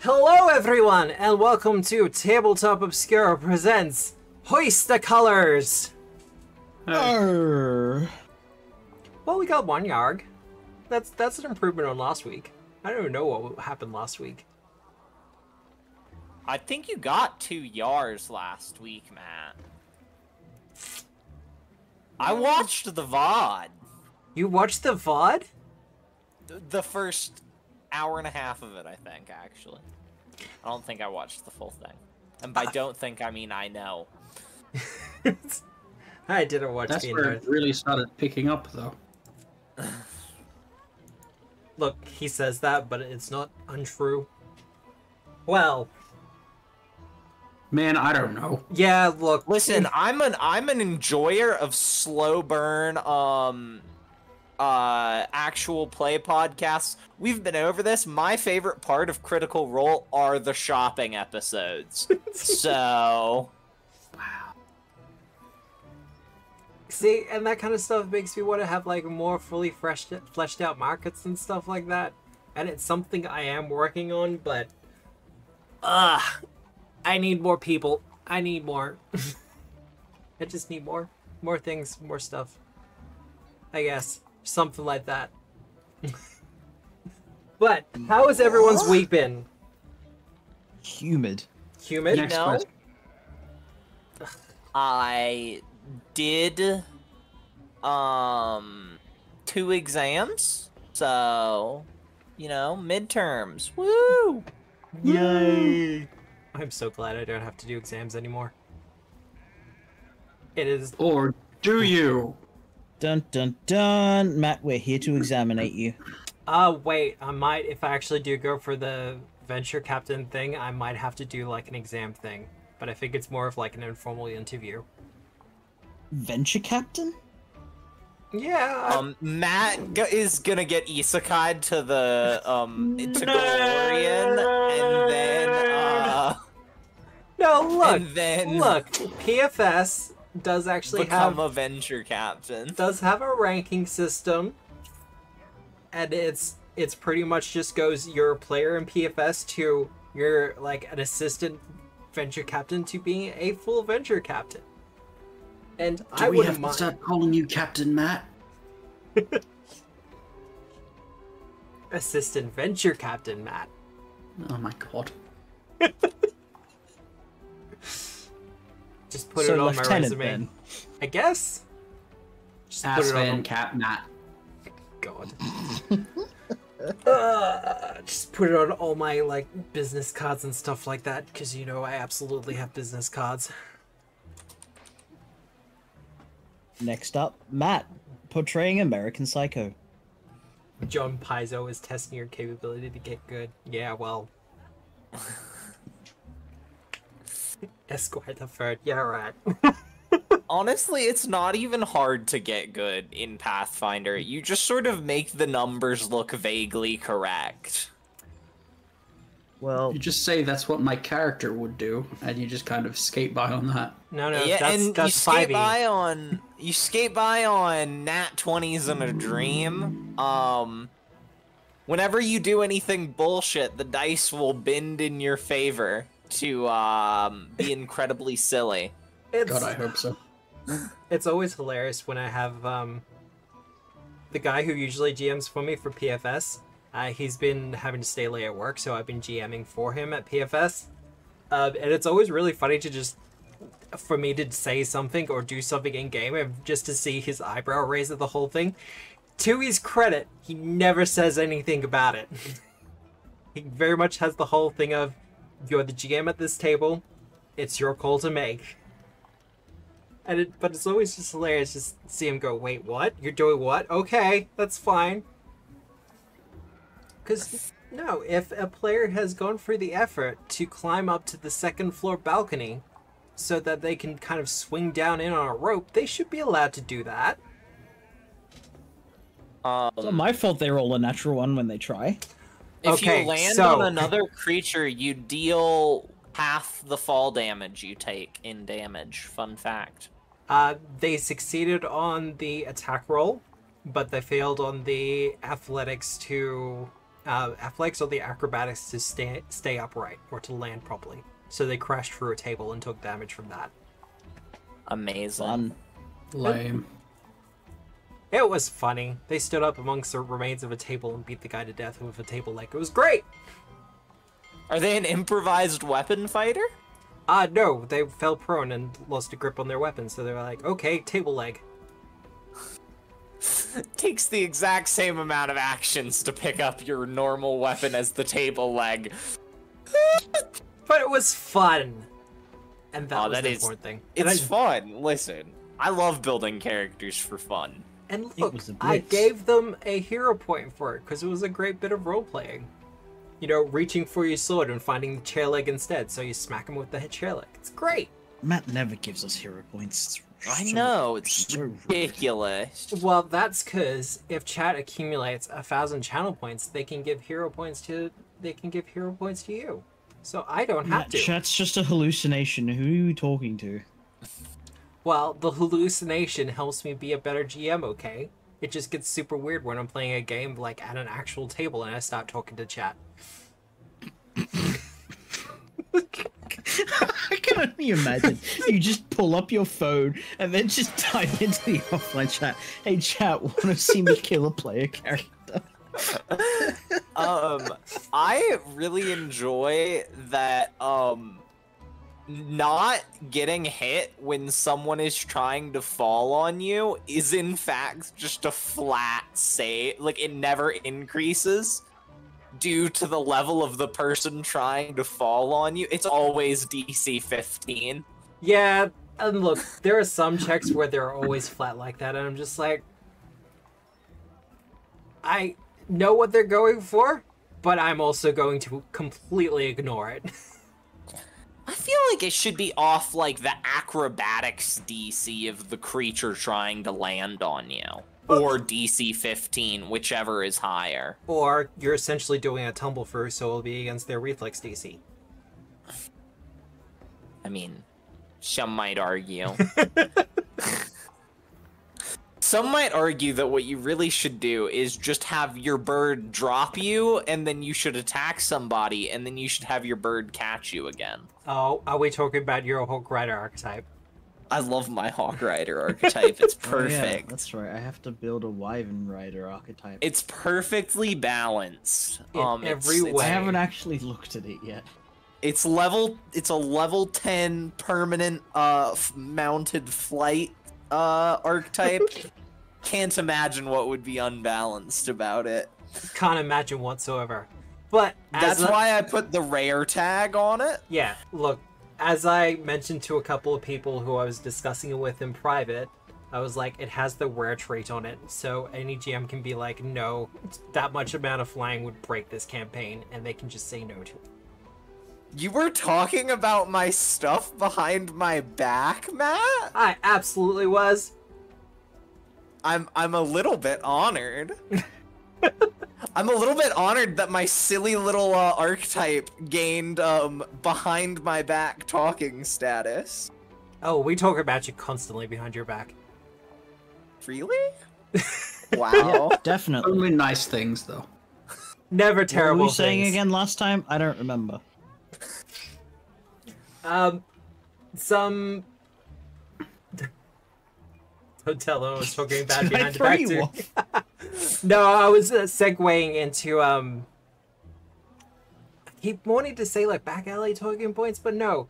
Hello everyone, and welcome to Tabletop Obscura presents Hoist the Colors! Arr. Well, we got one Yarg. That's an improvement on last week. I don't even know what happened last week. I think you got 2 Yargs last week, Matt. I watched the VOD. You watched the VOD? The first hour and a half of it, I think, actually. I don't think I watched the full thing. And by don't think, I mean I know. I didn't watch the entire thing. That's where it really started picking up, though. Look, he says that, but it's not untrue. Well... Man, I don't know. Yeah, look. Listen, I'm an enjoyer of slow burn, actual play podcasts. We've been over this. My favorite part of Critical Role are the shopping episodes. So, wow. See, and that kind of stuff makes me want to have like more fully fleshed out markets and stuff like that. And it's something I am working on, but I need more people. I need more. I just need more things, more stuff. I guess. Something like that. But how has everyone's week been? Humid. Humid? You know, I did 2 exams, so you know, midterms. Woo! Yay! I'm so glad I don't have to do exams anymore. It is. Or do you? Dun dun dun! Matt, we're here to examinate you. Wait, I might, if I actually do go for the Venture Captain thing, I might have to do like an exam thing. But I think it's more of like an informal interview. Venture Captain? Yeah. Matt is gonna get isekai'd to the, to Glorian, and then, No, look! And then... Look, PFS... does actually become a Venture Captain. Does have a ranking system, and it's pretty much just goes your player in PFS to you're like an assistant Venture Captain to being a full Venture Captain. And I wouldn't mind. Do we have to start calling you Captain Matt? Assistant Venture Captain Matt. Oh my god. Just put it on my resume, then. I guess. Just put it on Cap Matt. God. Just put it on all my like business cards and stuff like that, because you know I absolutely have business cards. Next up, Matt, portraying American Psycho. John Paizo is testing your capability to get good. Yeah, well. Esquire the Third, yeah, right. Honestly, it's not even hard to get good in Pathfinder. You just sort of make the numbers look vaguely correct. Well, you just say that's what my character would do, and you just kind of skate by on that. No, yeah, that's you skate 5e. You skate by on nat 20s in a dream. Whenever you do anything bullshit, the dice will bend in your favor. To be incredibly silly. God, I hope so. It's always hilarious when I have the guy who usually GMs for me for PFS. He's been having to stay late at work, so I've been GMing for him at PFS. And it's always really funny to just for me to say something or do something in game, and just to see his eyebrow raise at the whole thing. To his credit, he never says anything about it. He very much has the whole thing of. You're the GM at this table. It's your call to make. And but it's always just hilarious just to see him go, wait, what? You're doing what? Okay, that's fine. Because, no, if a player has gone through the effort to climb up to the 2nd floor balcony so that they can kind of swing down in on a rope, they should be allowed to do that. It's not my fault they roll a natural one when they try. If you land on another creature, you deal half the fall damage you take in damage. Fun fact. They succeeded on the attack roll, but they failed on the athletics to athletics or the acrobatics to stay upright or to land properly. So they crashed through a table and took damage from that. Amazing. Lame. It was funny. They stood up amongst the remains of a table and beat the guy to death with a table leg. It was great! Are they an improvised weapon fighter? No. They fell prone and lost a grip on their weapon, so they were like, okay, table leg. Takes the exact same amount of actions to pick up your normal weapon as the table leg. But it was fun. And that was the important thing. It's fun. Listen, I love building characters for fun. And look, I gave them a hero point for it because it was a great bit of role-playing. You know, reaching for your sword and finding the chair leg instead, so you smack him with the chair leg. It's great. Matt never gives us hero points. I know, it's ridiculous. Well, that's because if chat accumulates 1,000 channel points, they can give hero points to you. So I don't have to. Chat's just a hallucination. Who are you talking to? Well, the hallucination helps me be a better GM, okay? It just gets super weird when I'm playing a game like at an actual table and I start talking to chat. I can only imagine. You just pull up your phone and then just type into the offline chat. Hey chat, wanna see me kill a player character? I really enjoy that not getting hit when someone is trying to fall on you is in fact just a flat save. Like it never increases due to the level of the person trying to fall on you. It's always DC 15. Yeah, and look, there are some checks where they're always flat like that, and I'm just like, I know what they're going for, but I'm also going to completely ignore it. I feel like it should be off, like, the acrobatics DC of the creature trying to land on you. Or DC 15, whichever is higher. Or you're essentially doing a tumble through, so it'll be against their reflex DC. I mean, some might argue. Some might argue that what you really should do is just have your bird drop you, and then you should attack somebody, and then you should have your bird catch you again. Oh, are we talking about your Hawk Rider archetype? I love my Hawk Rider archetype. It's perfect. Oh, yeah, that's right. I have to build a Wyvern Rider archetype. It's perfectly balanced. In every way. I haven't actually looked at it yet. It's a level 10 permanent mounted flight archetype. Can't imagine what would be unbalanced about it. Can't imagine whatsoever. But that's why I put the rare tag on it. Yeah. Look. As I mentioned to a couple of people who I was discussing it with in private, I was like, it has the rare trait on it, so any GM can be like, no, that much amount of flying would break this campaign, and they can just say no to it. You were talking about my stuff behind my back, Matt? I absolutely was. I'm a little bit honored. I'm a little bit honored that my silly little archetype gained behind my back talking status. Oh, we talk about you constantly behind your back. Really? Wow. Yeah, definitely. Only nice things, though. Never terrible things. What were we saying again last time? I don't remember. Don't tell them I was talking about behind the back too. No, I was segueing into, I keep wanting to say, like, back alley talking points, but no.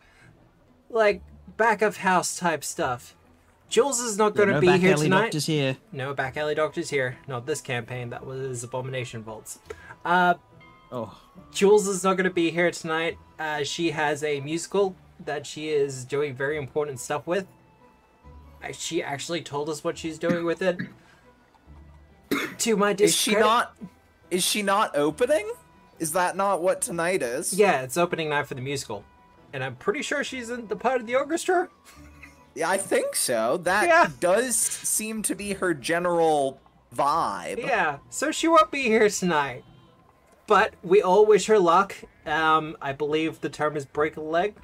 Like, back of house type stuff. Jules is not going to be here tonight. No back alley doctors here. No back alley doctors here. Not this campaign. That was Abomination Vaults. Jules is not going to be here tonight. She has a musical that she is doing very important stuff with. She actually told us what she's doing with it. To my discredit. Is she not opening? Is that not what tonight is? Yeah, it's opening night for the musical. And I'm pretty sure she's in the part of the orchestra. Yeah, I think so. That does seem to be her general vibe. Yeah, so she won't be here tonight. But we all wish her luck. I believe the term is break a leg.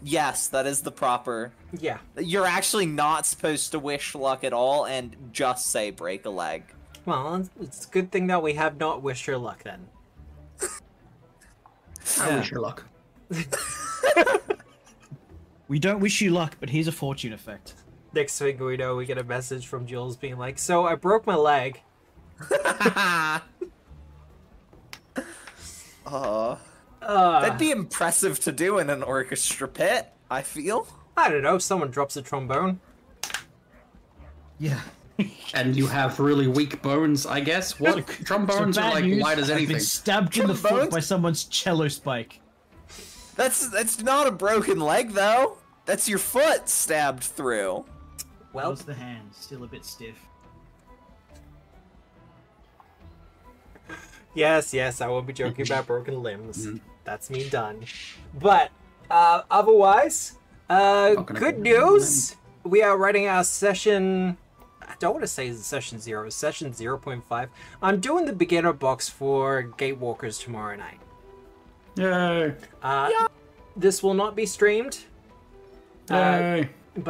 Yes, that is the proper... Yeah. You're actually not supposed to wish luck at all and just say break a leg. Well, it's a good thing that we have not wished your luck then. I wish your luck. We don't wish you luck, but here's a fortune effect. Next thing we know, we get a message from Jules being like, so I broke my leg. That'd be impressive to do in an orchestra pit, I feel. I don't know, someone drops a trombone. Yeah. And you have really weak bones, I guess. What? Trombones are like light as anything. I've been stabbed in the foot by someone's cello spike. That's not a broken leg, though. That's your foot stabbed through. Well, the hand still a bit stiff. Yes, yes, I won't be joking about broken limbs. That's me done. But otherwise, good news. We are writing our session. I don't want to say session 0. Session 0.5. I'm doing the beginner box for Gatewalkers tomorrow night. Yay! This will not be streamed, but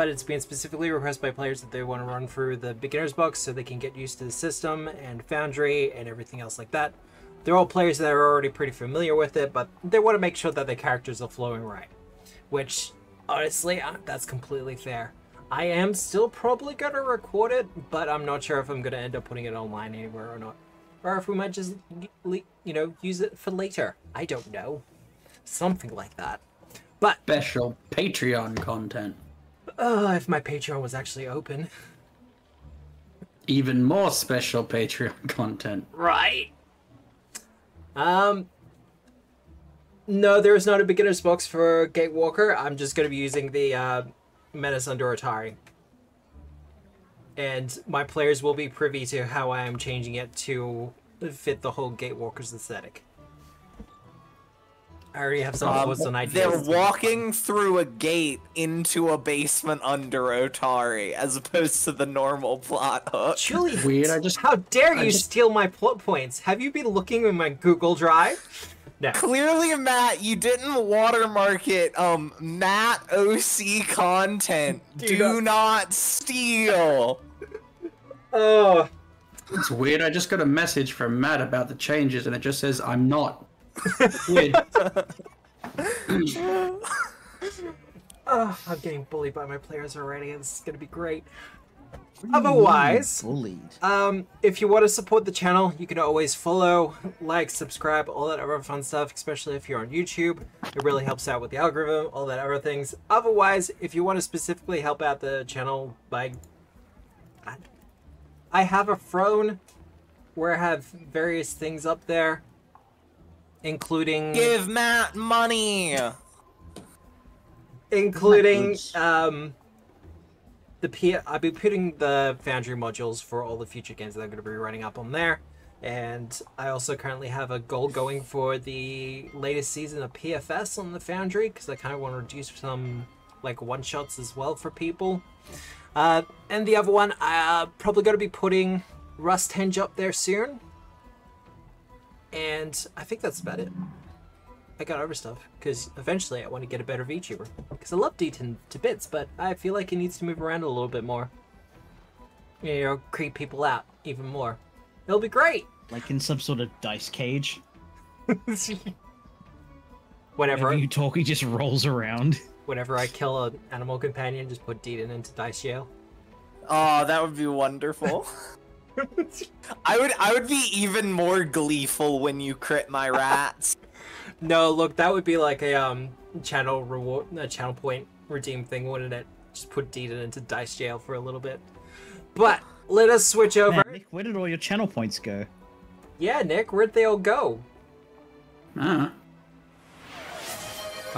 it's been specifically requested by players that they want to run through the beginner's box so they can get used to the system and Foundry and everything else like that. They're all players that are already pretty familiar with it, but they want to make sure that their characters are flowing right, which, honestly, that's completely fair. I am still probably going to record it, but I'm not sure if I'm going to end up putting it online anywhere or not. Or if we might just, you know, use it for later. I don't know. Something like that. But special Patreon content. If my Patreon was actually open. Even more special Patreon content. Right. No, there is not a beginner's box for Gatewalker. I'm just going to be using the Menace Under Atari. And my players will be privy to how I am changing it to fit the whole Gatewalker's aesthetic. I already have some thoughts and ideas. They're walking through a gate into a basement under Otari, as opposed to the normal plot hook. Julie, weird. How dare you steal my plot points? Have you been looking in my Google Drive? No. Clearly, Matt, you didn't watermark it. Matt OC content. Do not steal. Oh, it's weird. I just got a message from Matt about the changes, and it just says I'm not. Weird. Oh, I'm getting bullied by my players already. This is gonna be great. Otherwise, if you want to support the channel, you can always follow, like, subscribe, all that other fun stuff, especially if you're on YouTube. It really helps out with the algorithm, all that other things. Otherwise, if you want to specifically help out the channel by... I have a throne where I have various things up there, including... Give Matt money! Including, I'll be putting the Foundry modules for all the future games that I'm going to be running up on there. And I also currently have a goal going for the latest season of PFS on the Foundry, because I kind of want to reduce some, like, one-shots as well for people. And the other one, I'm probably going to be putting Rusthenge up there soon. And I think that's about it. I got over stuff, because eventually I want to get a better VTuber. Because I love D10 to bits, but I feel like it needs to move around a little bit more. You know, creep people out even more. It'll be great! Like in some sort of dice cage? Whenever you talk, he just rolls around. Whenever I kill an animal companion, just put D10 into dice jail. Oh, that would be wonderful. I would be even more gleeful when you crit my rats. No, look, that would be like a channel reward, a channel point redeem thing, wouldn't it? Just put Deedon into dice jail for a little bit. But let us switch over. Man, Nick, where did all your channel points go? Yeah, Nick, where'd they all go? I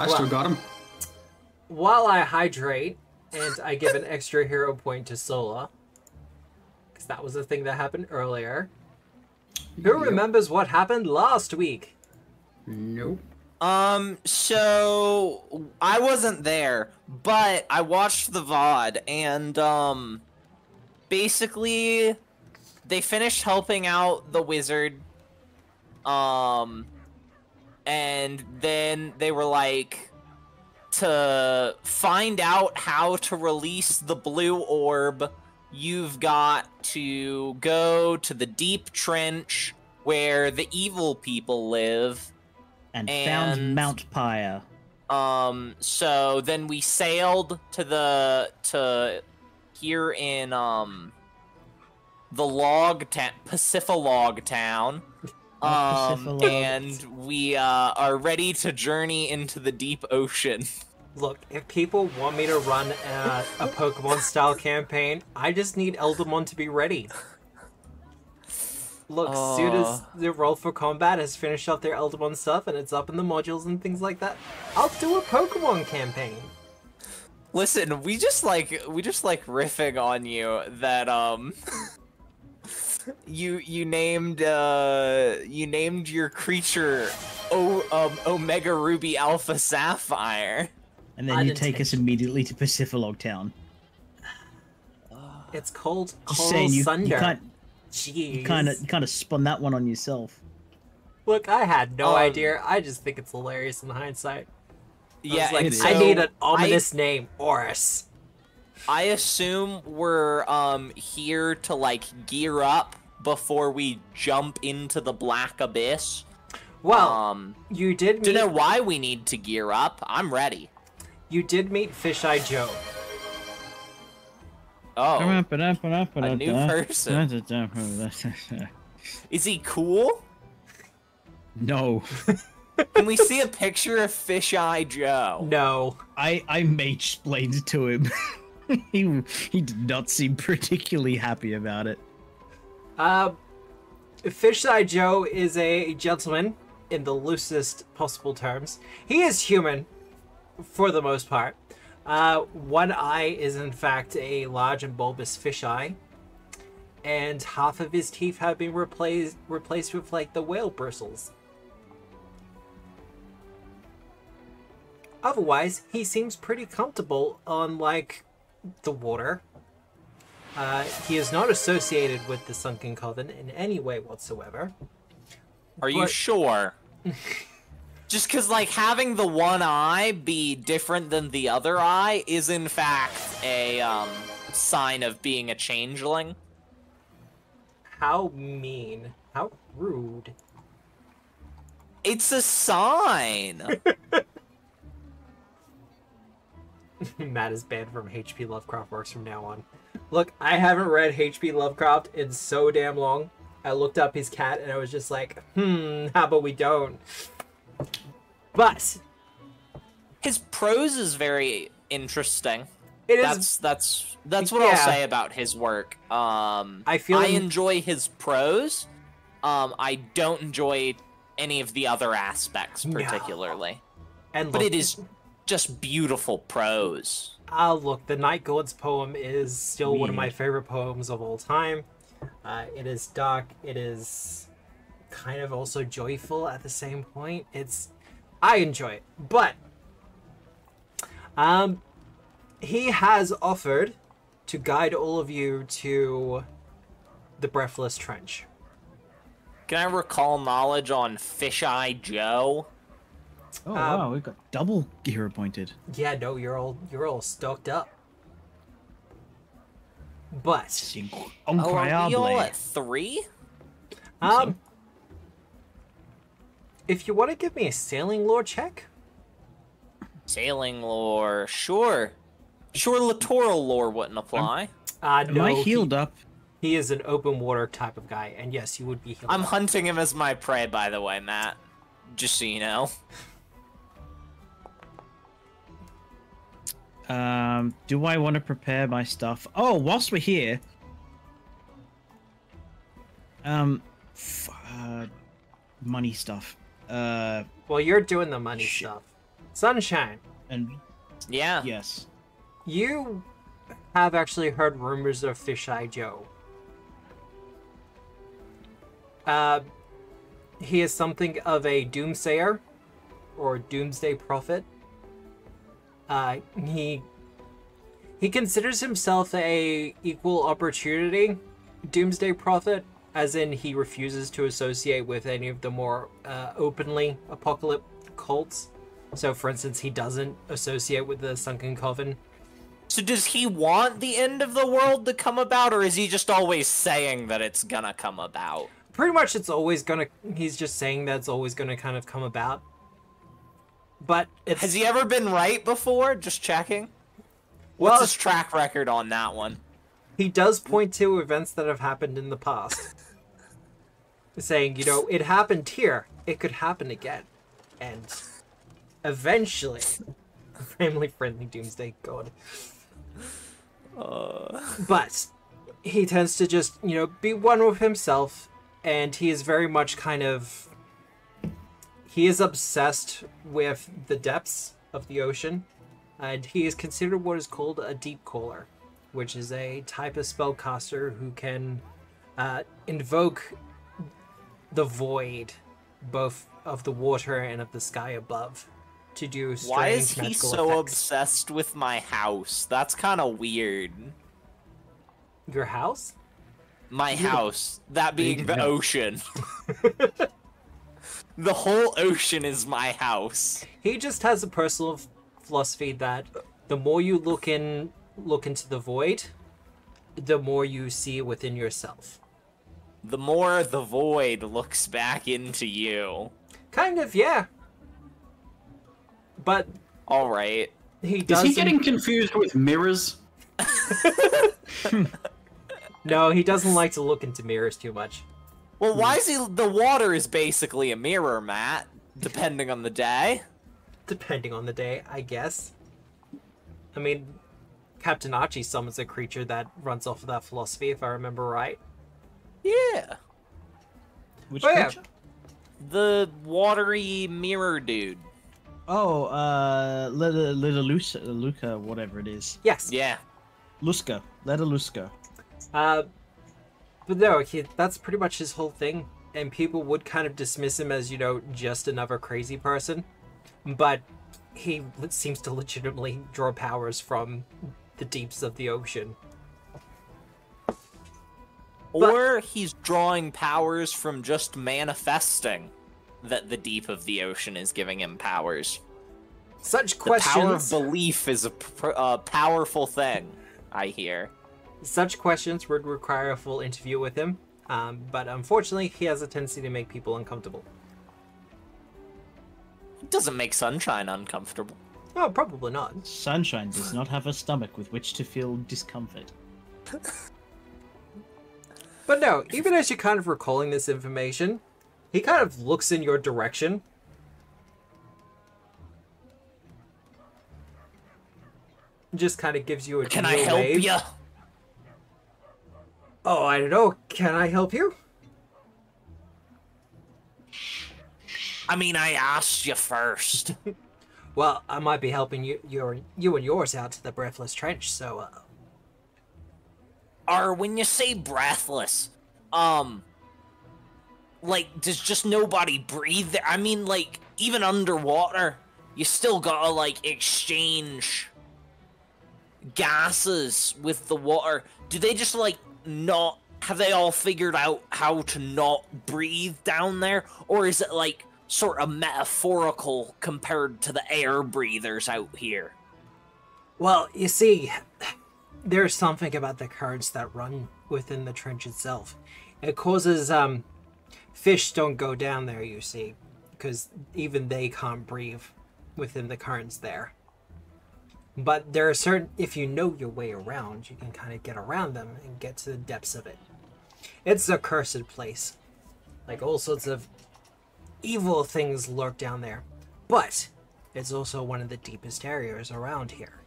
still got them. While I hydrate and I give an extra hero point to Sola, because that was the thing that happened earlier. Who remembers what happened last week? Nope. So I wasn't there, but I watched the VOD, and basically they finished helping out the wizard, and then they were like, to find out how to release the blue orb, you've got to go to the deep trench where the evil people live. And found Mount Pyre. So then we sailed to here in the Pacifidlog Town. And we are ready to journey into the deep ocean. Look, if people want me to run a Pokemon-style campaign, I just need Eldamon to be ready. Look, soon as the Roll for Combat has finished off their Eldamon stuff and it's up in the modules and things like that, I'll do a Pokemon campaign. Listen, we just like riffing on you that you named your creature Omega Ruby Alpha Sapphire, and then you take us immediately to Pacifidlog Town. It's called Cold Thunder. You kind of spun that one on yourself. Look, I had no idea. I just think it's hilarious in hindsight. Yeah, like, I need an ominous name, Oris. I assume we're here to like gear up before we jump into the Black Abyss. Well, you did meet... Do you know why we need to gear up? I'm ready. You did meet Fish Eye Joe. Oh, a new person. Is he cool? No. Can we see a picture of Fish Eye Joe? No. I mansplained to him. He did not seem particularly happy about it. Fish Eye Joe is a gentleman in the loosest possible terms. He is human, for the most part. One eye is in fact a large and bulbous fish eye, and half of his teeth have been replaced with like the whale bristles. Otherwise, he seems pretty comfortable on like the water. He is not associated with the Sunken Coven in any way whatsoever. Are you sure? Just because, like, having the one eye be different than the other eye is, in fact, a sign of being a changeling. How mean. How rude. It's a sign! Matt is banned from H.P. Lovecraft works from now on. Look, I haven't read H.P. Lovecraft in so damn long. I looked up his cat and I was just like, how about we don't? But his prose is very interesting. It is. That's what I'll say about his work. I enjoy his prose. I don't enjoy any of the other aspects particularly. No. And look, but it is just beautiful prose. Look, the Night God's poem is still one of my favorite poems of all time. It is dark. It is kind of also joyful at the same point. I enjoy it, but he has offered to guide all of you to the Breathless Trench. Can I recall knowledge on Fish Eye Joe? Oh wow, we've got double gear appointed. Yeah, no, you're all stoked up. But are we all at 3? If you want to give me a sailing lore check? Sailing lore, sure. Sure, littoral lore wouldn't apply. No, am I healed up? He is an open water type of guy, and yes, you would be healed up. I'm hunting him as my prey, by the way, Matt. Just so you know. Do I want to prepare my stuff? Oh, whilst we're here... money stuff. Well, you're doing the money stuff. Sunshine. And yeah. Yes. You have actually heard rumors of Fish Eye Joe. He is something of a doomsayer or doomsday prophet. He considers himself a equal opportunity doomsday prophet. As in, he refuses to associate with any of the more openly apocalyptic cults. So, for instance, he doesn't associate with the Sunken Coven. So So does he want the end of the world to come about, or is he just always saying that it's gonna come about? Pretty much it's always gonna... He's just saying that it's always gonna kind of come about. But it's... Has he ever been right before? Just checking? What's his track record on that one? He does point to events that have happened in the past. Saying, you know, it happened here. It could happen again. And eventually... Family-friendly doomsday god. But he tends to just, you know, be one with himself, and he is very much kind of... He is obsessed with the depths of the ocean, and he is considered what is called a deep caller, which is a type of spellcaster who can invoke the void, both of the water and of the sky above. To do strange Why is he so effects. Obsessed with my house? That's kind of weird. Your house? My house. That being the ocean. The whole ocean is my house. He just has a personal philosophy that the more you look into the void, the more you see within yourself. The more the void looks back into you. Kind of, yeah. But all right, he does. Is he getting confused with mirrors? No, he doesn't like to look into mirrors too much. Well, why is he? The water is basically a mirror, Matt. Depending on the day. Depending on the day, I guess. I mean, Captain Archie summons a creature that runs off of that philosophy, if I remember right. Yeah. Which creature? The watery mirror dude. Oh, Luca, whatever it is. Yes. Yeah. Lusca. Lusca. But no, that's pretty much his whole thing. And people would kind of dismiss him as, you know, just another crazy person. But he seems to legitimately draw powers from the deeps of the ocean. Or he's drawing powers from just manifesting. That the deep of the ocean is giving him powers. Such questions... The power of belief is a powerful thing, I hear. Such questions would require a full interview with him, but unfortunately he has a tendency to make people uncomfortable. It doesn't make Sunshine uncomfortable. Oh, probably not. Sunshine does not have a stomach with which to feel discomfort. But no, even as you're kind of recalling this information... He kind of looks in your direction. Just kind of gives you a Can I help wave. You? Oh, I don't know. Can I help you? I mean, I asked you first. Well, I might be helping you and yours out to the Breathless Trench, so... Or when you say breathless, like, does just nobody breathe there? I mean, like, even underwater, you still gotta, like, exchange gases with the water. Do they just, like, not... Have they all figured out how to not breathe down there? Or is it, like, sort of metaphorical compared to the air breathers out here? Well, you see, there's something about the currents that run within the trench itself. It causes, Fish don't go down there, you see, because even they can't breathe within the currents there. But there are certain... If you know your way around, you can kind of get around them and get to the depths of it. It's a cursed place. Like, all sorts of evil things lurk down there. But it's also one of the deepest areas around here.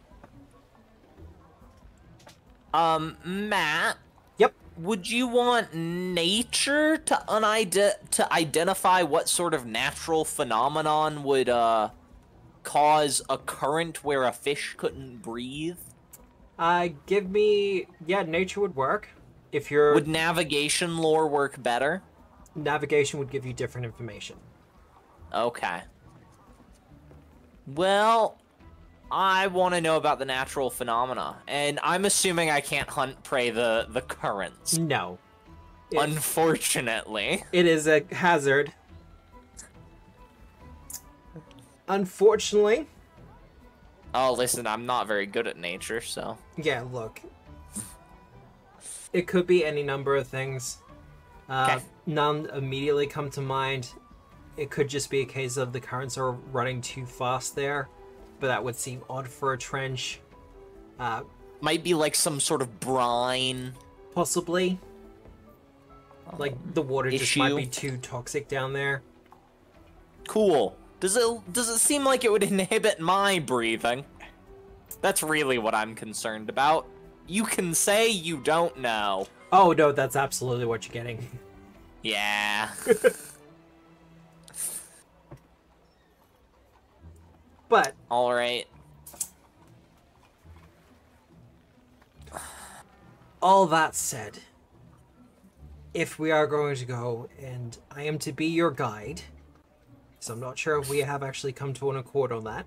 Matt? Yep? Would you want nature to identify what sort of natural phenomenon would cause a current where a fish couldn't breathe? Give me... Yeah, nature would work. If you're... Would navigation lore work better? Navigation would give you different information. Okay. Well... I want to know about the natural phenomena, and I'm assuming I can't hunt prey the currents. No. Unfortunately. It is a hazard. Unfortunately, Oh, listen, I'm not very good at nature, so... Yeah, look. It could be any number of things. None immediately come to mind. It could just be a case of the currents are running too fast there, but that would seem odd for a trench. Might be like some sort of brine. Possibly. Like the water just might be too toxic down there. Cool. Does it seem like it would inhibit my breathing? That's really what I'm concerned about. You can say you don't know. Oh, no, that's absolutely what you're getting. Yeah. But... All right. All that said, if we are going to go and I am to be your guide, so I'm not sure if we have actually come to an accord on that,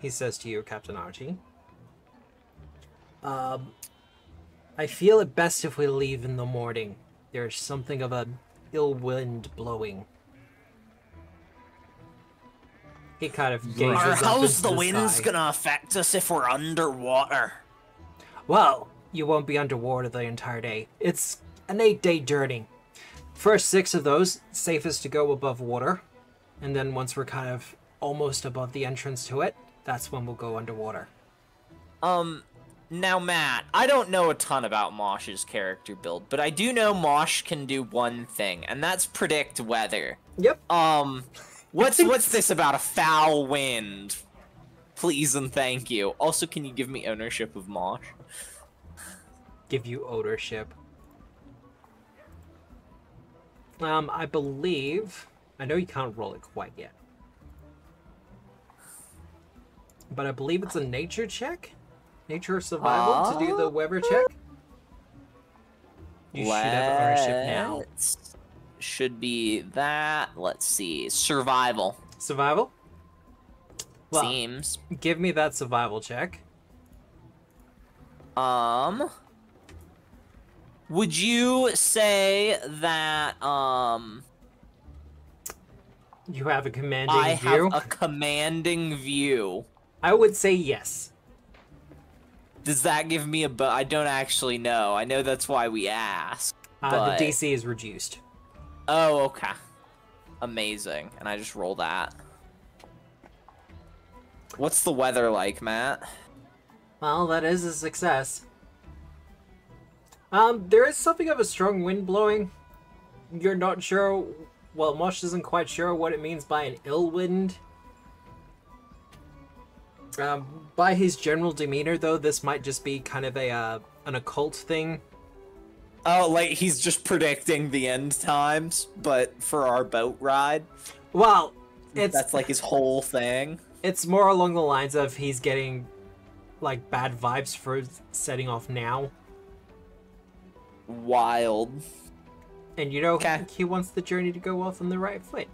he says to you, Captain Archie. I feel it best if we leave in the morning. There's something of an ill wind blowing. He kind of gazes up into the sky. How's the wind's gonna affect us if we're underwater? Well, you won't be underwater the entire day. It's an 8-day journey. First 6 of those, safest to go above water. And then once we're kind of almost above the entrance to it, that's when we'll go underwater. Now, Matt, I don't know a ton about Mosh's character build, but I do know Mosh can do one thing, and that's predict weather. Yep. What's this about a foul wind? Please and thank you. Also, can you give me ownership of Mosh? Give you ownership. I believe... I know you can't roll it quite yet. But I believe it's a nature check? Nature or survival to do the Weber check? You should have ownership now. Should be that. Let's see. Survival. Survival? Well, seems. Give me that survival check. Would you say that, you have a commanding view? I have a commanding view. I would say yes. Does that give me a but? I don't actually know. I know that's why we asked. But... The DC is reduced. Oh, okay. Amazing. And I just roll that. What's the weather like, Matt? Well, that is a success. There is something of a strong wind blowing. You're not sure. Well, Mosh isn't quite sure what it means by an ill wind. By his general demeanor, though, this might just be kind of a an occult thing. Oh, like he's just predicting the end times, but for our boat ride. Well, that's like his whole thing. It's more along the lines of he's getting like bad vibes for setting off now. Wild. And you know, he wants the journey to go off on the right foot.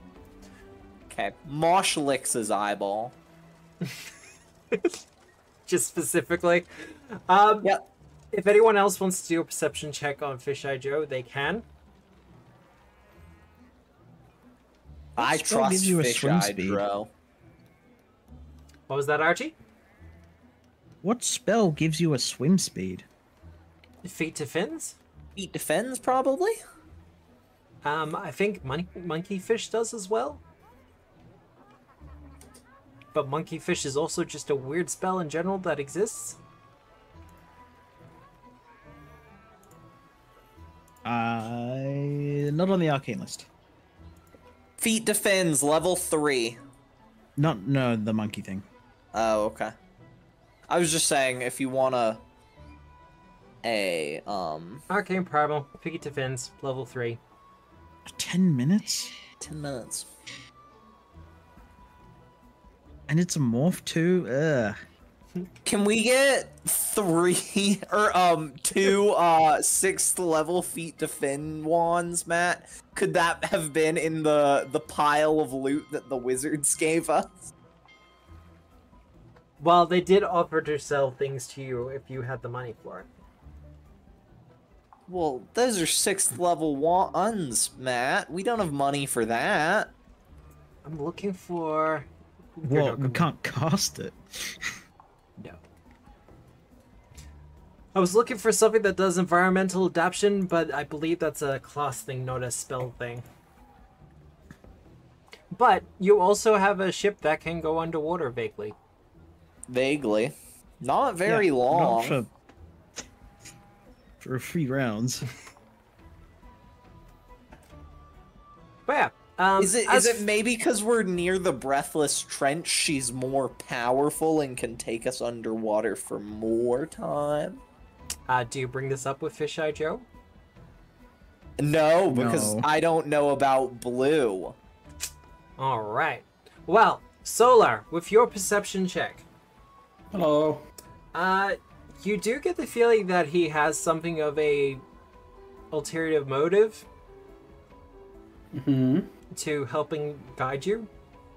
Okay, Mosh licks his eyeball. Just specifically. Yep. If anyone else wants to do a perception check on Fish Eye Joe, they can. I trust Fish Eye Joe. What was that, Archie? What spell gives you a swim speed? Feet to fins? Feet to fins, probably. I think monkeyfish does as well. But monkeyfish is also just a weird spell in general that exists. Not on the arcane list. Feet to fins, level 3. No, the monkey thing. Oh, okay. I was just saying, if you wanna arcane primal, feet to fins, level 3. 10 minutes? 10 minutes. And it's a morph too. Ugh. Can we get 3 or 2 6th level feet to fin wands, Matt? Could that have been in the pile of loot that the wizards gave us? Well, they did offer to sell things to you if you had the money for it. Well, those are 6th level wands, Matt. We don't have money for that. I'm looking for. Well, we can't cast it. No. I was looking for something that does environmental adaptation, but I believe that's a class thing, not a spell thing. But you also have a ship that can go underwater vaguely. Vaguely. Not very long. Not for a few rounds. But yeah. Is it maybe because we're near the Breathless Trench, she's more powerful and can take us underwater for more time? Do you bring this up with Fish Eye Joe? No, because I don't know about blue. All right. Well, Solar, with your perception check. Hello. You do get the feeling that he has something of a ulterior motive. Mm-hmm. To helping guide you.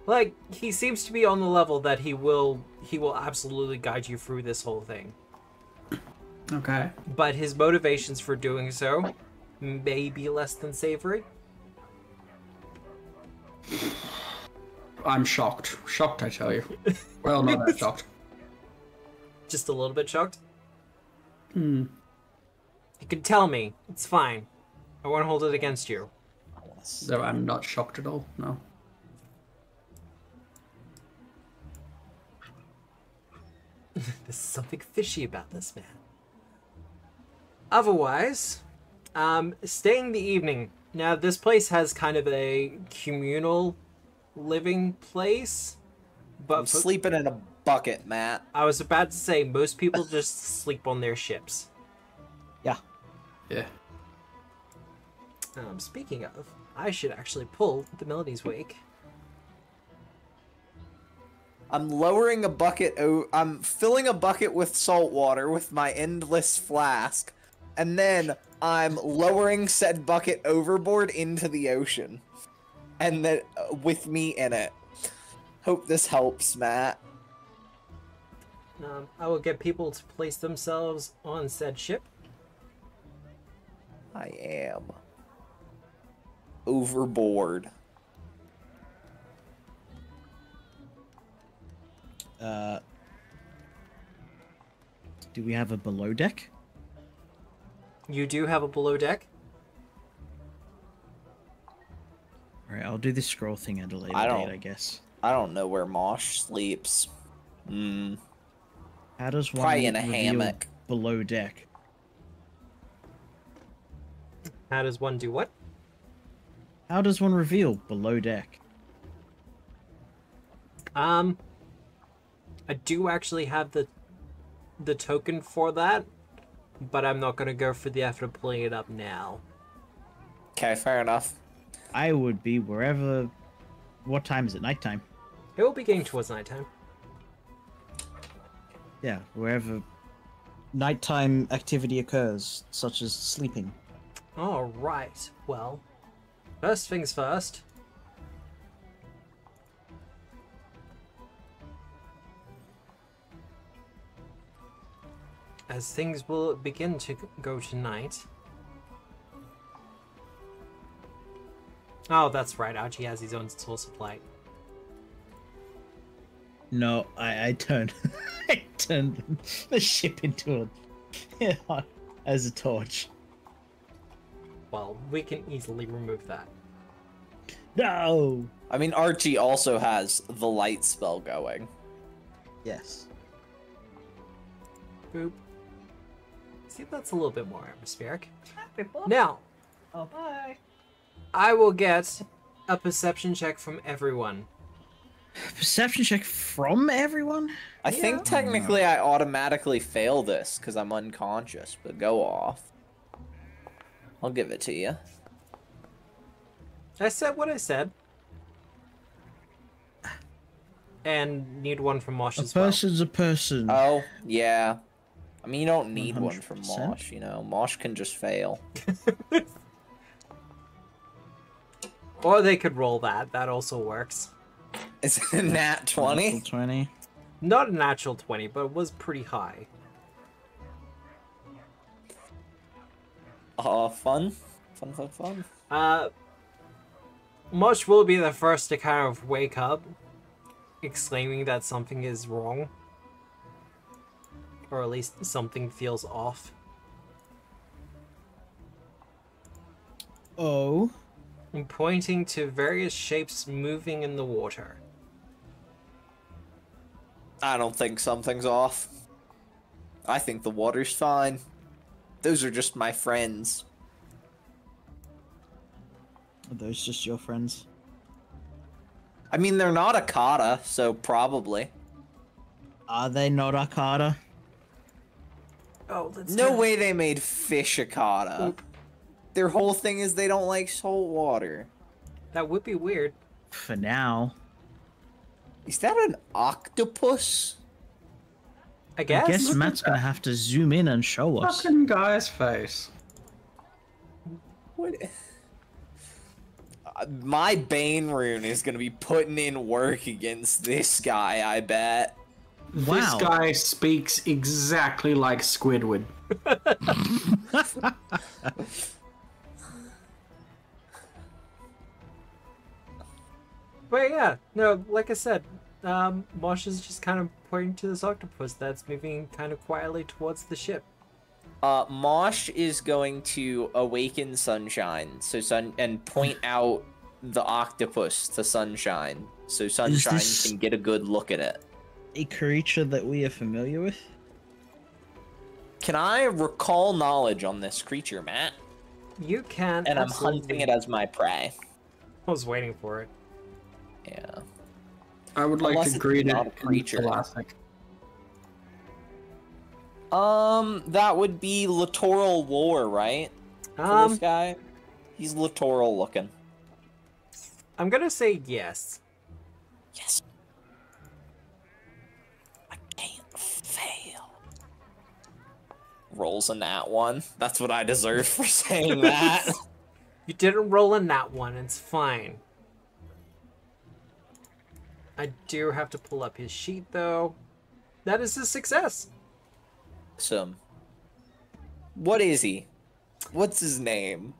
Like, he seems to be on the level that he will absolutely guide you through this whole thing. Okay. But his motivations for doing so may be less than savory. I'm shocked. Shocked, I tell you. Well, not that shocked. Just a little bit shocked? Hmm. You can tell me. It's fine. I won't hold it against you. So I'm not shocked at all, no. There's something fishy about this man. Otherwise, staying the evening. Now, this place has kind of a communal living place. But I'm sleeping in a bucket, Matt. I was about to say, most people just sleep on their ships. Yeah. Yeah. Speaking of, I should actually pull the Melody's Wake. I'm lowering a bucket. I'm filling a bucket with salt water with my endless flask, and then I'm lowering said bucket overboard into the ocean, and then with me in it. Hope this helps, Matt. I will get people to place themselves on said ship. I am. Overboard. Do we have a below deck? You do have a below deck? Alright, I'll do the scroll thing at a later date, I guess. I don't know where Mosh sleeps. Hmm. How does one probably in a hammock. Below deck? How does one do what? How does one reveal below deck? I do actually have the token for that, but I'm not gonna go for the effort of pulling it up now. Okay, fair enough. I would be wherever. What time is it? Nighttime. It will be getting towards nighttime. Yeah, wherever nighttime activity occurs, such as sleeping. All right. Well. First things first. As things will begin to go tonight. Oh, that's right. Archie has his own source of light. No, I turned I turned the ship into a as a torch. Well, we can easily remove that. No! I mean, Archie also has the light spell going. Yes. Boop. See, that's a little bit more atmospheric. Now, oh, bye. I will get a perception check from everyone. Perception check from everyone? I think technically I automatically fail this because I'm unconscious, but go off. I'll give it to you. I said what I said. And need one from Mosh as well. A person's a person. Oh, yeah. I mean, you don't need 100%. One from Mosh, you know. Mosh can just fail. Or they could roll that. That also works. Is it a nat 20? 20. Not a natural 20, but it was pretty high. Fun. Mosh will be the first to kind of wake up, exclaiming that something is wrong. Or at least something feels off. Oh. I'm pointing to various shapes moving in the water. I don't think something's off. I think the water's fine. Those are just my friends. Are those just your friends? I mean, they're not Akata, so probably. Are they not Akata? Oh, that's no way they made fish Akata. Oop. Their whole thing is they don't like salt water. That would be weird. For now. Is that an octopus? I guess. I guess Matt's gonna have to zoom in and show us. Fucking guy's face. What? My Bane rune is gonna be putting in work against this guy, I bet. Wow. This guy speaks exactly like Squidward. But yeah, no, like I said, Mosh is just kind of pointing to this octopus that's moving kind of quietly towards the ship. Mosh is going to awaken Sunshine, and point out the octopus to Sunshine, so Sunshine can get a good look at it. A creature that we are familiar with? Can I recall knowledge on this creature, Matt? You can. And absolutely. I'm hunting it as my prey. I was waiting for it. Yeah. I would like to greet it. Not a creature. That would be littoral lore, right? For this guy, he's littoral looking. I'm gonna say yes. Yes. I can't fail. Rolls in that one. That's what I deserve for saying that. You didn't roll in that one. It's fine. I do have to pull up his sheet, though. That is a success. Awesome. What is he? What's his name?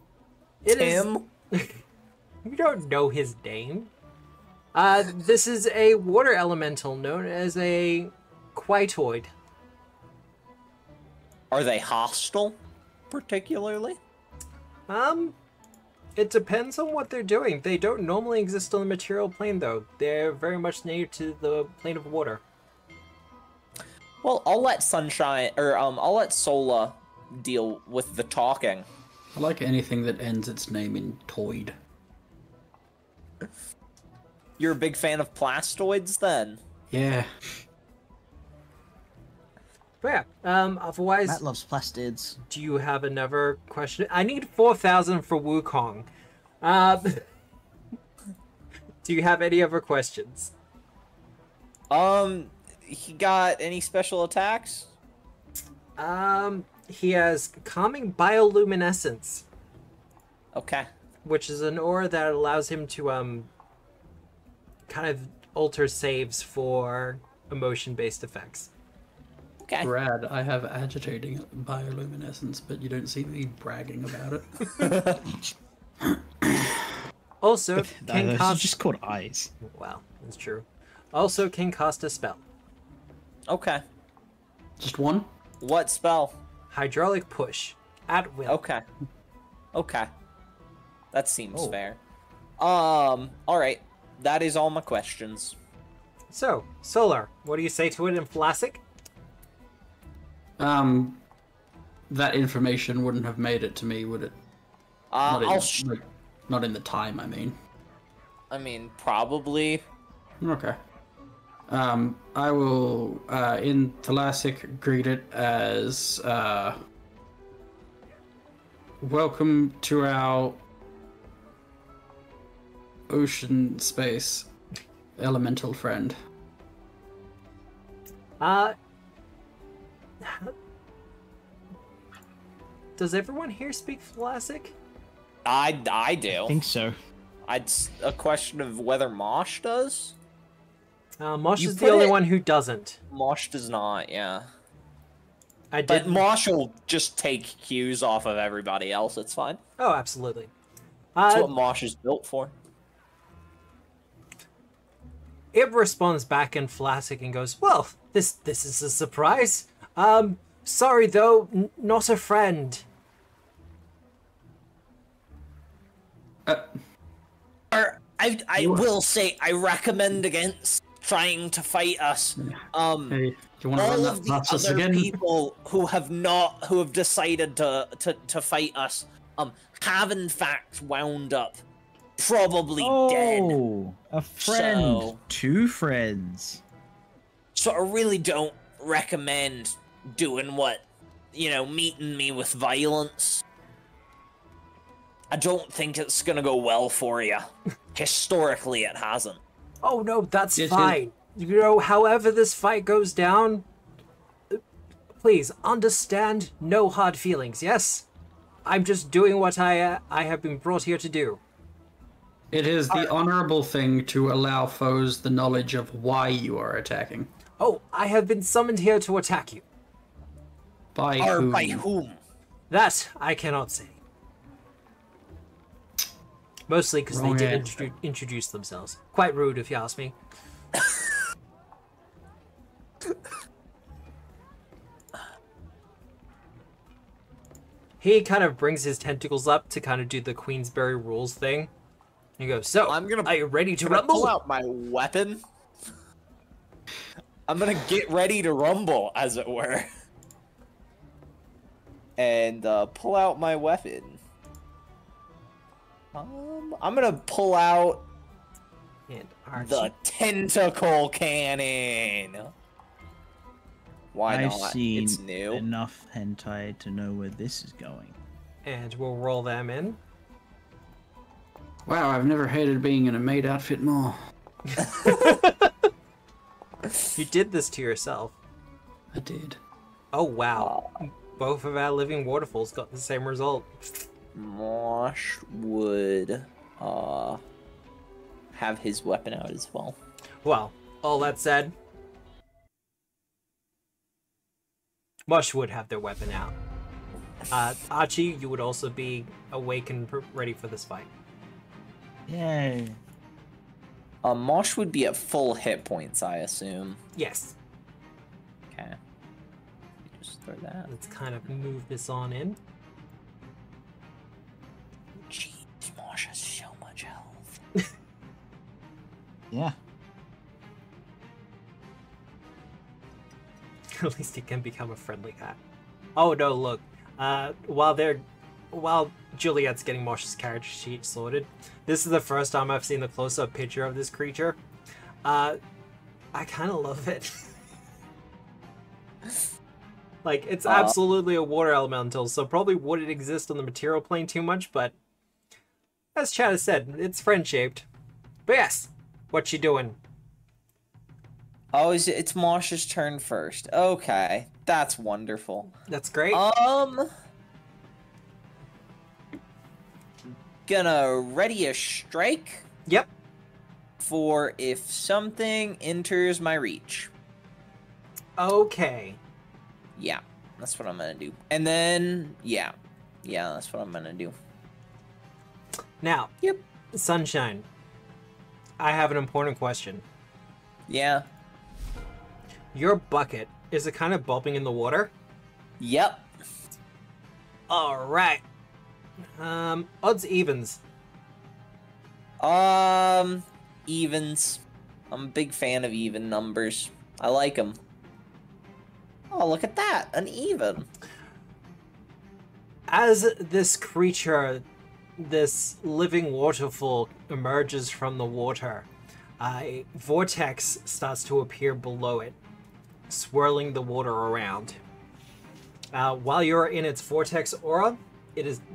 Tim? You don't know his name. This is a water elemental known as a Quatoid. Are they hostile, particularly? It depends on what they're doing. They don't normally exist on the material plane, though. They're very much native to the plane of water. Well, I'll let Sunshine, or I'll let Sola deal with the talking. I like anything that ends its name in toid. You're a big fan of plastoids, then? Yeah. But yeah, otherwise... Matt loves plastids. Do you have another question? I need 4,000 for Wukong. Do you have any other questions? He got any special attacks? He has Calming Bioluminescence. Okay. Which is an aura that allows him to, kind of alter saves for emotion-based effects. Okay. Brad, I have agitating bioluminescence, but you don't see me bragging about it. Also, can cast... It's just called eyes. Wow, that's true. Also, can cast a spell. Okay. Just one? What spell? Hydraulic Push. At will. Okay. Okay. That seems fair. Alright. That is all my questions. So, Solar, what do you say to it in Thalassic? That information wouldn't have made it to me, would it? Not in the time, I mean. I mean, probably. Okay. I will, in Thalassic, greet it as, welcome to our ocean space elemental friend. Does everyone here speak Thalassic? I do. I think so. It's a question of whether Mosh does? Mosh is the only one who doesn't. Mosh does not, yeah. But Mosh will just take cues off of everybody else, it's fine. Oh, absolutely. That's what Mosh is built for. It responds back in Thalassic and goes, well, this is a surprise. Sorry though, not a friend. I will say I recommend against trying to fight us. Hey, all of the other people who have decided to fight us have in fact wound up probably dead. Oh, a friend, so, two friends. So I really don't recommend doing what, you know, meeting me with violence. I don't think it's gonna go well for you. Historically, it hasn't. Oh no, that's fine. You know, however this fight goes down, please understand, no hard feelings, yes? I'm just doing what I have been brought here to do. It is the honorable thing to allow foes the knowledge of why you are attacking. Oh, I have been summoned here to attack you. By whom? That I cannot say. Mostly because they did introduce themselves. Quite rude, if you ask me. He kind of brings his tentacles up to kind of do the Queensberry rules thing. He goes, so, are you ready to rumble? Pull out my weapon. I'm gonna get ready to rumble, as it were. And pull out my weapon. I'm gonna pull out the tentacle cannon. Why not? I've seen it's new. Enough hentai to know where this is going. And we'll roll them in. Wow, I've never hated being in a maid outfit more. You did this to yourself. I did. Oh wow! Both of our living waterfalls got the same result. Mosh would have his weapon out as well. Well, all that said, Mosh would have their weapon out. Archie, you would also be awake and ready for this fight. Yay. Mosh would be at full hit points, I assume. Yes. Okay. Just throw that. Let's kind of move this on in. Mosh has so much health. Yeah. At least he can become a friendly cat. Oh no! Look, while Juliet's getting Mosh's character sheet sorted, this is the first time I've seen the close-up picture of this creature. I kind of love it. Like, it's absolutely a water elemental, so probably wouldn't exist on the material plane too much, but. As Chad has said, it's friend-shaped. But yes, what you doing? Oh, it's Mosh's turn first. Okay, that's wonderful. That's great. Gonna ready a strike. Yep. For if something enters my reach. Okay. Yeah, that's what I'm gonna do. And then, yeah, that's what I'm gonna do. Now, yep. Sunshine, I have an important question. Yeah. Your bucket, is it kind of bobbing in the water? Yep. All right. Odds, evens? Evens. I'm a big fan of even numbers. I like them. Oh, look at that, an even. As this creature... this living waterfall emerges from the water. A vortex starts to appear below it, swirling the water around. While you're in its vortex aura,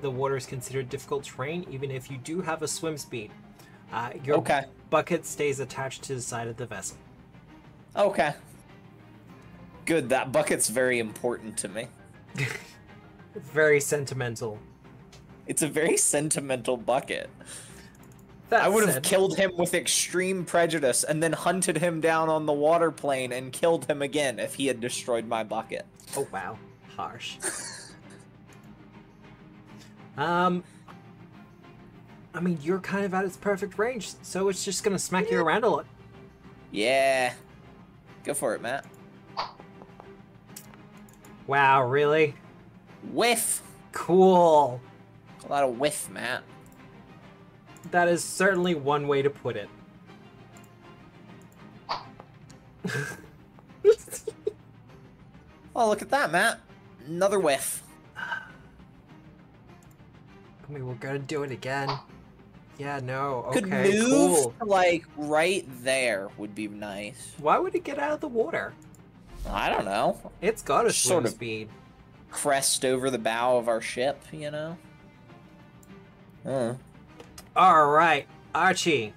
the water is considered difficult terrain, even if you do have a swim speed. Your bucket stays attached to the side of the vessel. Okay. Good, that bucket's very important to me. Very sentimental. It's a very sentimental bucket. That I would have killed him with extreme prejudice and then hunted him down on the water plane and killed him again if he had destroyed my bucket. Oh, wow. Harsh. I mean, you're kind of at its perfect range, so it's just going to smack you around a lot. Yeah. Go for it, Matt. Wow, really? Whiff. Cool. A lot of whiff, Matt. That is certainly one way to put it. Oh, look at that, Matt. Another whiff. I mean, we're gonna do it again. Yeah, no, okay, could move cool. To, like, right there would be nice. Why would it get out of the water? I don't know. It's got a sort of speed. Crest over the bow of our ship, you know? Mm. All right, Archie.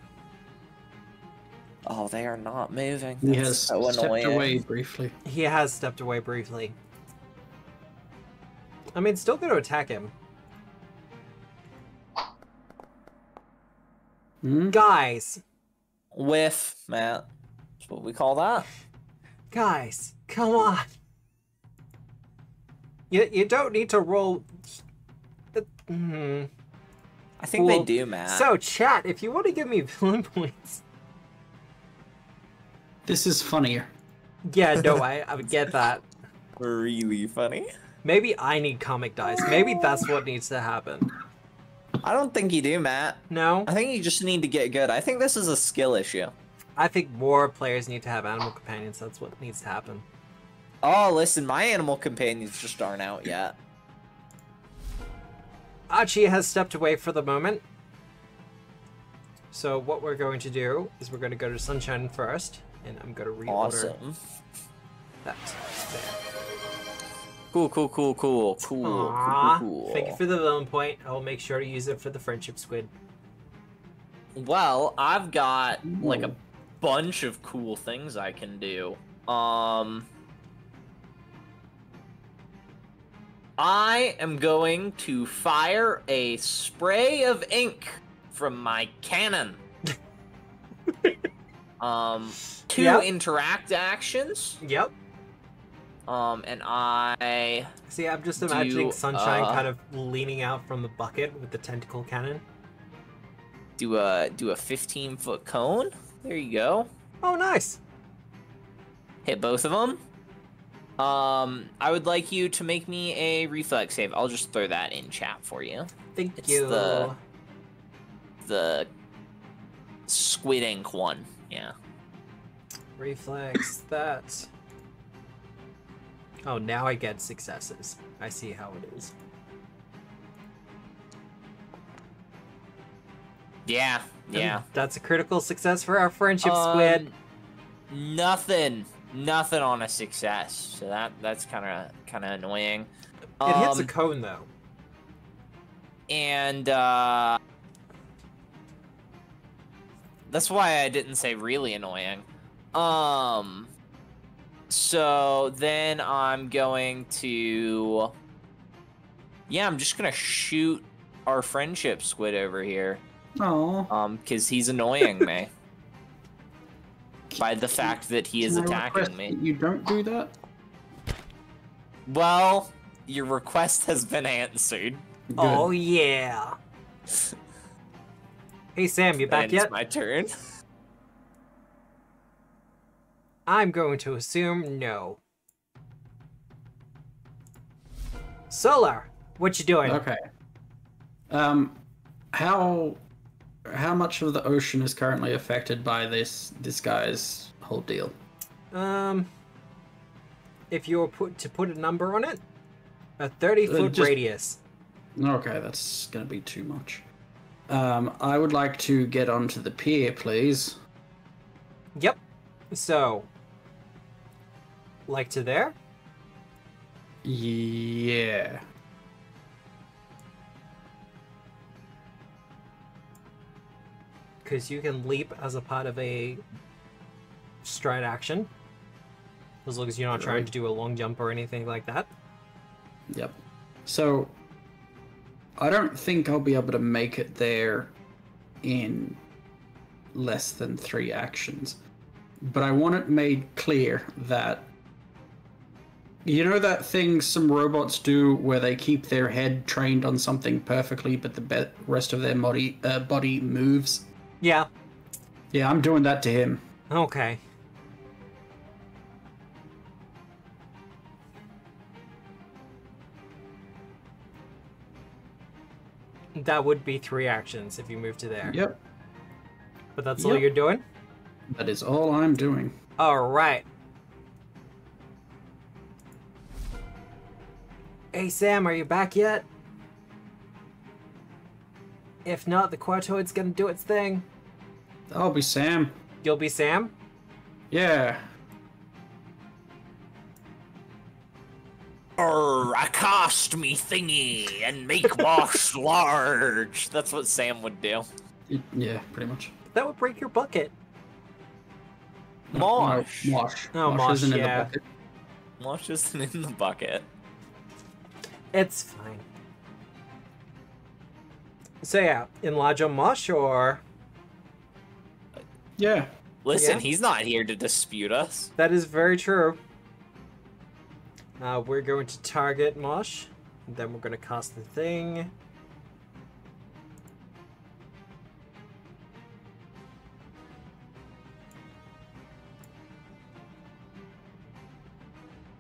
Oh, they are not moving. That's he has so stepped annoying. Away briefly. He has stepped away briefly. I mean, still gonna attack him. Mm-hmm. Guys. Whiff, Matt. That's what we call that. Guys, come on. You don't need to roll... Mm-hmm. I think well, they do, Matt. So, chat, if you want to give me villain points... This is funnier. Yeah, no, I would get that. Really funny. Maybe I need comic dice. Maybe that's what needs to happen. I don't think you do, Matt. No? I think you just need to get good. I think this is a skill issue. I think more players need to have animal companions. That's what needs to happen. Oh, listen, my animal companions just aren't out yet. Archie has stepped away for the moment. So what we're going to do is we're going to go to Sunshine first, and I'm going to reorder awesome. That there. Cool. Thank you for the villain point. I'll make sure to use it for the friendship squid. Well, I've got ooh. Like a bunch of cool things I can do. I am going to fire a spray of ink from my cannon. Two yep. interact actions. Yep. And I... See, I'm just imagining Sunshine kind of leaning out from the bucket with the tentacle cannon. Do a 15-foot cone. There you go. Oh, nice. Hit both of them. I would like you to make me a reflex save. I'll just throw that in chat for you. Thank it's you. The squid ink one. Yeah. Reflex that... Oh, now I get successes. I see how it is. Yeah, yeah. That's a critical success for our friendship squid. Nothing on a success. So that's kind of annoying. It hits a cone though. And that's why I didn't say really annoying. So then I'm going to, yeah, I'm just gonna shoot our friendship squid over here. Oh. Because he's annoying me by the fact that he is attacking me. You don't do that. Well, your request has been answered. Good. Oh yeah. Hey Sam, you back yet? It's my turn. I'm going to assume no. Solar, what you doing? Okay. How much of the ocean is currently affected by this guy's whole deal? If you were to put a number on it, a 30-foot radius. Okay, that's gonna be too much. I would like to get onto the pier, please. Yep. So. Like to there? Yeah. Because you can leap as a part of a stride action. As long as you're not trying to do a long jump or anything like that. Yep. So, I don't think I'll be able to make it there in less than 3 actions. But I want it made clear that, you know that thing some robots do where they keep their head trained on something perfectly, but the rest of their body moves? Yeah. Yeah, I'm doing that to him. Okay. That would be three actions if you move to there. Yep. But that's all you're doing? That is all I'm doing. All right. Hey, Sam, are you back yet? If not, the Quatoid's gonna do its thing. I'll be Sam. You'll be Sam? Yeah. I cast me thingy and make wash large. That's what Sam would do. Yeah, pretty much. That would break your bucket. Mosh. No, mosh. No, mosh isn't in the bucket. Mosh isn't in the bucket. It's fine. So yeah, enlarge on Mosh or... Yeah. Listen, he's not here to dispute us. That is very true. We're going to target Mosh, and then we're going to cast the thing.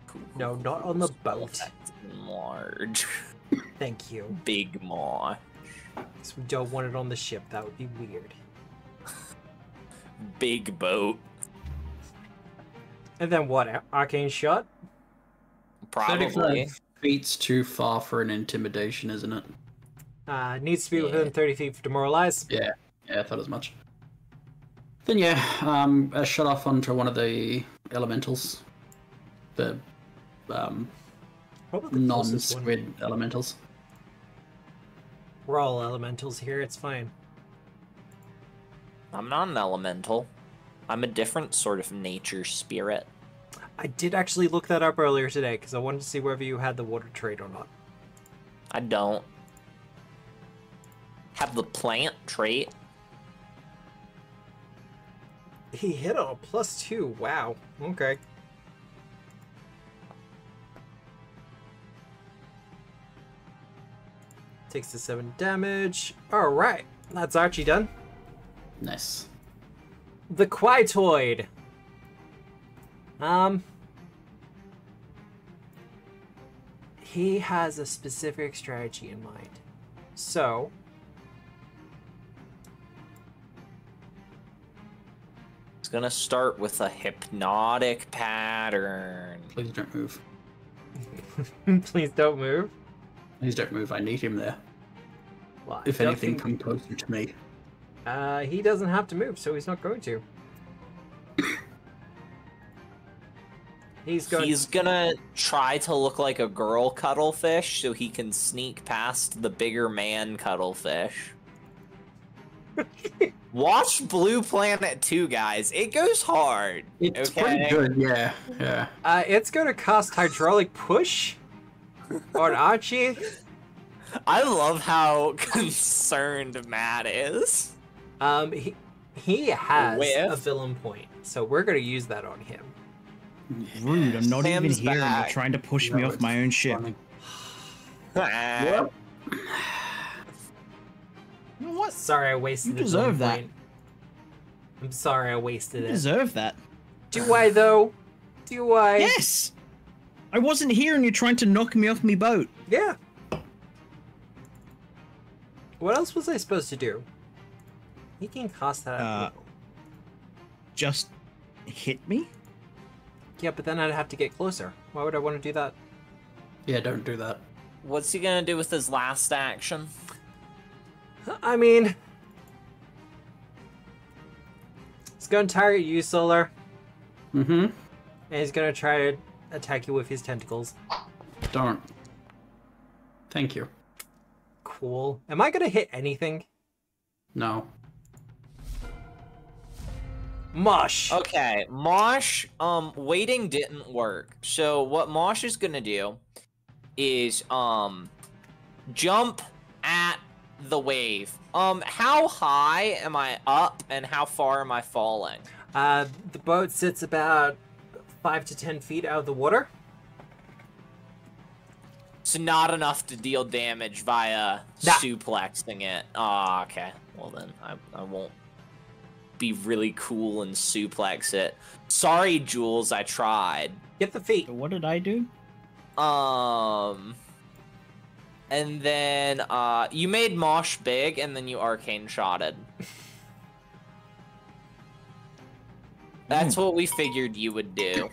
Cool. No, not on the boat. That's large. Thank you. Big Mosh. So we don't want it on the ship. That would be weird. Big boat. And then what? Arcane shot? Probably. 35 feet's too far for an intimidation, isn't it? It needs to be within 30 feet for demoralize. Yeah. Yeah, I thought as much. Then yeah, I shut off onto one of the elementals. The non-squid elementals. We're all elementals here, it's fine. I'm not an elemental. I'm a different sort of nature spirit. I did actually look that up earlier today because I wanted to see whether you had the water trait or not. I don't. Have the plant trait. He hit on a +2, wow. Okay. Takes the 7 damage. All right, that's Archie done. Nice. The Quitoid. He has a specific strategy in mind. So, he's gonna start with a hypnotic pattern. Please don't move. Please don't move. Please don't move, I need him there. Well, if anything, come closer to me. He doesn't have to move, so he's not going to. He's gonna try to look like a girl cuttlefish so he can sneak past the bigger man cuttlefish. Watch Blue Planet 2, guys. It goes hard. It's pretty good, yeah. It's gonna cast Hydraulic Push. On Archie? I love how concerned Matt is. He has a villain point, so we're gonna use that on him. Rude, I'm not Sam's even here and you're trying to push me off my own ship. Yep. You know what? Sorry I wasted the villain point. I'm sorry I wasted it. You deserve that. Do I though? Do I? Yes! I wasn't here and you're trying to knock me off my boat. Yeah. What else was I supposed to do? He can cast that. Just hit me? Yeah, but then I'd have to get closer. Why would I want to do that? Yeah, don't do that. What's he going to do with his last action? I mean... He's going to target you, Solar. Mm-hmm. And he's going to try to attack you with his tentacles. Darn. Thank you. Cool. Am I gonna hit anything? No. Mosh! Okay, Mosh, waiting didn't work. So what Mosh is gonna do is, jump at the wave. How high am I up and how far am I falling? The boat sits about 5 to 10 feet out of the water. So not enough to deal damage via suplexing it. Ah, okay. Well then, I won't be really cool and suplex it. Sorry, Jules, I tried. Get the feet. What did I do? And then you made Mosh big, and then you arcane shotted. That's what we figured you would do.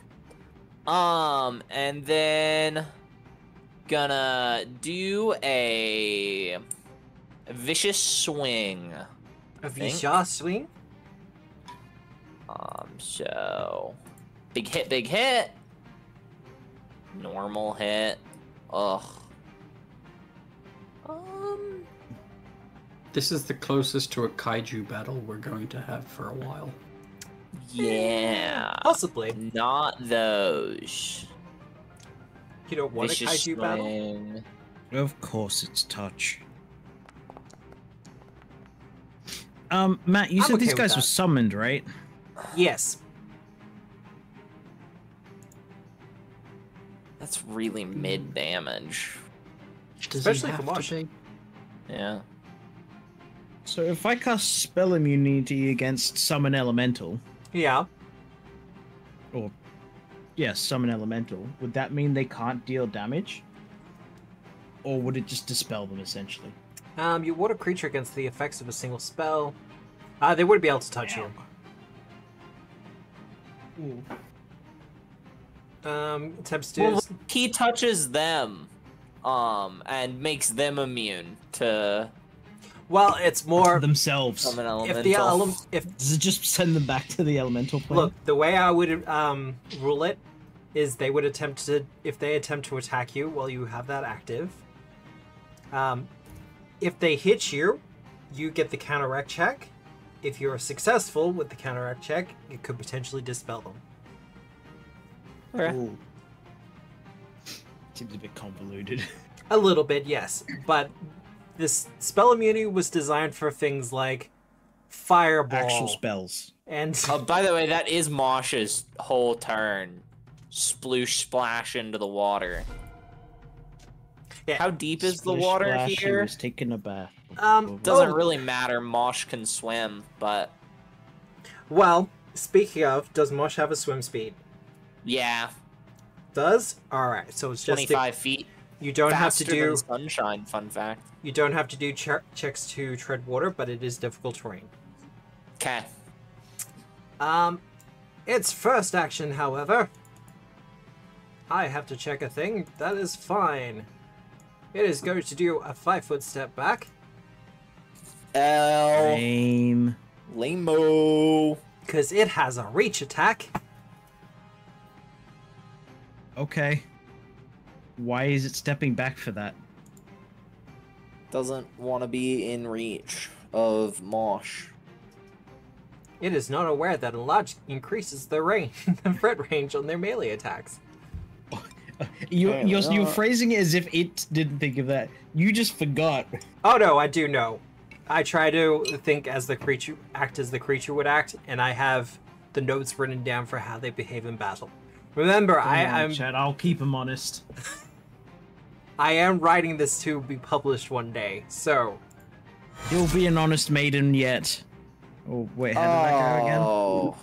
And then gonna do a vicious swing. A vicious swing? So big hit, normal hit. Ugh. This is the closest to a kaiju battle we're going to have for a while. Yeah. Possibly. Not those. You don't want vicious a kaiju battle? Of course it's touch. Matt, you said these guys were summoned, right? Yes. That's really mid damage. Especially for Mosh. Yeah. So if I cast spell immunity against summon elemental. Yeah. Or yes, yeah, summon elemental. Would that mean they can't deal damage? Or would it just dispel them essentially? You ward a creature against the effects of a single spell. They wouldn't be able to touch you. Ooh. Attempts to he touches them. And makes them immune to. Well, it's more themselves. If the does it just send them back to the elemental plane? Look, the way I would rule it is they would attempt to attack you while you have that active. If they hit you, you get the counteract check. If you're successful with the counteract check, it could potentially dispel them. Okay. Ooh. Seems a bit convoluted. A little bit, yes. But this spell immunity was designed for things like fireball. Actual spells. And by the way, that is Mosh's whole turn. Sploosh splash into the water. Yeah. How deep is the water here? He was taking a bath. Doesn't really matter. Mosh can swim, but. Well, speaking of, does Mosh have a swim speed? Yeah. Does? All right, so it's just 25 feet. You don't have to do sunshine. Fun fact. You don't have to do checks to tread water, but it is difficult terrain. Okay. Its first action, however, I have to check a thing. That is fine. It is going to do a 5-foot step back. Lame-o. Because it has a reach attack. Okay. Why is it stepping back for that? Doesn't want to be in reach of Mosh. It is not aware that enlarge increases the range, the threat range on their melee attacks. You're phrasing it as if it didn't think of that. You just forgot. Oh no, I do know. I try to think as the creature would act, and I have the notes written down for how they behave in battle. Remember, I'll keep him honest. I am writing this to be published one day, so. You'll be an honest maiden yet. Oh, wait, how did that go again? Oh,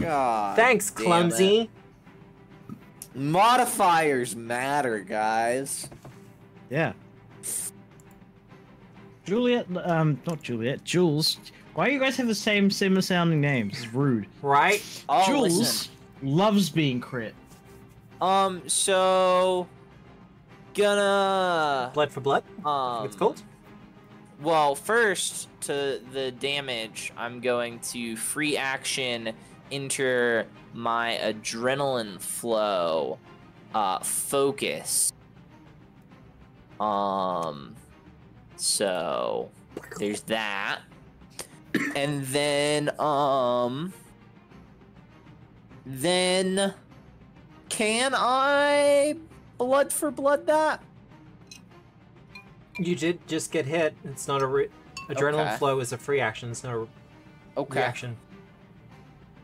God. Thanks, Clumsy. Modifiers matter, guys. Yeah. Jules. Why do you guys have the same similar sounding names? It's rude. Right? Oh, Jules. Listen. Loves being crit. So gonna blood for blood. It's cold. Well, first to the damage, I'm going to free action enter my adrenaline flow, focus. So there's that, and then Then, can I blood for blood that? You did just get hit. It's not a adrenaline flow is a free action. It's not a reaction.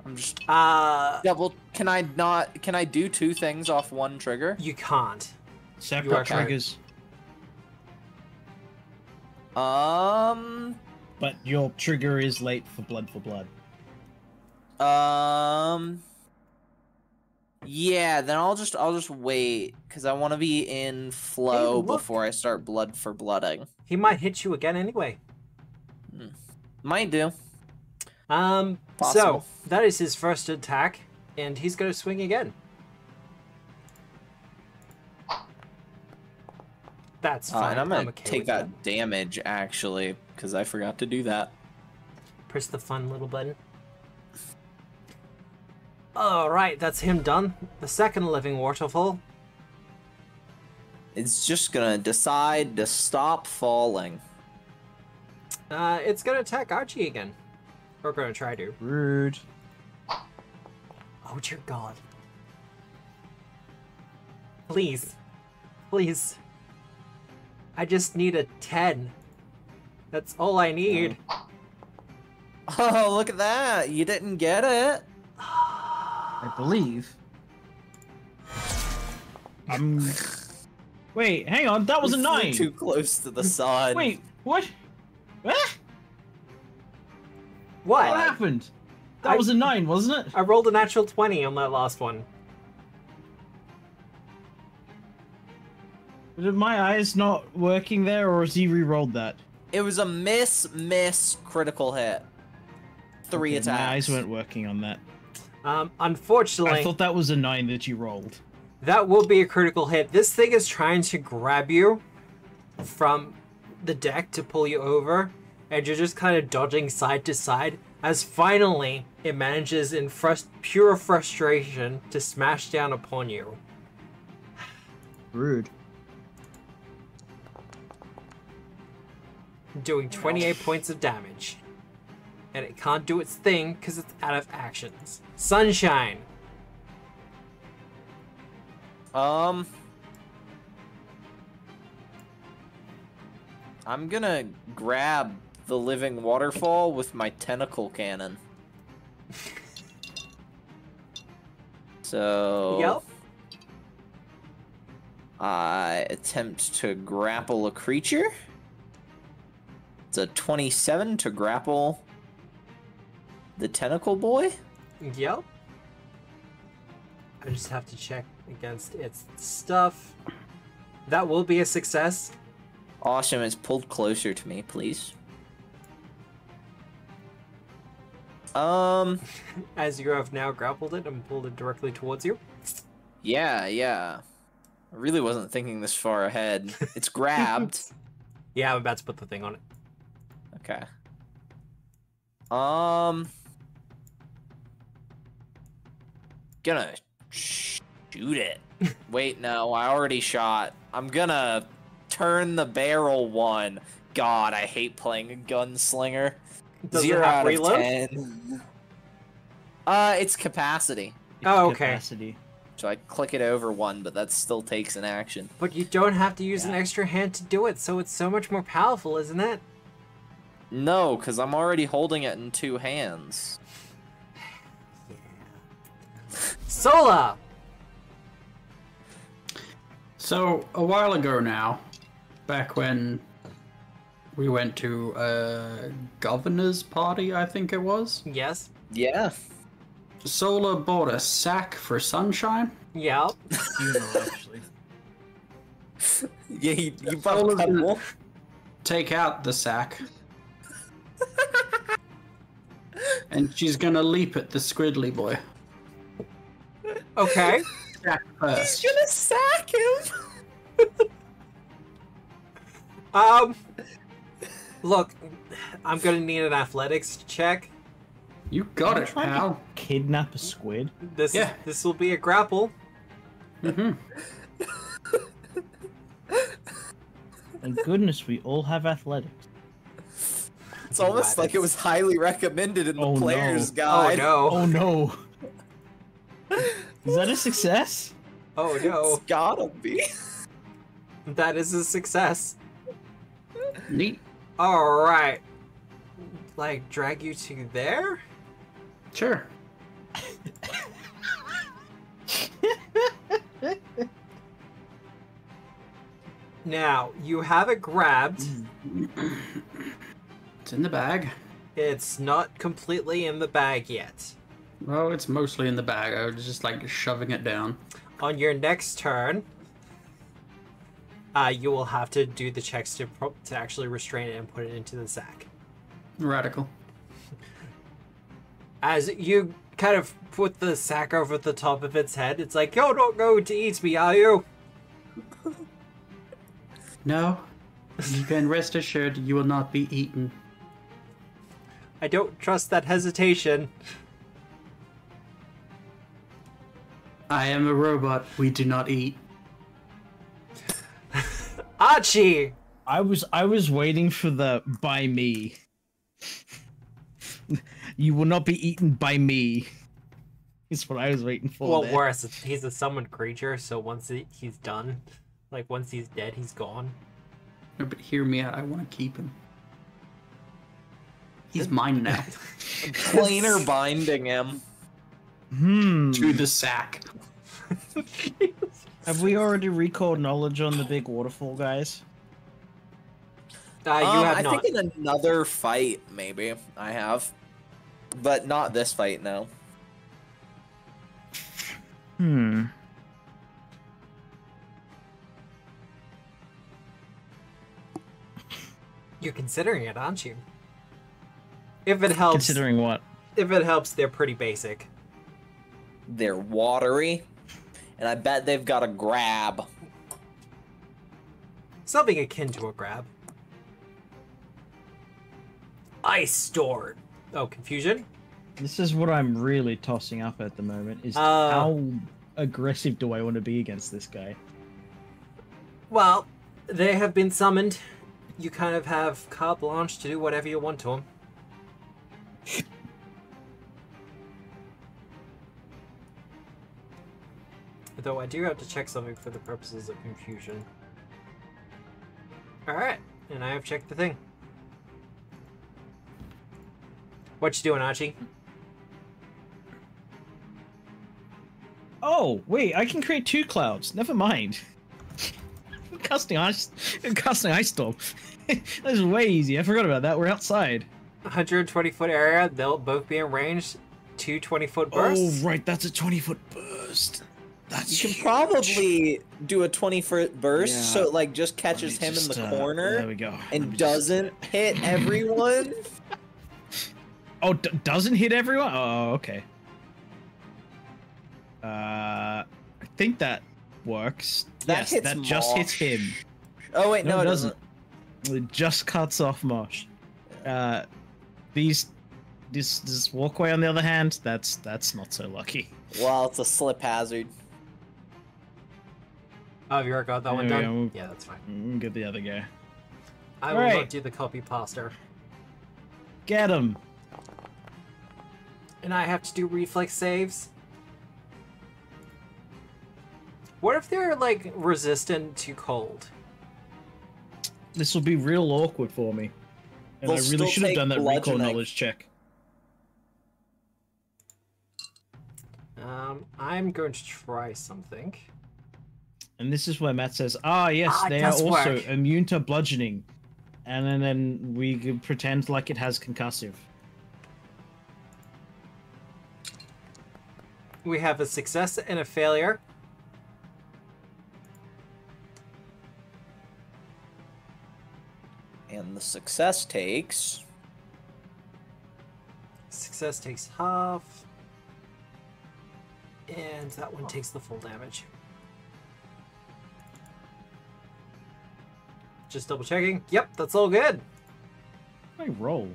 I'm just double. Can I not? Can I do two things off one trigger? You can't. Separate triggers. But your trigger is late for blood. Yeah, then I'll just wait because I want to be in flow before I start blood for blooding. He might hit you again anyway. Might do. Possible. So that is his first attack, and he's gonna swing again. That's fine. And I'm gonna okay take that damage actually because I forgot to do that. Press the fun little button. Alright, that's him done. The second living waterfall. It's just gonna decide to stop falling. It's gonna attack Archie again. We're gonna try to. Rude. Oh dear god. Please. Please. I just need a 10. That's all I need. Oh, look at that. You didn't get it. I believe. Wait, hang on. That was a 9. Too close to the sun. Wait, what? Ah! What happened? That was a 9, wasn't it? I rolled a natural 20 on that last one. Did my eyes not working there, or has he re-rolled that? It was a miss, critical hit. 3 attacks. My eyes weren't working on that. Unfortunately, I thought that was a 9 that you rolled. That will be a critical hit. This thing is trying to grab you from the deck to pull you over, and you're just kind of dodging side to side as finally it manages in pure frustration to smash down upon you. Rude. Doing 28 points of damage. And it can't do its thing because it's out of actions. Sunshine. I'm gonna grab the living waterfall with my tentacle cannon. So yep. I attempt to grapple a creature. It's a 27 to grapple the tentacle boy? Yep. I just have to check against its stuff. That will be a success. Awesome, it's pulled closer to me, please. As you have now grappled it and pulled it directly towards you. Yeah. I really wasn't thinking this far ahead. It's grabbed. Yeah, I'm about to put the thing on it. Okay. Gonna shoot it. Wait, no, I already shot. I'm gonna turn the barrel one. God, I hate playing a gunslinger. Does 0 it have out reload? Of 10. It's capacity. Oh, okay. Capacity. So I click it over 1, but that still takes an action. But you don't have to use an extra hand to do it, so it's so much more powerful, isn't it? No, because I'm already holding it in 2 hands. Yeah. Sola! So, a while ago now, back when we went to a governor's party, I think it was? Yes. Yeah. Sola bought a sack for Sunshine? Yep. You know, actually. Yeah, you bought a couple. Take out the sack. And she's gonna leap at the squiddly boy. Okay. First. He's gonna sack him. Look, I'm gonna need an athletics check. You got it, pal. Kidnap a squid. This will be a grapple. Mm-hmm. Thank goodness we all have athletics. It's almost like it was highly recommended in the player's guide. Oh no. Oh no. Is that a success? Oh no. It's gotta be. That is a success. Neat. Alright. Like, drag you to there? Sure. Now, you have it grabbed. It's in the bag. It's not completely in the bag yet. Well, it's mostly in the bag. I was just like shoving it down. On your next turn, you will have to do the checks to actually restrain it and put it into the sack. Radical. As you kind of put the sack over the top of its head, it's like, you're not going to eat me, are you? No. You can rest assured you will not be eaten. I don't trust that hesitation. I am a robot. We do not eat. Archie! I was waiting for the by me. You will not be eaten by me. That's what I was waiting for. Well, worse, he's a summoned creature, so once he's done, like once he's dead, he's gone. No, but hear me out. I want to keep him. He's mine now. Planar binding him to the sack. Have we already recalled knowledge on the big waterfall, guys? You have not. I think in another fight, maybe I have, but not this fight. No. You're considering it, aren't you? If it helps. Considering what? If it helps, they're pretty basic. They're watery, and I bet they've got a grab. Something akin to a grab. Ice storm. Oh, confusion. This is what I'm really tossing up at the moment, is how aggressive do I want to be against this guy? Well, they have been summoned. You kind of have carte blanche to do whatever you want to them. Though I do have to check something for the purposes of confusion. Alright, and I have checked the thing. What you doing, Archie? Oh, wait, I can create two clouds. Never mind. Casting ice storm. That is way easy. I forgot about that. We're outside. 120-foot area. They'll both be in range. Two 20-foot bursts. Oh, right. That's a 20-foot burst. That's you huge. Can probably do a 20-foot burst, yeah. So it like just catches him in the corner. There we go. And doesn't hit everyone. Oh, doesn't hit everyone? Oh, okay. I think that works. That yes, hits that Mosh. Just hits him. Oh wait, no, it doesn't. It just cuts off Mosh. This walkway on the other hand, that's not so lucky. Well, it's a slip hazard. Oh, have you already got that one done? We'll, yeah, that's fine. We'll get the other guy. I will not do the copy pasta. Get him. And I have to do reflex saves. What if they're like resistant to cold? This will be real awkward for me. And I really should have done that recall knowledge check. I'm going to try something. And this is where Matt says, ah, yes, they are also immune to bludgeoning. And then we could pretend like it has concussive. We have a success and a failure. And the success takes... Success takes half. And that one takes the full damage. Just double checking. Yep, that's all good. I roll.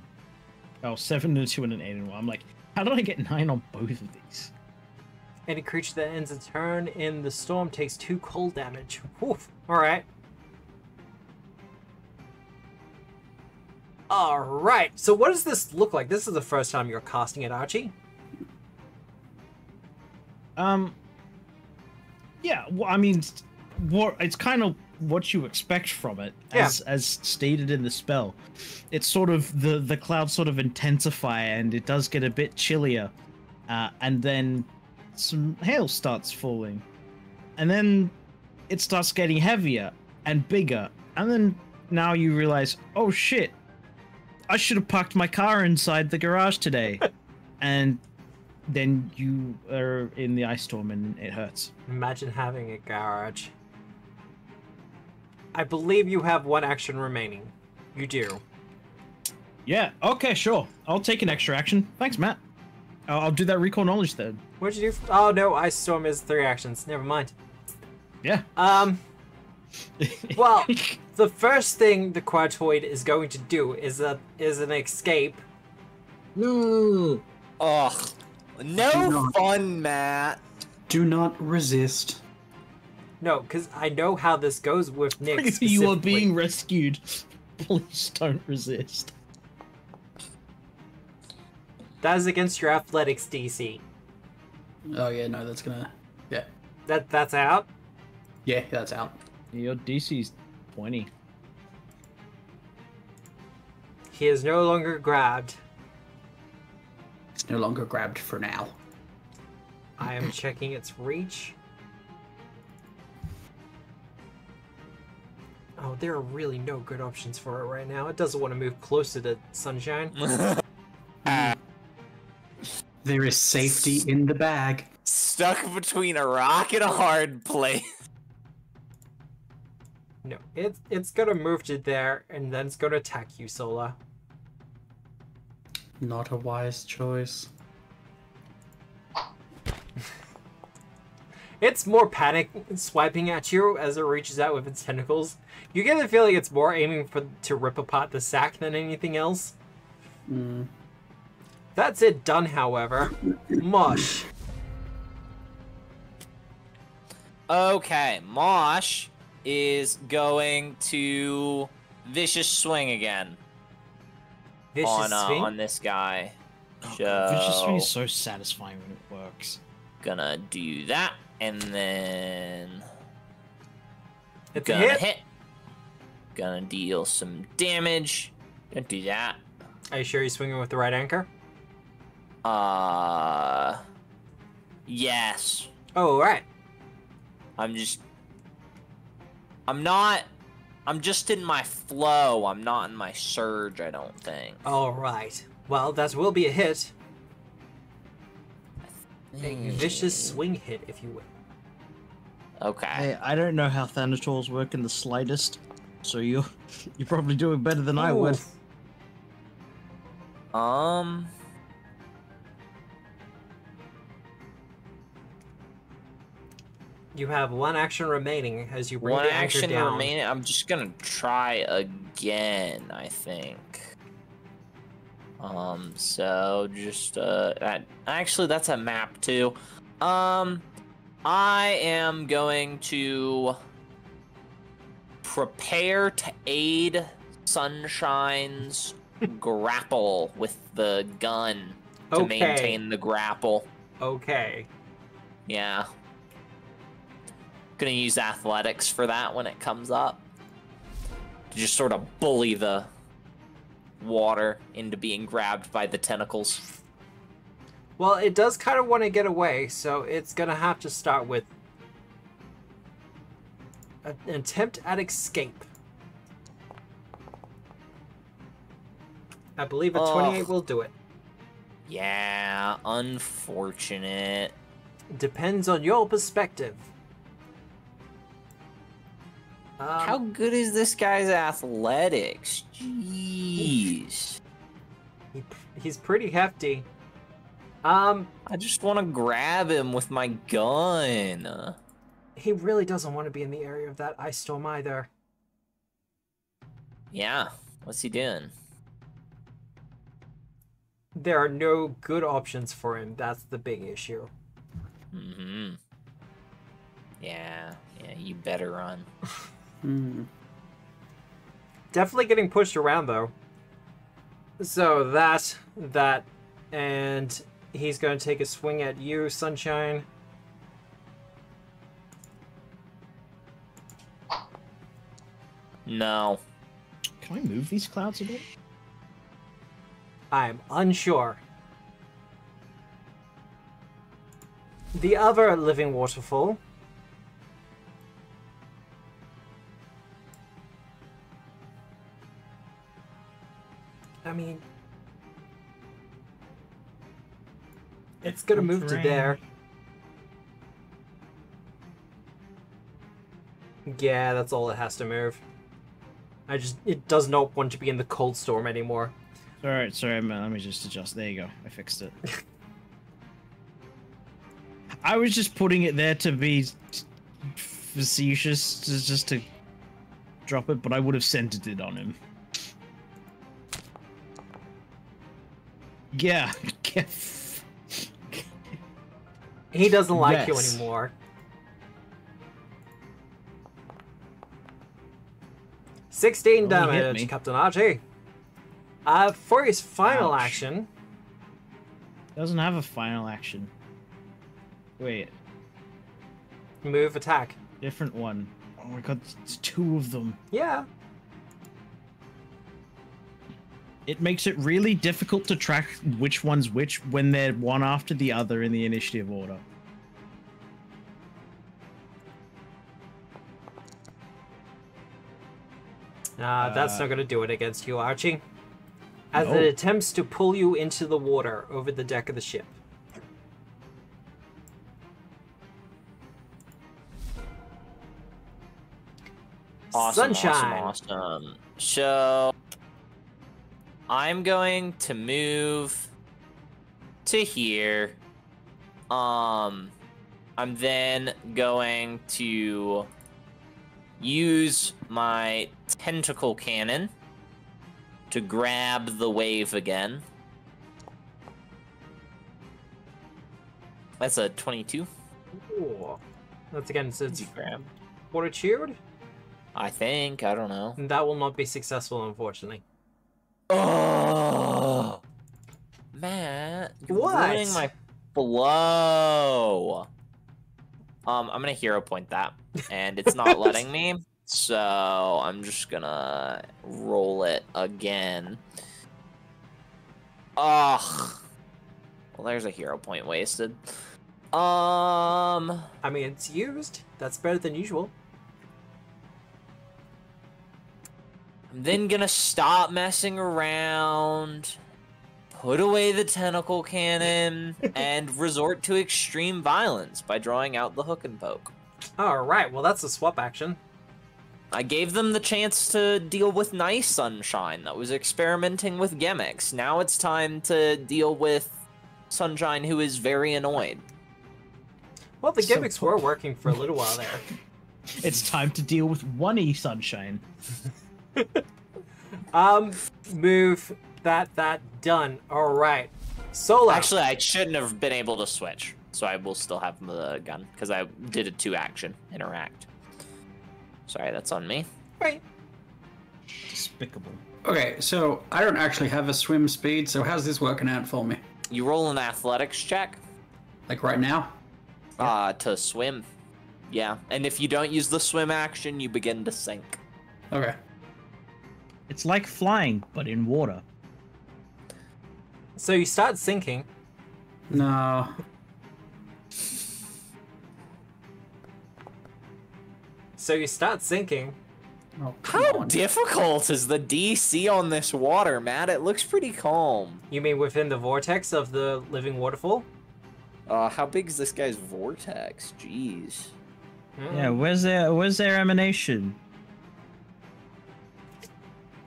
Oh, 7 and a 2 and an 8 and 1. I'm like, how did I get 9 on both of these? Any creature that ends its turn in the storm takes 2 cold damage. Oof. Alright. Alright, so what does this look like? This is the first time you're casting it, Archie. Yeah, well, I mean, it's kind of what you expect from it, as stated in the spell. It's sort of, the clouds sort of intensify, and it does get a bit chillier, and then some hail starts falling, and then it starts getting heavier and bigger, and then now you realize, oh shit, I should have parked my car inside the garage today. And then you are in the ice storm and it hurts. Imagine having a garage. I believe you have one action remaining. You do. Yeah, okay, sure. I'll take an extra action. Thanks, Matt. I'll do that recall knowledge then. What'd you do? Oh, no, ice storm is 3 actions. Never mind. Yeah. Well, the first thing the Quatoid is going to do is an escape. No. Ugh. No fun, Matt. Do not resist. No, because I know how this goes with Nick. You are being rescued. Please don't resist. That is against your athletics DC. Oh yeah, no, that's gonna, yeah. That's out? Yeah, that's out. Your DC's 20. He is no longer grabbed. It's no longer grabbed for now. I am checking its reach. Oh, there are really no good options for it right now. It doesn't want to move closer to sunshine. There is safety in the bag. Stuck between a rock and a hard place. No, it's gonna move to there, and then it's gonna attack you, Sola. Not a wise choice. It's more panic swiping at you as it reaches out with its tentacles. You get the feeling it's more aiming to rip apart the sack than anything else. Mm. That's it done, however. Mosh. Okay, Mosh is going to vicious swing again. Vicious swing on this guy. Oh, God, vicious swing is so satisfying when it works. Gonna do that. And then it's gonna hit. Gonna deal some damage. Don't do that. Are you sure you're swinging with the right anchor? Yes. Oh, right. I'm just in my flow. I'm not in my surge, I don't think. All right. Well, that will be a hit. A vicious swing hit, if you will. Okay. Hey, I don't know how Thanatorals work in the slightest, so you're probably doing better than I would. You have one action remaining as you bring the anchor down. One action remaining. I'm just gonna try again, I think. So just, actually that's a map too. I am going to prepare to aid Sunshine's grapple with the gun to maintain the grapple. Okay. Yeah. Gonna use athletics for that when it comes up. To just sort of bully the water into being grabbed by the tentacles. Well, it does kind of want to get away, so it's gonna have to start with an attempt at escape. I believe a 28 will do it. Yeah, unfortunate. Depends on your perspective. How good is this guy's athletics? Jeez. He's pretty hefty. I just want to grab him with my gun. He really doesn't want to be in the area of that ice storm either. Yeah. What's he doing? There are no good options for him. That's the big issue. Mm-hmm. Yeah. Yeah, you better run. Hmm. Definitely getting pushed around though. So that, and he's going to take a swing at you, Sunshine. No. Can I move these clouds a bit? I'm unsure. The other living waterfall. It's gonna move to there. Yeah, that's all it has to move. It does not want to be in the cold storm anymore. Alright, sorry, man. Let me just adjust. There you go. I fixed it. I was just putting it there to be facetious, just to drop it, but I would have centered it on him. Yeah. He doesn't like you anymore. $16 damage, Captain Archie. For his final action. Doesn't have a final action. Wait. Move, attack. Different one. Oh my god, it's two of them. Yeah. It makes it really difficult to track which one's which when they're one after the other in the initiative order. That's not going to do it against you, Archie. As it attempts to pull you into the water over the deck of the ship. Awesome, Sunshine. Awesome, awesome. So, I'm going to move to here. I'm then going to use my tentacle cannon to grab the wave again. That's a 22. Ooh. That's against its fortitude? I think. I don't know. And that will not be successful, unfortunately. Oh, Matt, you're ruining my flow. I'm gonna hero point that, and it's not letting me, so I'm just gonna roll it again. Ugh. Well, there's a hero point wasted. I mean, it's used. That's better than usual. I'm then gonna stop messing around, put away the tentacle cannon, and resort to extreme violence by drawing out the hook and poke. Alright, well that's a swap action. I gave them the chance to deal with nice Sunshine that was experimenting with gimmicks. Now it's time to deal with Sunshine, who is very annoyed. Well, the gimmicks were working for a little while there. It's time to deal with one-y Sunshine. Move that done. All right. Solo. Actually, I shouldn't have been able to switch, so I will still have the gun because I did a two-action interact. Sorry, that's on me. Right. Despicable. Okay, so I don't actually have a swim speed, so how's this working out for me? You roll an athletics check. Like right now? To swim. Yeah, and if you don't use the swim action, you begin to sink. Okay. It's like flying, but in water. So you start sinking. No. So you start sinking. Oh, how difficult is the DC on this water, Matt? It looks pretty calm. You mean within the vortex of the living waterfall? How big is this guy's vortex? Jeez. Mm. Yeah, where's their emanation?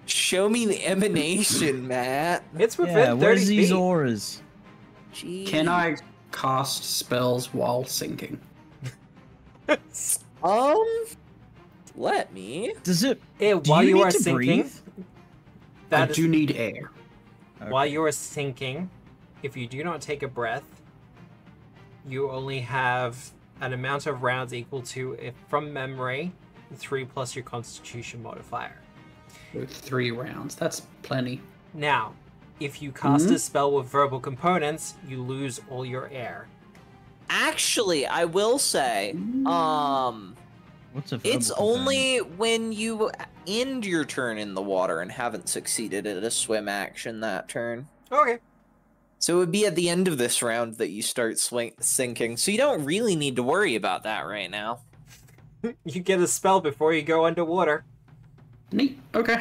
Show me the emanation, Matt. It's within 30 feet. Where's these auras? Jeez. Can I cast spells while sinking? Let me. Does it? While you are sinking, I do need air. While you are sinking, if you do not take a breath, you only have an amount of rounds equal to, from memory, 3 plus your Constitution modifier. 3 rounds. That's plenty. Now, if you cast a spell with verbal components, you lose all your air. Actually, I will say, what's a verbal component? Only when you end your turn in the water and haven't succeeded at a swim action that turn. Okay. So it would be at the end of this round that you start sinking, so you don't really need to worry about that right now. You get a spell before you go underwater. Neat. Okay.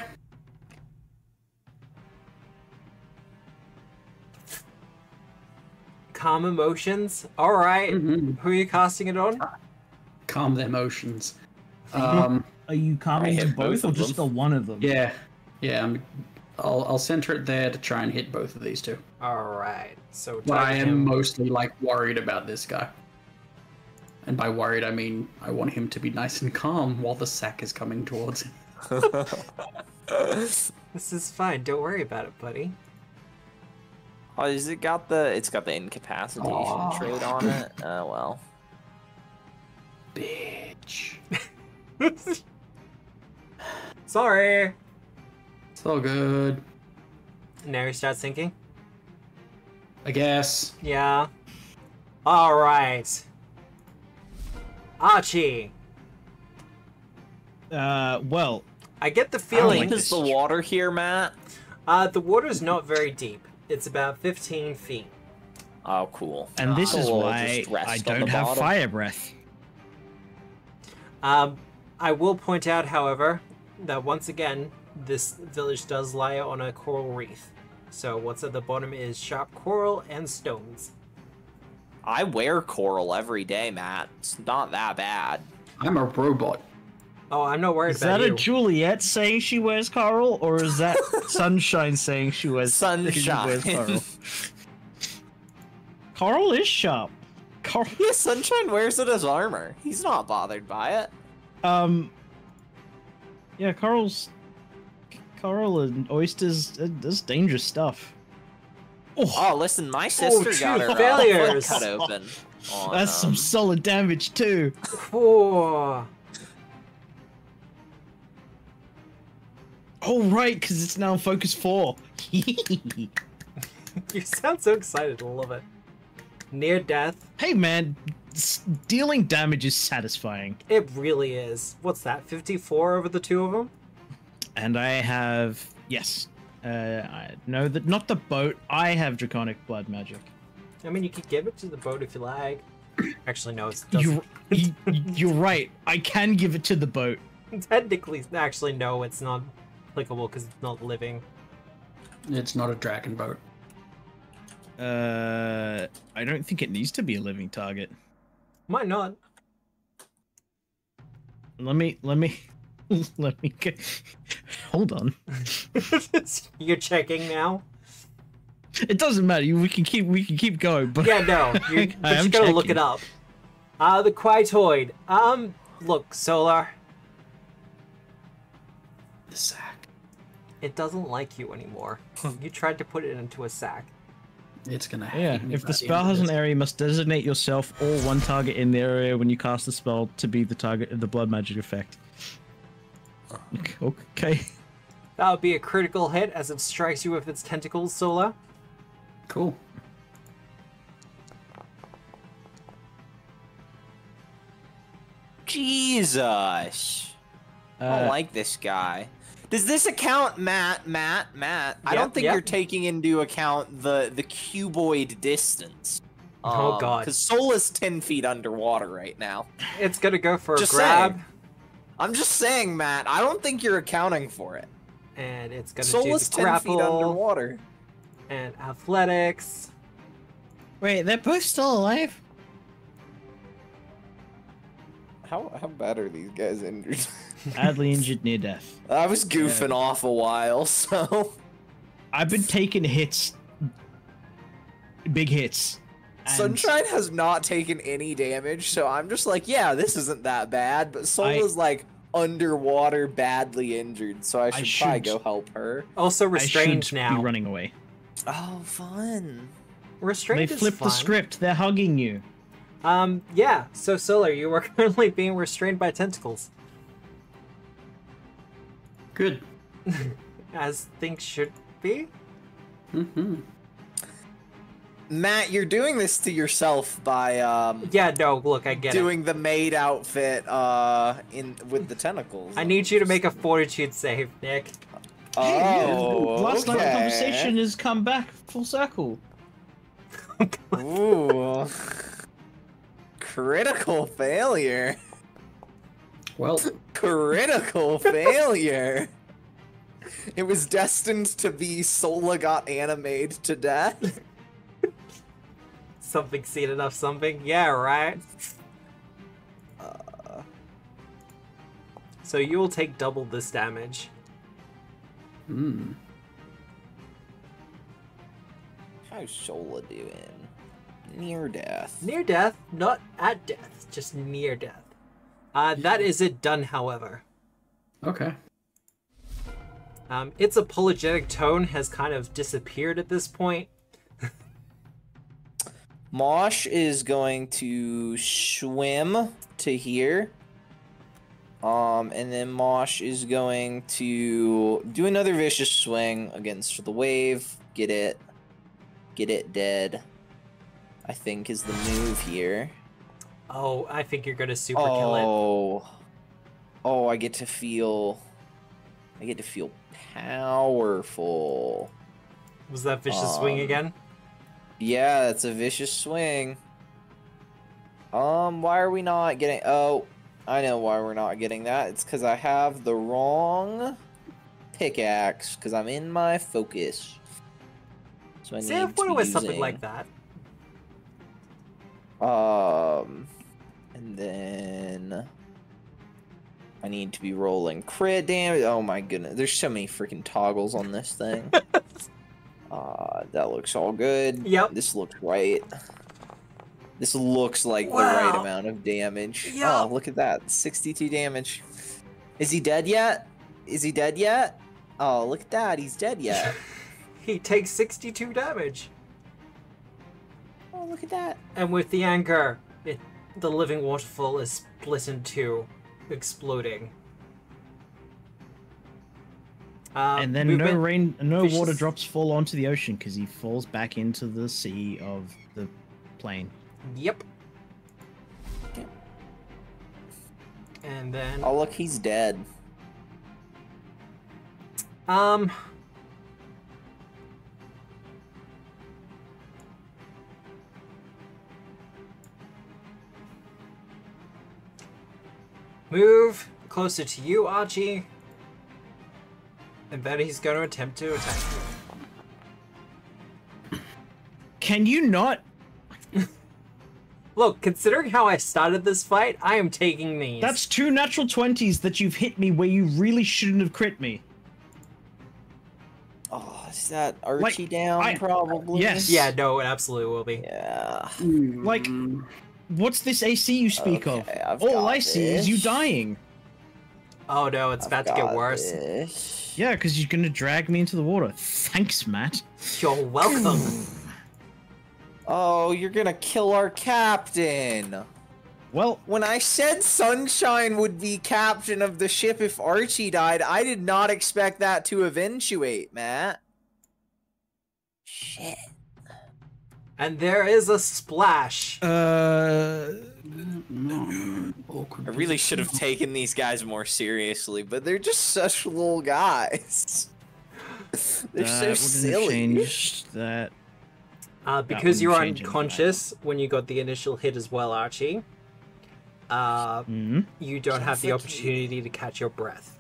calm emotions. All right. Mm-hmm. Who are you casting it on? Calm the emotions. Are you calming hit both or just the one of them? Yeah. Yeah. I'll center it there to try and hit both of these two. All right. So but I am mostly like worried about this guy. And by worried, I mean I want him to be nice and calm while the sack is coming towards him. This is fine. Don't worry about it, buddy. Oh, has it got the? It's got the incapacitation trait on it. Oh well. Bitch. Sorry. It's all good. Now he starts thinking. I guess. Yeah. All right. Archie. Well, I get the feeling. How deep is the water here, Matt? The water's not very deep. It's about 15 feet. Oh, cool. And this is why I don't have fire breath. I will point out, however, that once again, this village does lie on a coral reef. So what's at the bottom is sharp coral and stones. I wear coral every day, Matt. It's not that bad. I'm a robot. Oh, I'm not worried about you. Is that a Juliet saying she wears coral, or is that Sunshine saying she wears coral? Coral is sharp. Coral. Yeah, Sunshine wears it as armor. He's not bothered by it. Yeah, coral and oysters. That's dangerous stuff. Oh, listen, my sister got her failures cut open. Oh, that's some solid damage too. Oh. Oh, right, because it's now in focus 4. You sound so excited. I love it. Near death. Hey, man, dealing damage is satisfying. It really is. What's that, 54 over the two of them? And I have... Yes. No, not the boat. I have Draconic Blood Magic. I mean, you could give it to the boat if you like. Actually, no, it doesn't. You're right. I can give it to the boat. Technically, actually, no, it's not... applicable because it's not living. It's not a dragon boat. I don't think it needs to be a living target. Might not. Let me go. Hold on. You're checking now. It doesn't matter. We can keep going. But yeah, no, you're just gonna look it up. The Quatoid. Look, Solar. The sack. It doesn't like you anymore. You tried to put it into a sack. It's gonna happen. Yeah, if the spell has an area, you must designate yourself or one target in the area when you cast the spell to be the target of the blood magic effect. Okay. That would be a critical hit as it strikes you with its tentacles, Sola. Cool. Jesus. I don't like this guy. Does this account, Matt? Yep, I don't think you're taking into account the cuboid distance. Oh god! Because Sola's 10 feet underwater right now. It's gonna go for a grab. Saying. I'm just saying, Matt. I don't think you're accounting for it. And it's gonna Sola's do the 10 feet underwater. And athletics. Wait, they're both still alive. How bad are these guys injured? Badly injured near death. I was goofing off a while, so... I've been taking hits. Big hits. Sunshine has not taken any damage, so I'm just like, yeah, this isn't that bad, but Sola's like underwater badly injured, so I should probably go help her. Also restrained now. I should be running away. Oh, fun. Restrained is fun. They flipped the script. They're hugging you. Yeah, so Solar, you are currently being restrained by tentacles. Good. As things should be. Mm-hmm. Matt, you're doing this to yourself by, Yeah, no, look, I get doing it. Doing the maid outfit, with the tentacles. I need you to make a fortitude save, Nick. Oh, hey, last night's conversation has come back full circle. Ooh. Critical failure. Well, critical failure. It was destined to be Sola got animated to death. something seen enough something. Yeah, right? So you will take double this damage. Hmm. How's Shola doing? Near death. Near death, not at death, just near death. That is it done, however. Okay. Its apologetic tone has kind of disappeared at this point. Mosh is going to swim to here. And then Mosh is going to do another vicious swing against the wave. Get it dead, I think is the move here. Oh, I think you're gonna super kill it. Oh, I get to feel powerful. Was that vicious swing again? Yeah, that's a vicious swing. Why are we not getting... Oh, I know why we're not getting that. It's because I have the wrong pickaxe, because I'm in my focus. So I need to use something like that. And then... I need to be rolling crit damage. Oh my goodness. There's so many freaking toggles on this thing. That looks all good. Yep. This looks right. This looks like the right amount of damage. Yep. Oh, look at that. 62 damage. Is he dead yet? Is he dead yet? Oh, look at that. He's dead yet. He takes 62 damage. Oh, look at that. And with the anchor, the living waterfall is split in two. Exploding. And then no water drops fall onto the ocean because he falls back into the sea of the plane. Yep. Okay. And then... Oh, look, he's dead. Move closer to you, Archie. And then he's going to attempt to attack you. Can you not? Look, considering how I started this fight, I am taking these. That's two natural 20s that you've hit me where you really shouldn't have crit me. Oh, is that Archie down? Probably. Yes. Yeah, no, it absolutely will be. Yeah. Like... What's this AC you speak of? All I see is you dying. Oh no, it's about to get worse. Yeah, because you're going to drag me into the water. Thanks, Matt. You're welcome. Oh, you're going to kill our captain. Well, when I said Sunshine would be captain of the ship if Archie died, I did not expect that to eventuate, Matt. Shit. And there is a splash. No. I really should have taken these guys more seriously, but they're just such little guys. They're so silly. That because you're unconscious when you got the initial hit as well, Archie. You don't have the opportunity to catch your breath,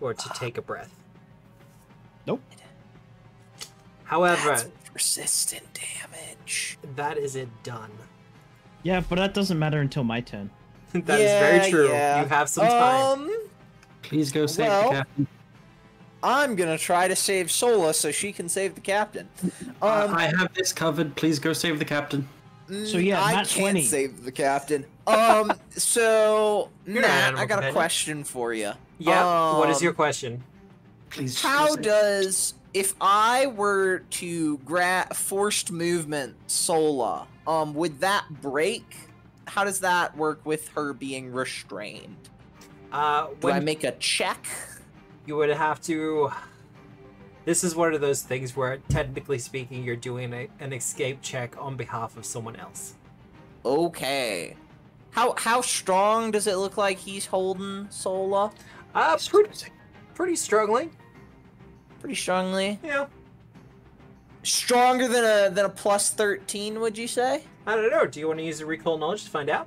or to take a breath. Nope. However. That's persistent damage. That is it done. Yeah, but that doesn't matter until my turn. That is very true. Yeah. You have some time. Please go save the captain. I'm gonna try to save Sola so she can save the captain. I have this covered. Please go save the captain. So yeah, I can't save the captain. So Matt, I got a question for you. Yeah. What is your question? Please. How does if I were to forced movement Sola, would that break? How does that work with her being restrained? Do I make a check? You would have to... This is one of those things where, technically speaking, you're doing an escape check on behalf of someone else. Okay. How strong does it look like he's holding Sola? Pretty strongly. Pretty strongly. Yeah. Stronger than a plus 13, would you say? I don't know. Do you want to use the recall knowledge to find out?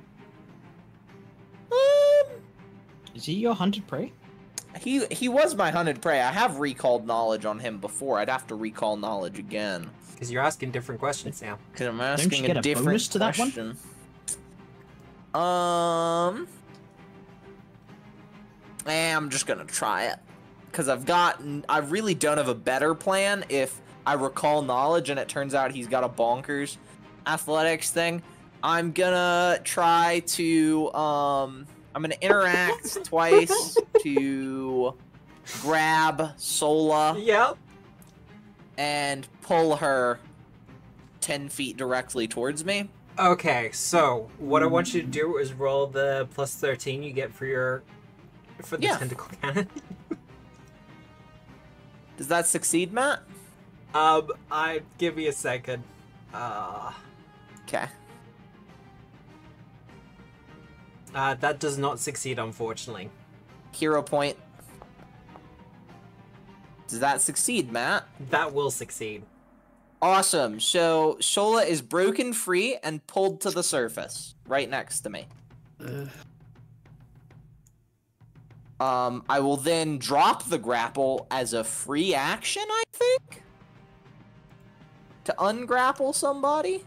Is he your hunted prey? He was my hunted prey. I have recalled knowledge on him before. I'd have to recall knowledge again. Because you're asking different questions, Sam. Because I'm asking a different question. I'm just gonna try it. Because I really don't have a better plan if I recall knowledge and it turns out he's got a bonkers athletics thing. I'm gonna try to, I'm gonna interact twice to grab Sola. Yep. And pull her 10 feet directly towards me. Okay, so what I want you to do is roll the plus 13 you get for the tentacle cannon. Does that succeed, Matt? Give me a second. Okay. That does not succeed, unfortunately. Hero point. Does that succeed, Matt? That will succeed. Awesome. So, Shola is broken free and pulled to the surface, right next to me. I will then drop the grapple as a free action, I think? To ungrapple somebody?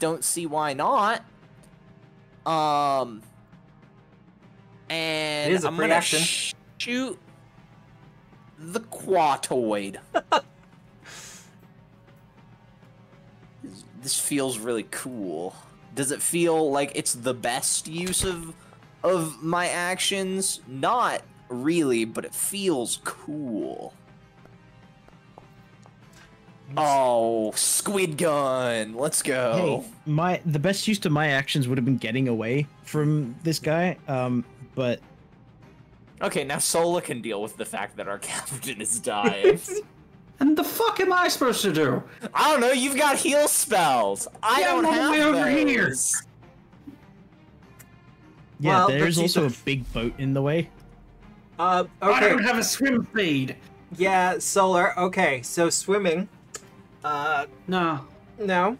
Don't see why not. And I'm gonna shoot the Quatoid. This feels really cool. Does it feel like it's the best use of my actions? Not really, but it feels cool. Oh, squid gun! Let's go. Hey, the best use to my actions would have been getting away from this guy, but okay, now Sola can deal with the fact that our captain is dying. And the fuck am I supposed to do? I don't know. You've got heal spells. I don't have those over here. Yeah, well, there's also a big boat in the way. Okay. I don't have a swim speed. Yeah, Solar. Okay, so swimming. No.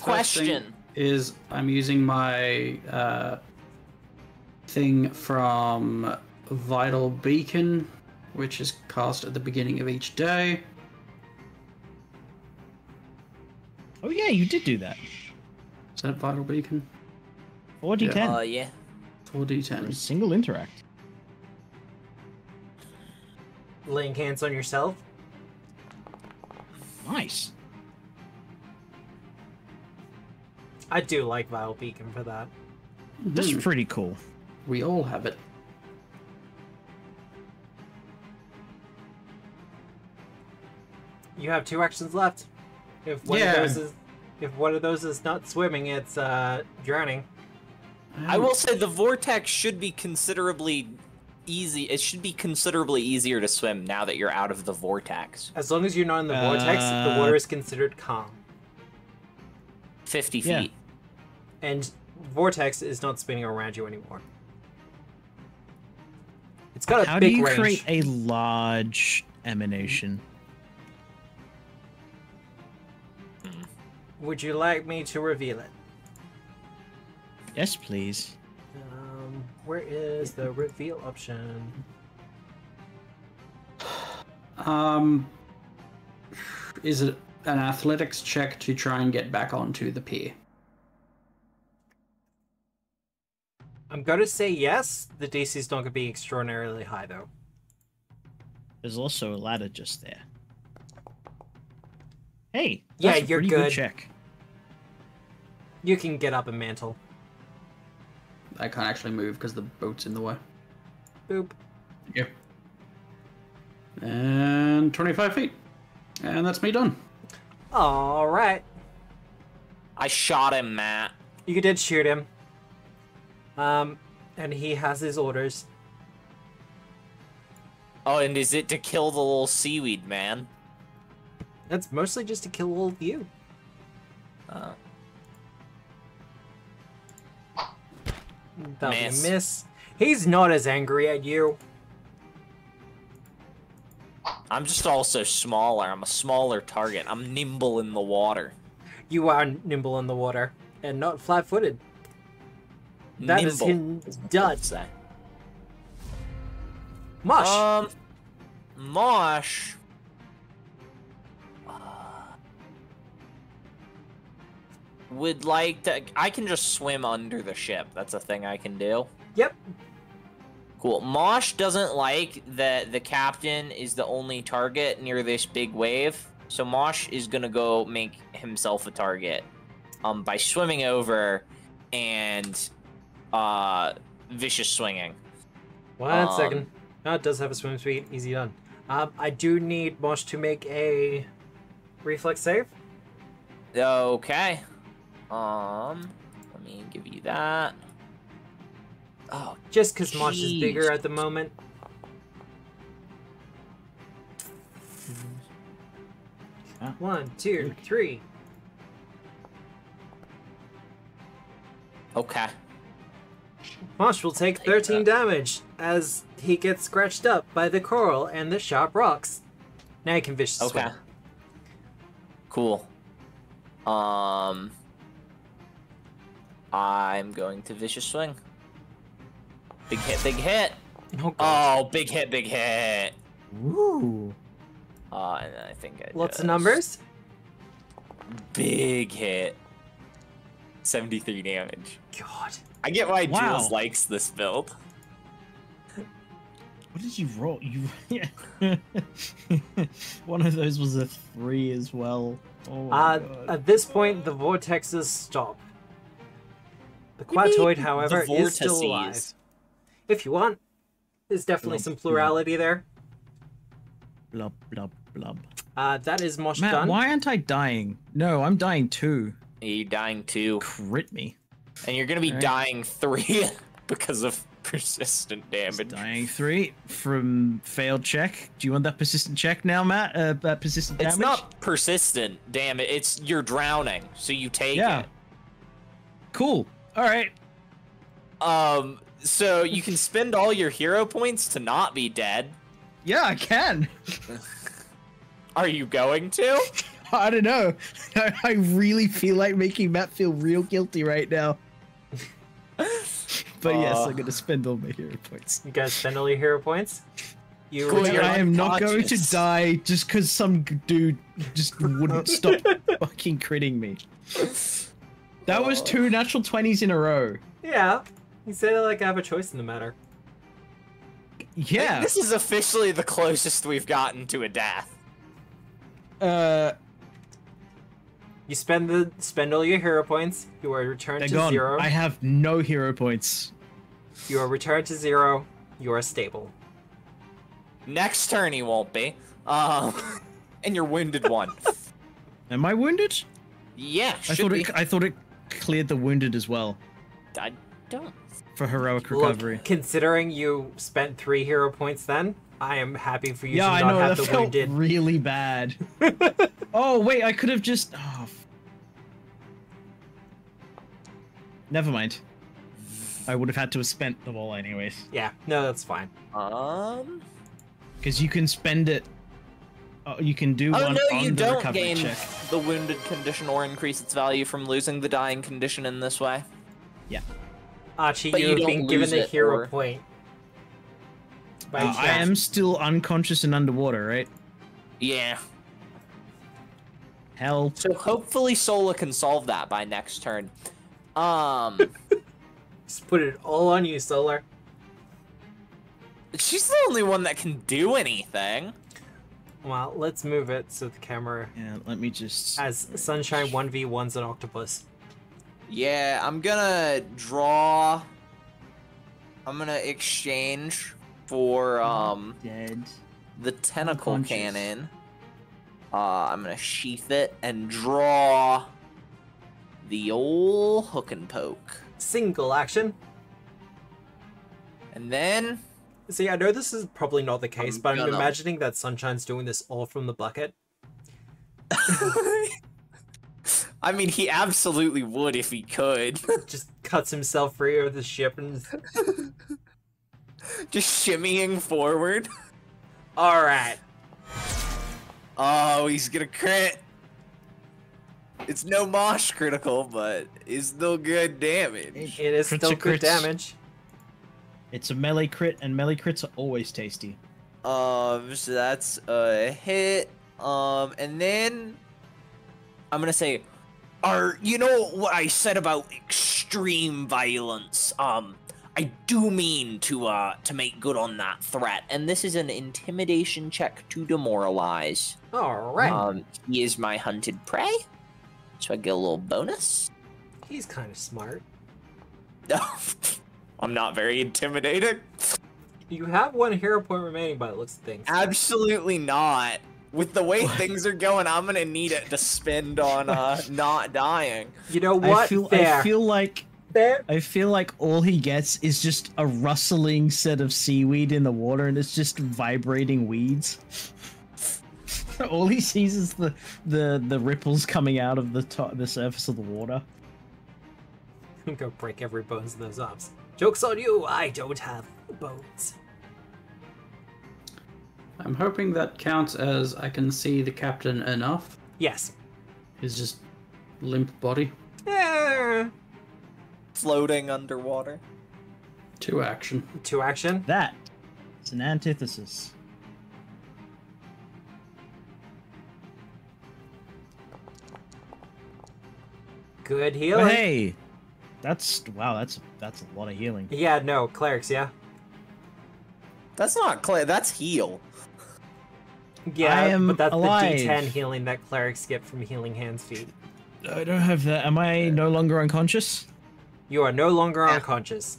Question is, I'm using my thing from Vital Beacon, which is cast at the beginning of each day. Oh yeah, you did do that. Is that Vital Beacon? 4d10. Yeah. Oh yeah. 4d10. Single interact. Laying hands on yourself. Nice. I do like Vital Beacon for that. This is pretty cool. We all have it. You have two actions left. If one of those is not swimming, it's drowning. I will say the vortex should be considerably easy. It should be considerably easier to swim now that you're out of the vortex. As long as you're not in the vortex, the water is considered calm. 50 feet. And vortex is not spinning around you anymore. It's got a big range. How do you create a large emanation? Would you like me to reveal it? Yes, please. Where is the reveal option? Is it an athletics check to try and get back onto the pier? I'm gonna say yes. The DC's not gonna be extraordinarily high though. There's also a ladder just there. Hey, that's you're good check. You can get up and mantle. I can't actually move because the boat's in the way. Boop. Yep. And 25 feet. And that's me done. All right. I shot him, Matt. You did shoot him. And he has his orders. Oh, and is it to kill the little seaweed man? That's mostly just to kill all of you. Miss. He's not as angry at you. I'm just also smaller. I'm a smaller target. I'm nimble in the water. You are nimble in the water and not flat-footed. That is him. Dud. Mosh. Mosh. Would like to. I can just swim under the ship. That's a thing I can do. Yep. Cool. Mosh doesn't like that the captain is the only target near this big wave, so Mosh is gonna go make himself a target, by swimming over, and, vicious swinging. One second. Oh, it does have a swim speed. Easy done. I do need Mosh to make a reflex save. Okay. Let me give you that. Oh, just because Mosh is bigger at the moment. Huh? 1, 2, 3. Okay. Mosh will take 13 damage as he gets scratched up by the coral and the sharp rocks. Now he can viciously swim. Okay. Cool. I'm going to vicious swing. Big hit, big hit. Oh, oh, big hit, big hit. Woo. And I think I lots of numbers. Big hit. 73 damage. God. I get why Jules likes this build. What did you roll? You one of those was a 3 as well. Oh, God. At this point, the vortexes stop. The Quatoid, however, is still alive. If you want, there's definitely some plurality there. Blub, blub, blub. That is Mosh done. Man, why aren't I dying? No, I'm dying too. You're dying too. Crit me. And you're gonna be dying 3 because of persistent damage. It's dying 3 from failed check. Do you want that persistent check now, Matt? That persistent damage? It's not persistent damage. It's you're drowning, so you take it. Cool. All right. So you can spend all your hero points to not be dead. Yeah, I can. Are you going to? I don't know. I really feel like making Matt feel real guilty right now. But yes, I'm going to spend all my hero points. You guys spend all your hero points? You I am not going to die just because some dude just wouldn't stop fucking critting me. That was 2 natural 20s in a row. Yeah. You said like I have a choice in the matter. Yeah. Like, this is officially the closest we've gotten to a death. You spend all your hero points. You are returned to zero. I have no hero points. You are returned to zero. You are stable. Next turn he won't be. And you're wounded 1. Am I wounded? Yeah, I thought it cleared the wounded as well. I don't. For heroic recovery. Look, considering you spent 3 hero points then, I am happy for you to not have the wounded. Really bad. Oh wait, I could have just never mind. I would have had to have spent the ball anyways. Yeah, no, that's fine. Because you can spend it. You can do one on you the don't recovery gain check. The wounded condition or increase its value from losing the dying condition in this way. Yeah. Archie, but you have been given a hero point. I am still unconscious and underwater, right? Yeah. Hell. So hopefully Sola can solve that by next turn. Just put it all on you, Solar. She's the only one that can do anything. Well, let's move it so the camera... Yeah, let me just... As Sunshine 1v1's an octopus. Yeah, I'm gonna draw. I'm gonna exchange for the tentacle cannon. I'm gonna sheath it and draw the old hook and poke. Single action. And then see, I know this is probably not the case, but I'm imagining that Sunshine's doing this all from the bucket. I mean, he absolutely would if he could. Just cuts himself free of the ship and... Just shimmying forward. Alright. Oh, he's gonna crit. It's no Mosh critical, but it's still good damage. It is still good damage. It's a melee crit, and melee crits are always tasty. So that's a hit. And then I'm gonna say, you know what I said about extreme violence? I do mean to make good on that threat, and this is an intimidation check to demoralize. All right. He is my hunted prey, so I get a little bonus. He's kind of smart. I'm not very intimidated. You have 1 hero point remaining by the looks of things. Absolutely not. With the way things are going, I'm gonna need it to spend on not dying. You know what? I feel like all he gets is just a rustling set of seaweed in the water, and it's just vibrating weeds. All he sees is the ripples coming out of the surface of the water. I'm gonna break every bones in those arms. Joke's on you! I don't have bones. I'm hoping that counts as I can see the captain enough. Yes. His just limp body. Yeah. Floating underwater. 2 action. 2 action? That is an antithesis. Good healing. But hey, that's a lot of healing. Yeah, no, clerics, yeah. That's not cleric, that's heal. Yeah, but that's alive. The D10 healing that clerics get from healing hands feet. I don't have that. Am I no longer unconscious? You are no longer unconscious.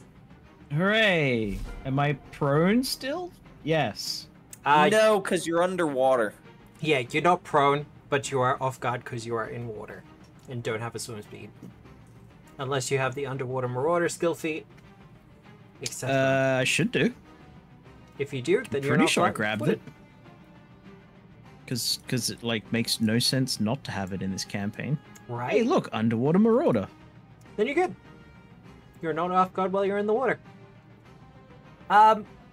Hooray! Am I prone still? Yes. No, because you're underwater. Yeah, you're not prone, but you are off guard because you are in water and don't have a swim speed. Unless you have the underwater marauder skill feat. Except I should do. If you do, then you're not pretty sure I grabbed it. Because it like makes no sense not to have it in this campaign. Right. Hey, look, underwater marauder. Then you're good. You're not off guard while you're in the water.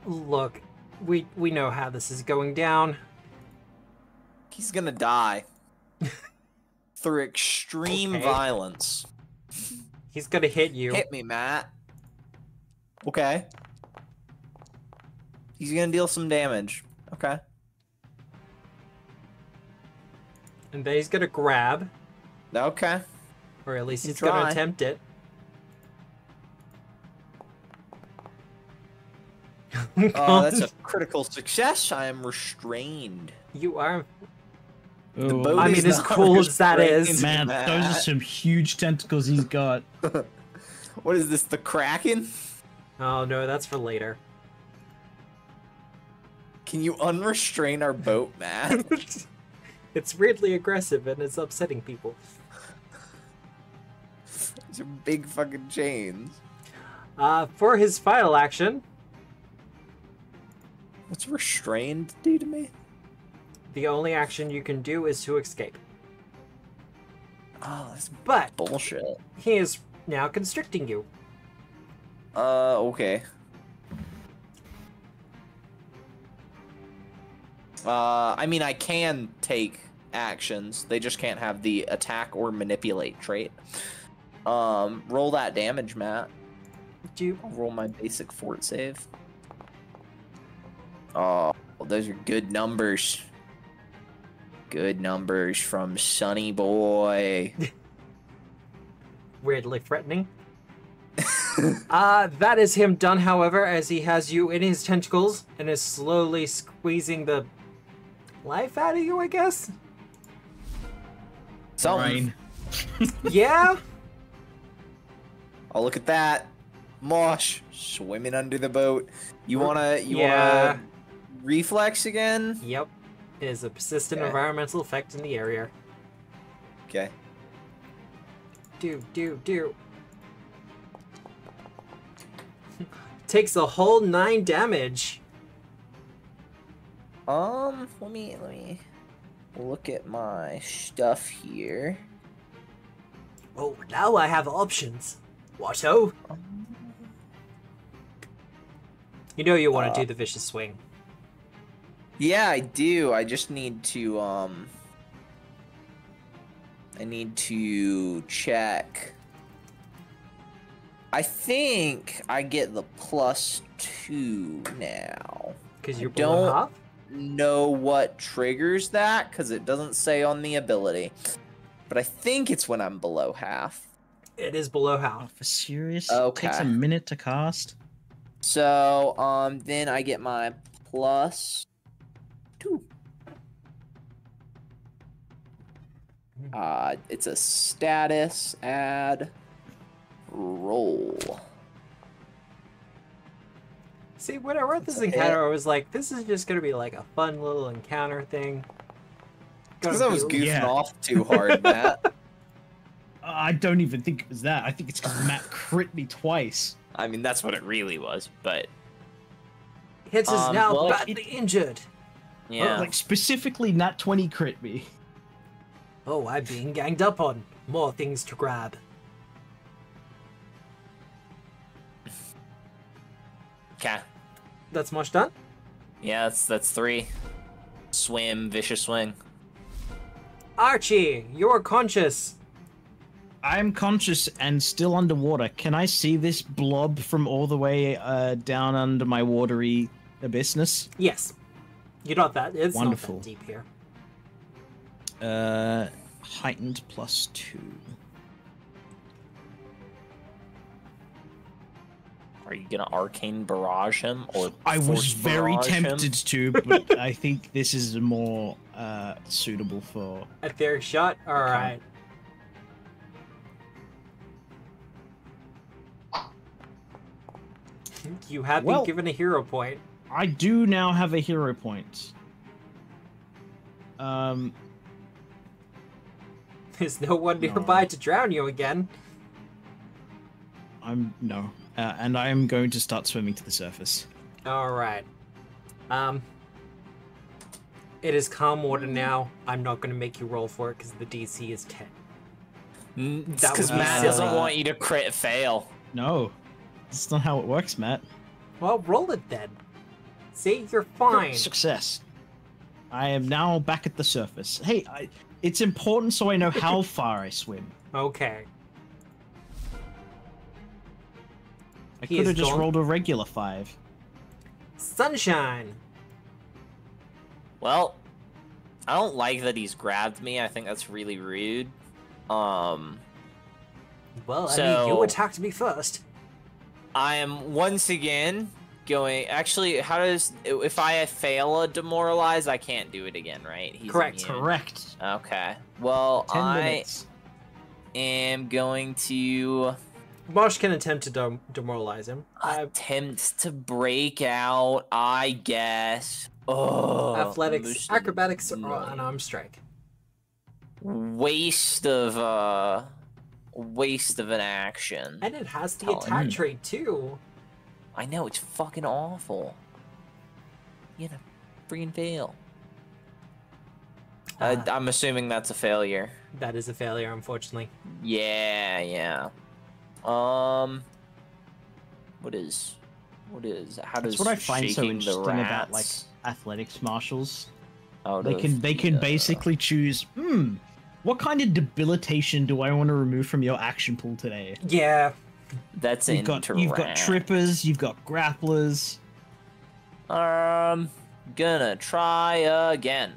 Look, we know how this is going down. He's gonna die through extreme violence. He's gonna hit you. Hit me, Matt. Okay. He's gonna deal some damage. Okay. And then he's gonna grab. Okay. Or at least he's gonna attempt it. Oh, that's a critical success. I am restrained. You are. Ooh, I mean, as cool as that is. Man, those are some huge tentacles he's got. What is this, the Kraken? Oh, no, that's for later. Can you unrestrain our boat, Matt? It's weirdly aggressive and it's upsetting people. These are big fucking chains. For his final action. What's restrained do to me? The only action you can do is to escape. Oh, that's bullshit. He is now constricting you. Okay. I mean, I can take actions. They just can't have the attack or manipulate trait. Roll that damage, Matt. I'll roll my basic fort save. Oh, those are good numbers. Good numbers from Sunny Boy. Weirdly threatening. That is him done, however, as he has you in his tentacles and is slowly squeezing the life out of you, I guess? Something. Yeah? Oh, look at that. Mosh swimming under the boat. You wanna reflex again? Yep. It is a persistent environmental effect in the area. Okay. Do. Takes a whole 9 damage. Let me look at my stuff here. Oh, now I have options. Watto. You know you want to do the vicious swing. Yeah, I do. I just need to check I think I get the +2 now. Because you're blowing up? Know what triggers that because it doesn't say on the ability, but I think it's when I'm below half. It is below half. Oh, for serious? Okay. It takes a minute to cast. So then I get my +2. It's a status add roll. See, when I wrote this encounter, I was like, this is just going to be like a fun little encounter thing. Because I was goofing off too hard, Matt. I don't even think it was that. I think it's because Matt crit me twice. I mean, that's what it really was, but... Hits is now badly injured. Yeah. Like, specifically, Nat 20 crit me. Oh, I'm being ganged up on. More things to grab. Okay. That's much done? Yeah, that's 3. Swim, vicious swing. Archie, you're conscious. I'm conscious and still underwater. Can I see this blob from all the way down under my watery abyssness? Yes. You're not that. It's wonderful. Not that deep here. Heightened +2. Are you gonna arcane barrage him, or I was very tempted to, but I think this is more suitable for a fair shot. All right. You have been given a hero point. I do now have a hero point. There's no one nearby to drown you again. And I am going to start swimming to the surface. All right. It is calm water now. I'm not going to make you roll for it because the DC is 10. Because Matt doesn't want you to crit fail. No, that's not how it works, Matt. Well, roll it then. See, you're fine. Success. I am now back at the surface. Hey, it's important so I know how far I swim. Okay. I could have just rolled a regular 5. Sunshine! Well, I don't like that he's grabbed me. I think that's really rude. Well, I mean, you attacked me first. I am once again going... Actually, how does... If I fail a demoralize, I can't do it again, right? He's correct. Immune. Correct. Okay. Well, I am going to... Marsh can attempt to demoralize him. Attempts to break out, I guess. Oh, athletics, acrobatics, or an arm strike. Waste of an action. And it has the attack trait too. I know, it's fucking awful. You know, freaking fail. I'm assuming that's a failure. That is a failure, unfortunately. Yeah, yeah. That's what I find so interesting about like athletics marshals. They can basically choose. What kind of debilitation do I want to remove from your action pool today? Yeah, that's interesting. You've got trippers. You've got grapplers. Gonna try again.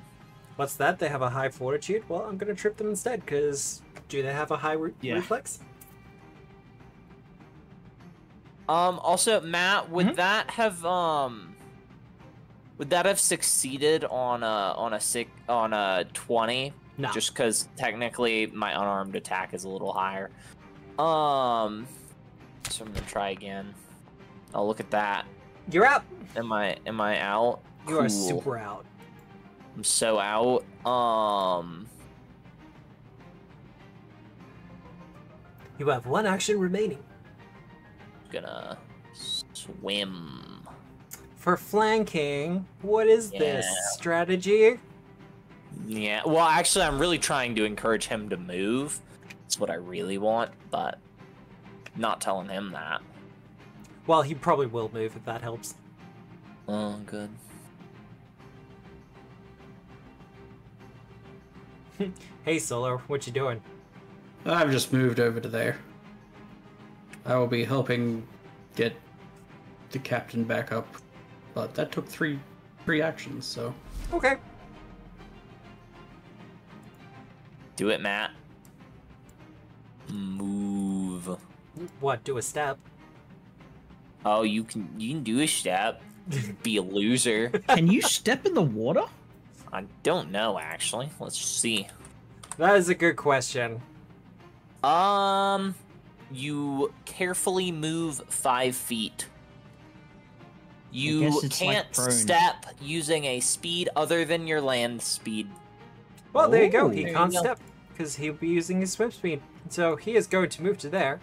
What's that? They have a high fortitude. Well, I'm gonna trip them instead. Cause do they have a high reflex? Also, Matt, would that have succeeded on a 20? No. Just because technically my unarmed attack is a little higher. So I'm gonna try again. Oh, look at that. You're out. Am I out? You are super out. I'm so out. You have one action remaining. Gonna swim for flanking. What is this strategy? Yeah, well, actually, I'm really trying to encourage him to move. That's what I really want, but not telling him that. Well, he probably will move if that helps. Oh, good. Hey, Solar, what you doing? I've just moved over to there. I will be helping get the captain back up, but that took three actions, so. Okay. Do it, Matt. Move. What? Do a step? Oh, you can do a step. Be a loser. Can you step in the water? I don't know, actually. Let's see. That is a good question. You carefully move 5 feet. You can't step using a speed other than your land speed. Well, there you go. He can't step because he'll be using his swift speed. So he is going to move to there.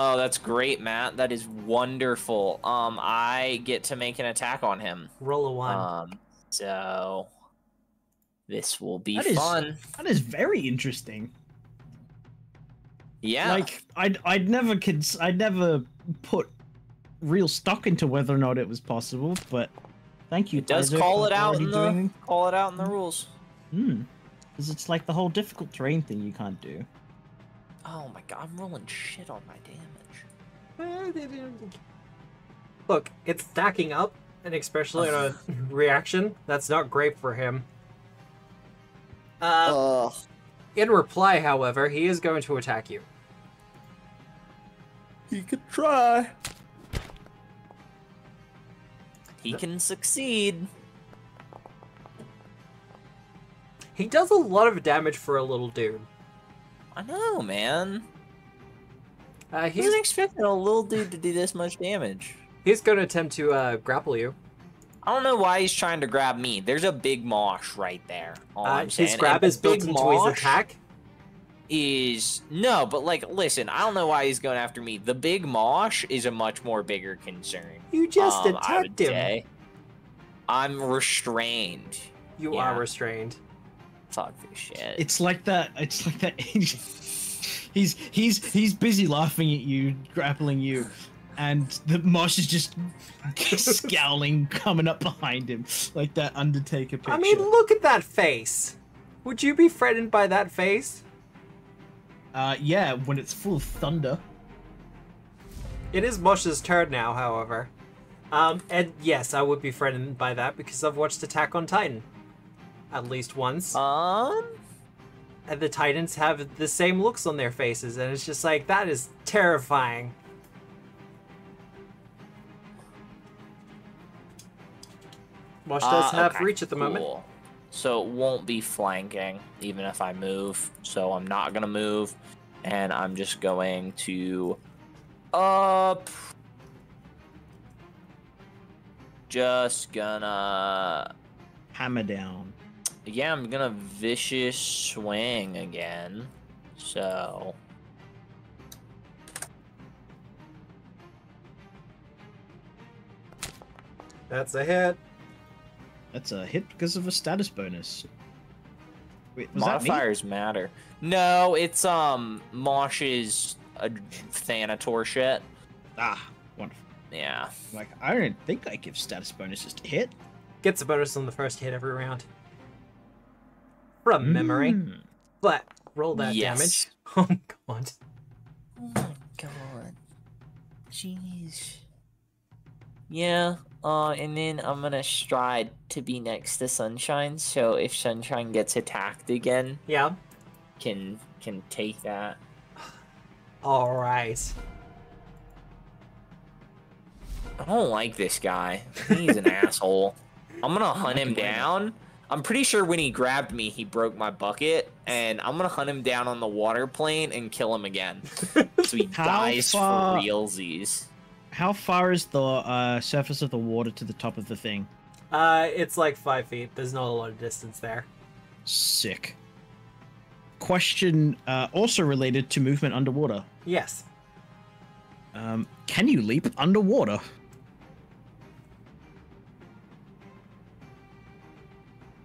Oh, that's great, Matt. That is wonderful. I get to make an attack on him. Roll a 1. So this will be fun. That is very interesting. Yeah. Like I'd never put real stock into whether or not it was possible, but thank you. It does call it out in the rules. Hmm. Because it's like the whole difficult terrain thing you can't do. Oh my god, I'm rolling shit on my damage. Look, it's stacking up, and especially in a reaction, that's not great for him. In reply, however, he is going to attack you. He could try. He can succeed. He does a lot of damage for a little dude. I know, man. He wasn't expecting a little dude to do this much damage. He's going to attempt to grapple you. I don't know why he's trying to grab me. There's a big mosh right there. His grab is built into his attack? No, but like, listen, I don't know why he's going after me. The big mosh is a much more bigger concern. You just attacked him. I'm restrained. You are restrained. Fuck this shit. It's like that. he's busy laughing at you, grappling you, and the mosh is just scowling, coming up behind him like that Undertaker picture. I mean, look at that face. Would you be frightened by that face? Yeah, when it's full of thunder. It is Mosh's turn now, however. And yes, I would be frightened by that because I've watched Attack on Titan. At least once. And the Titans have the same looks on their faces, and it's just like, that is terrifying. Mosh does have reach at the moment. So it won't be flanking, even if I move. So I'm not going to move, and I'm just going to just gonna hammer down. Yeah, I'm gonna vicious swing again. So that's a hit. That's a hit because of a status bonus. Wait, modifiers matter. No, it's Mosh's Thanator shit. Ah, wonderful. Yeah. Like I don't think I give status bonuses to hit. Gets a bonus on the first hit every round. From memory. But roll that damage. Oh, God. Oh, my God. Jeez. Yeah. And then I'm going to stride to be next to Sunshine. So if Sunshine gets attacked again, can take that. All right. I don't like this guy. He's an asshole. I'm going to hunt him down. I'm pretty sure when he grabbed me, he broke my bucket, and I'm going to hunt him down on the water plane and kill him again. So he dies for realsies. How far is the surface of the water to the top of the thing? It's like 5 feet. There's not a lot of distance there. Sick. Question also related to movement underwater. Yes. Can you leap underwater?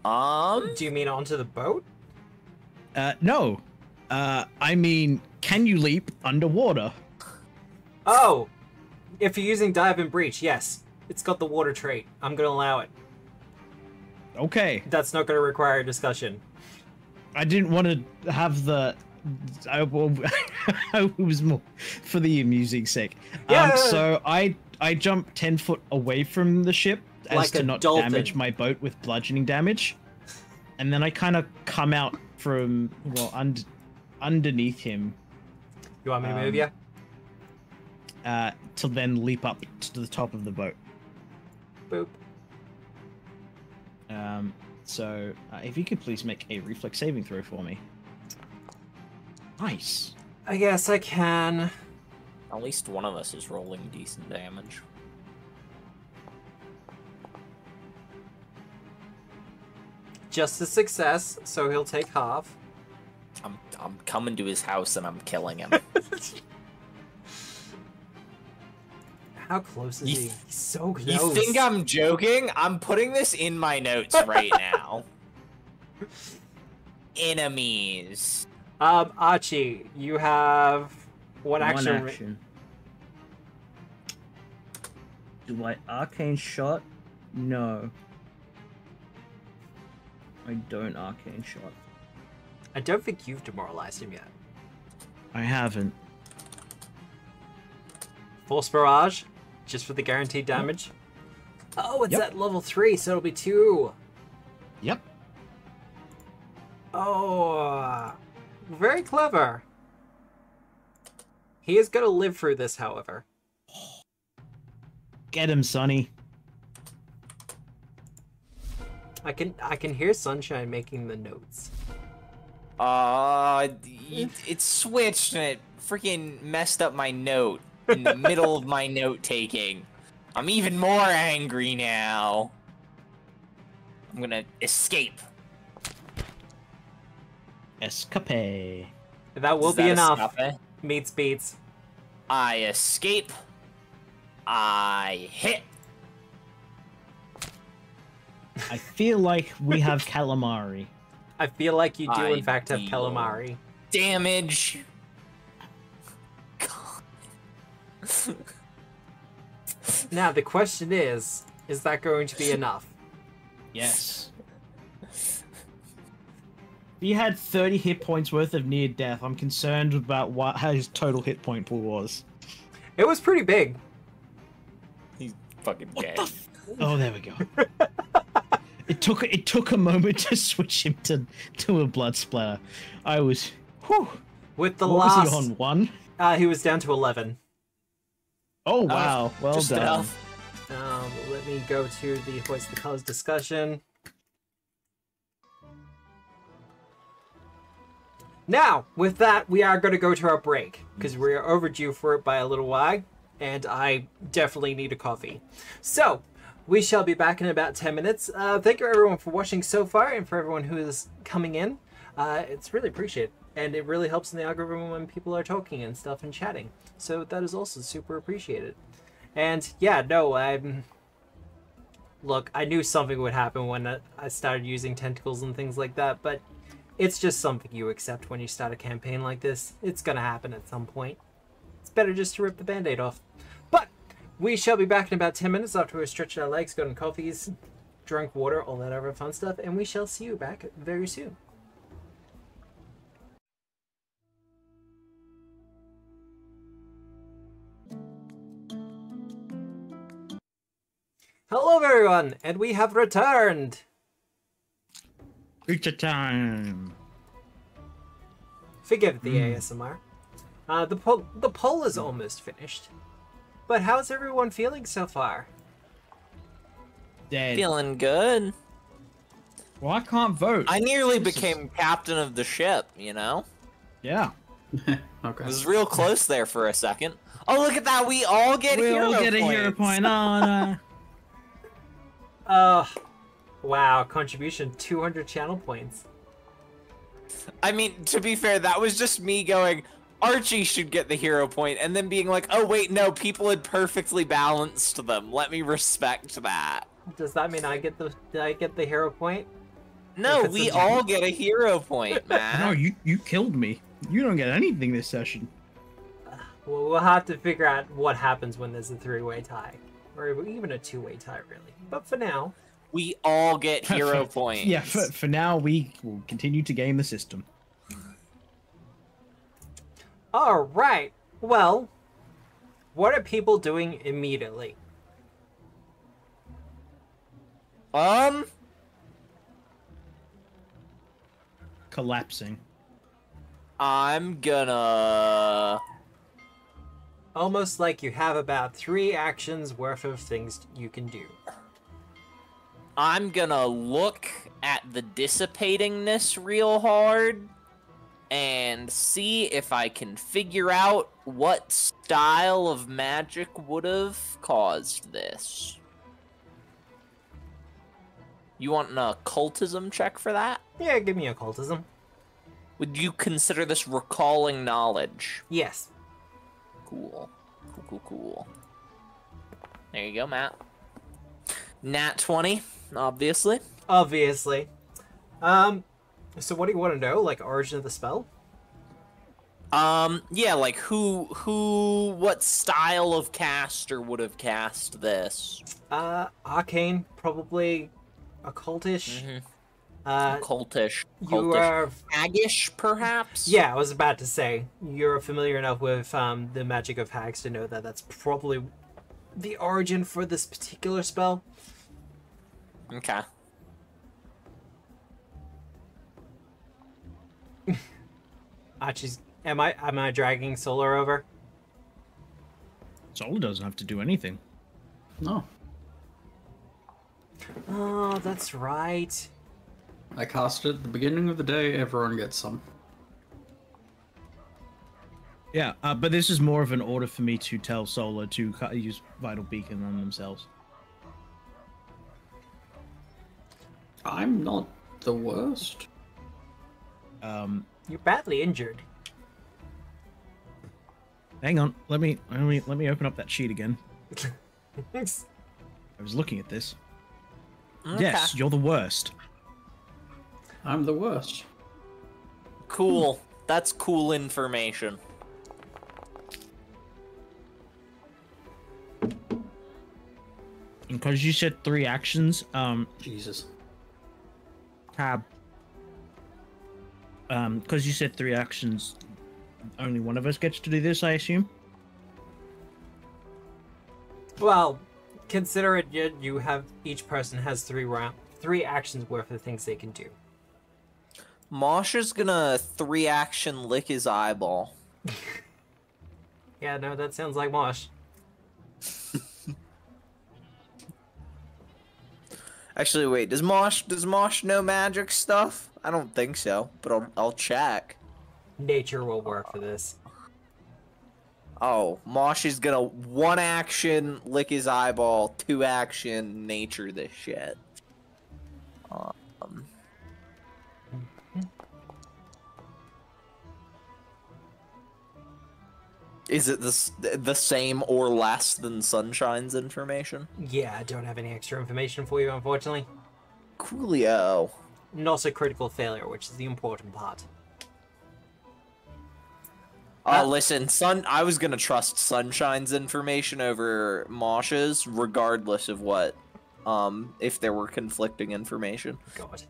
Do you mean onto the boat? No. I mean, can you leap underwater? Oh, if you're using dive and breach, yes. It's got the water trait. I'm going to allow it. Okay. That's not going to require a discussion. I didn't want to have the it was more for the amusing sake. Yeah. So I jumped 10 foot away from the ship as like to not dolphin. Damage my boat with bludgeoning damage, and then I kind of come out from underneath him. You want me to move you? To then leap up to the top of the boat. Boop. So if you could please make a reflex saving throw for me. Nice. I guess I can. At least one of us is rolling decent damage. Just a success, so he'll take half. I'm coming to his house and I'm killing him. How close is he? He's so close. You think I'm joking? I'm putting this in my notes right now. Enemies. Archie, you have one action. Do I arcane shot? No. I don't arcane shot. I don't think you've demoralized him yet. I haven't. Force barrage, just for the guaranteed damage. Oh, it's at level 3, so it'll be 2. Yep. Oh, very clever. He is going to live through this, however. Get him, Sonny. I can hear Sunshine making the notes. It switched and it freaking messed up my note. In the middle of my note-taking. I'm even more angry now. I'm gonna escape. Escape. That will be enough. Meets beats. I escape. I hit. I feel like we have calamari. I feel like you do, in fact, have calamari. Damage. Now the question is that going to be enough? Yes. He had 30 hit points worth of near death. I'm concerned about how his total hit point pool was. It was pretty big. He's fucking dead. Oh, there we go. It took a moment to switch him to a blood splatter. I was. Whew. With the last. Was he on 1? He was down to 11. Oh wow, well done. Let me go to the Hoist the Colors discussion. Now, with that, we are going to go to our break, because we are overdue for it by a little while, and I definitely need a coffee. So, we shall be back in about 10 minutes. Thank you everyone for watching so far, and for everyone who is coming in. It's really appreciated. And it really helps in the algorithm when people are talking and stuff and chatting. So that is also super appreciated. And yeah, no, look, I knew something would happen when I started using tentacles and things like that, but it's just something you accept when you start a campaign like this. It's gonna happen at some point. It's better just to rip the band-aid off. But we shall be back in about 10 minutes after we've stretched our legs, gotten coffees, drunk water, all that other fun stuff, and we shall see you back very soon. Hello everyone, and we have returned! Pizza time! Forgive the ASMR. The poll is almost finished. But how's everyone feeling so far? Dead. Feeling good. Well, I can't vote. I nearly became captain of the ship, you know? Yeah. Okay. It was real close there for a second. Oh, look at that! We all get hero points! Oh, no. Oh, wow, contribution, 200 channel points. I mean, to be fair, that was just me going, Archie should get the hero point, and then being like, oh wait, no, people had perfectly balanced them. Let me respect that. Does that mean I get the hero point? No, we all get a hero point, man. No, you killed me. You don't get anything this session. Well, we'll have to figure out what happens when there's a 3-way tie. Or even a 2-way tie, really. But for now, we all get hero points. Yeah, for now, we will continue to game the system. All right. Well, what are people doing immediately? Collapsing. I'm gonna... Almost like you have about 3 actions worth of things you can do. I'm gonna look at the dissipatingness real hard and see if I can figure out what style of magic would have caused this. You want an occultism check for that? Yeah, give me occultism. Would you consider this recalling knowledge? Yes. Cool. Cool, cool, cool. There you go, Matt. Nat 20, obviously. Obviously. So what do you want to know? Like, origin of the spell? Yeah, like, what style of caster would have cast this? Arcane, probably. Occultish. Mm-hmm. Cultish. You are haggish, perhaps. Yeah, I was about to say you're familiar enough with the magic of hags to know that that's probably the origin for this particular spell. Okay. Archie's, am I dragging Solar over? Solar doesn't have to do anything. No. Oh, that's right. I cast it at the beginning of the day, everyone gets some. Yeah, but this is more of an order for me to tell Solar to use Vital Beacon on themselves. I'm not the worst. You're badly injured. Hang on, let me open up that sheet again. I was looking at this. Okay. Yes, you're the worst. I'm the worst. Cool. That's cool information. Because you said 3 actions, Jesus. Tab. Because you said 3 actions, only one of us gets to do this, I assume? Well, consider it you have, each person has 3 actions worth of things they can do. Mosher's gonna 3-action lick his eyeball. Yeah, no, that sounds like Mosh. Actually, wait, does Mosh know magic stuff? I don't think so, but I'll check. Nature will work for this. Oh, Mosh is gonna 1-action lick his eyeball, 2-action nature this shit. Is it the same or less than Sunshine's information? Yeah, I don't have any extra information for you, unfortunately. Coolio. Not a critical failure, which is the important part. Oh, listen, I was gonna trust Sunshine's information over Mosh's, regardless of what, if there were conflicting information. God.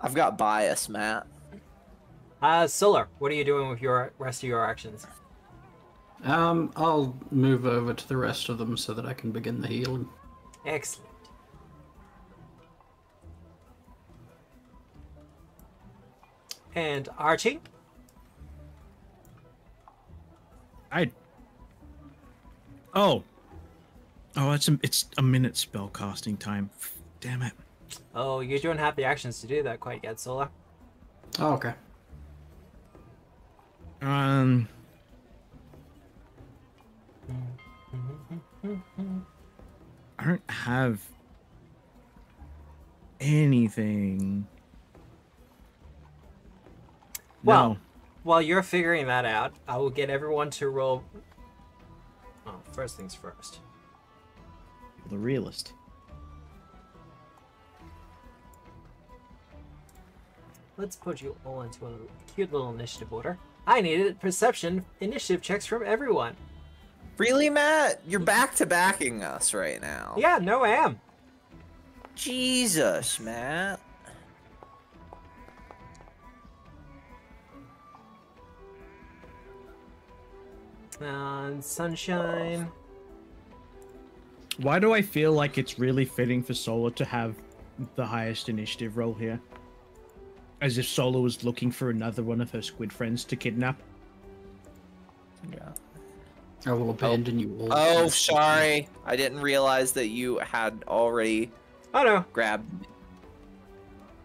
I've got bias, Matt. Solar, what are you doing with your rest of your actions? I'll move over to the rest of them so that I can begin the healing. Excellent. And Archie? Oh, it's a minute spell casting time. Damn it. Oh, you don't have the actions to do that quite yet, Solar. Oh, okay. I don't have anything. Well, no. While you're figuring that out, I will get everyone to roll. Oh, first things first. You're the realist. Let's put you all into a cute little initiative order. I needed perception initiative checks from everyone. Really, Matt? You're back to backing us right now. Yeah, no, I am. Jesus, Matt. and Sunshine. Why do I feel like it's really fitting for Solar to have the highest initiative roll here? As if Solar was looking for another one of her squid friends to kidnap. Yeah. I will abandon you all. Oh, sorry. I didn't realize that you had already grabbed me.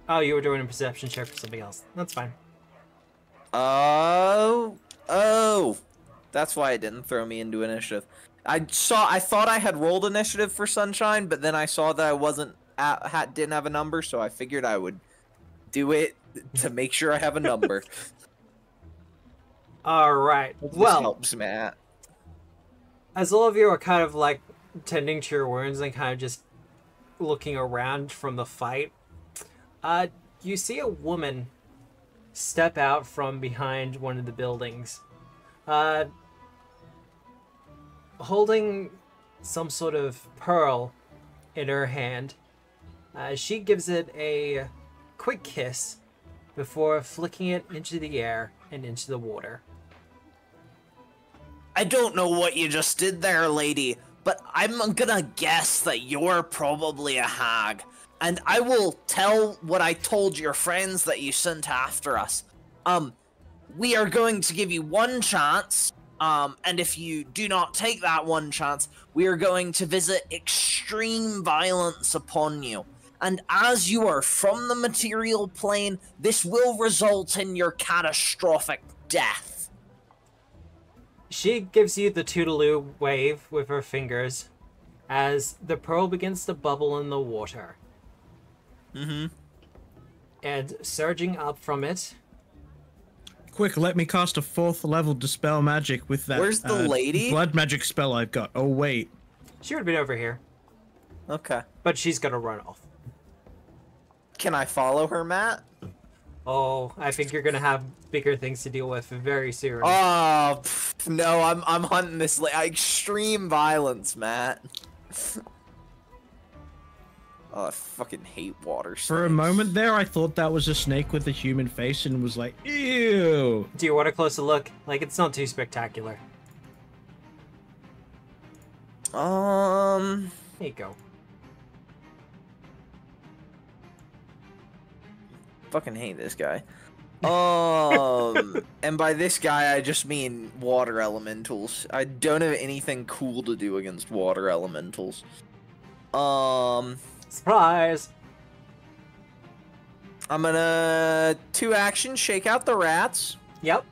Oh, you were doing a perception check for something else. That's fine. Oh. That's why it didn't throw me into initiative. I thought I had rolled initiative for Sunshine, but then I saw that I wasn't didn't have a number, so I figured I would do it to make sure I have a number. All right. Well, this helps, Matt. As all of you are kind of like tending to your wounds and kind of just looking around from the fight, you see a woman step out from behind one of the buildings, holding some sort of pearl in her hand. She gives it a quick kiss before flicking it into the air and into the water. I don't know what you just did there, lady, but I'm gonna guess that you're probably a hag. And I will tell what I told your friends that you sent after us. We are going to give you one chance, and if you do not take that one chance, we are going to visit extreme violence upon you. And as you are from the material plane, this will result in your catastrophic death. She gives you the toodaloo wave with her fingers as the pearl begins to bubble in the water. Mm-hmm. And surging up from it... Quick, let me cast a 4th level Dispel Magic with that... Where's the lady? Blood magic spell I've got. Oh, wait. She would have been over here. Okay. But she's gonna run off. Can I follow her, Matt? Oh, I think you're gonna have bigger things to deal with very soon. Oh, no, I'm hunting this extreme violence, Matt. Oh, I fucking hate water snakes. For a moment there, I thought that was a snake with a human face and was like, ew. Do you want a closer look? Like, it's not too spectacular. There you go. Fucking hate this guy. And by this guy I just mean water elementals. I don't have anything cool to do against water elementals. Surprise! I'm gonna 2 action shake out the rats. Yep.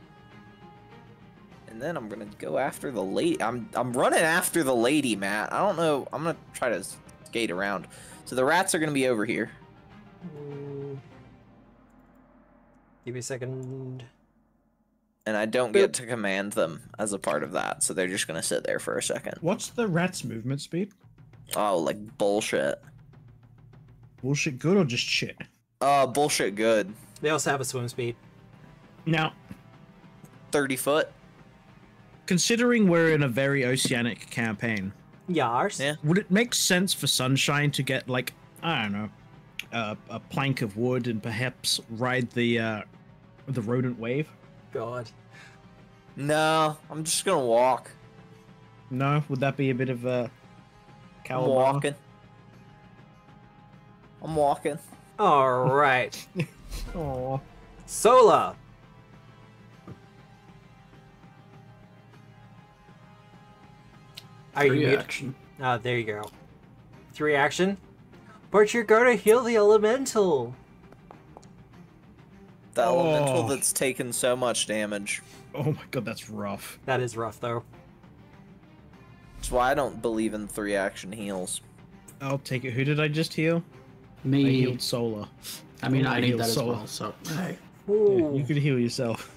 And then I'm gonna go after the lady. I'm running after the lady, Matt. I don't know. I'm gonna try to skate around. So the rats are gonna be over here. Give me a second. And I don't get to command them as a part of that, so they're just gonna sit there for a second. What's the rat's movement speed? Oh, like bullshit. Bullshit good or just shit? Bullshit good. They also have a swim speed. Now. 30 foot. Considering we're in a very oceanic campaign. Yars. Yeah. Would it make sense for Sunshine to get, like, I don't know, a plank of wood and perhaps ride the rodent wave? God. No, I'm just gonna walk. No, would that be a bit of a... I'm walking. I'm walking. Alright. Aww. Sola! Are you action. Ah, there you go. 3 action? But you're gonna heal the elemental. The elemental that's taken so much damage. Oh my god, that's rough. That is rough, though. That's why I don't believe in 3 action heals. I'll take it. Who did I just heal? Me. I healed Solar. I mean, I need that as well, so... Hey. Yeah, you could heal yourself.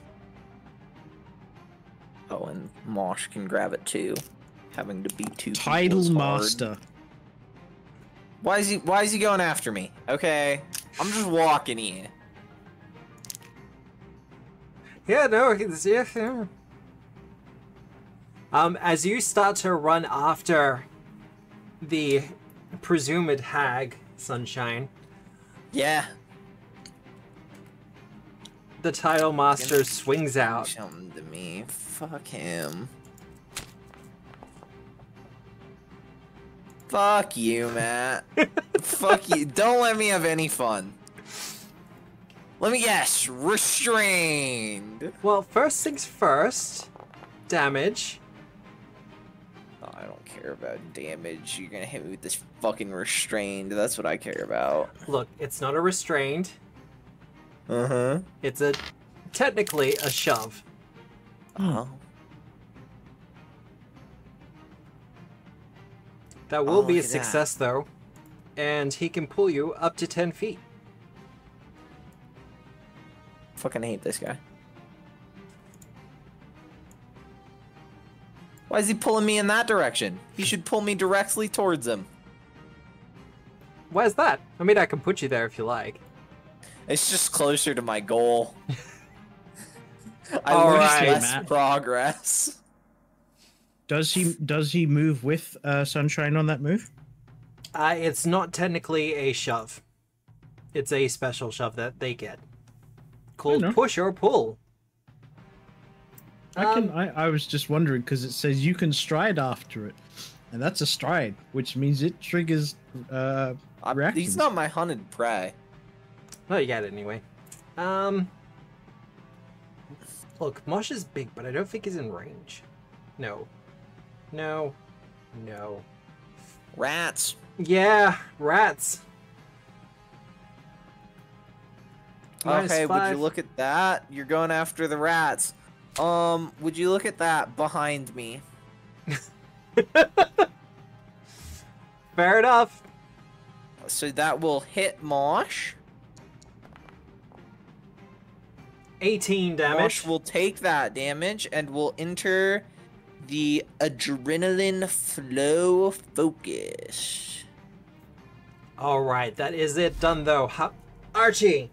Oh, and Mosh can grab it, too. Having to be two Tidal Master. Hard. Why is he going after me? Okay, I'm just walking here. Yeah, no, I can see him. As you start to run after the presumed hag, Sunshine. Yeah. The Tidal Master swings out. Something to me. Fuck him. Fuck you, Matt. Fuck you. Don't let me have any fun. Let me guess. Restrained. Well, first things first. Damage. Oh, I don't care about damage. You're gonna hit me with this fucking restrained. That's what I care about. Look, it's not a restrained. Uh-huh. It's a... technically a shove. Oh. That will be a success, though. And he can pull you up to 10 feet. Fucking hate this guy. Why is he pulling me in that direction? He should pull me directly towards him. Why is that? I mean, I can put you there if you like. It's just closer to my goal. I lose less progress. Does he move with Sunshine on that move? It's not technically a shove. It's a special shove that they get, called push or pull. I was just wondering because it says you can stride after it, and that's a stride, which means it triggers reactions. He's not my hunted prey. No, you got it anyway. Look, Mosh is big, but I don't think he's in range. No. No. No. Rats. Yeah, rats. Okay, would you look at that? You're going after the rats. Would you look at that behind me? Fair enough. So that will hit Mosh. 18 damage. Mosh will take that damage and will enter the adrenaline flow focus. All right, that is it done though. Archie.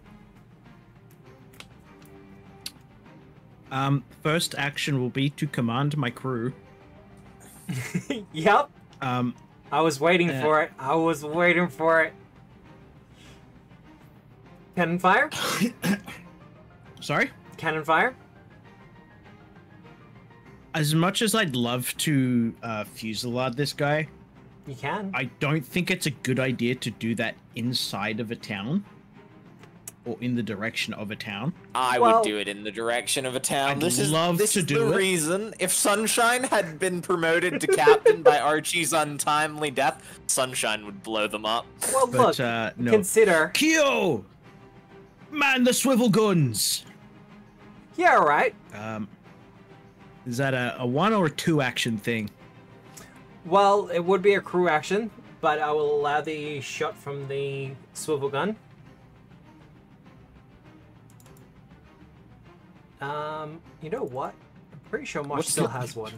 First action will be to command my crew. Yep. I was waiting for it. I was waiting for it. Cannon fire. Sorry? Cannon fire? As much as I'd love to fusillade this guy... You can. I don't think it's a good idea to do that inside of a town. Or in the direction of a town. I would do it in the direction of a town. This is the reason. If Sunshine had been promoted to captain by Archie's untimely death, Sunshine would blow them up. Well, but, look, consider... Kyo! Man, the swivel guns! Yeah, right. Is that a one or a two action thing? Well, it would be a crew action, but I will allow the shot from the swivel gun. You know what? I'm pretty sure Mosh still has one.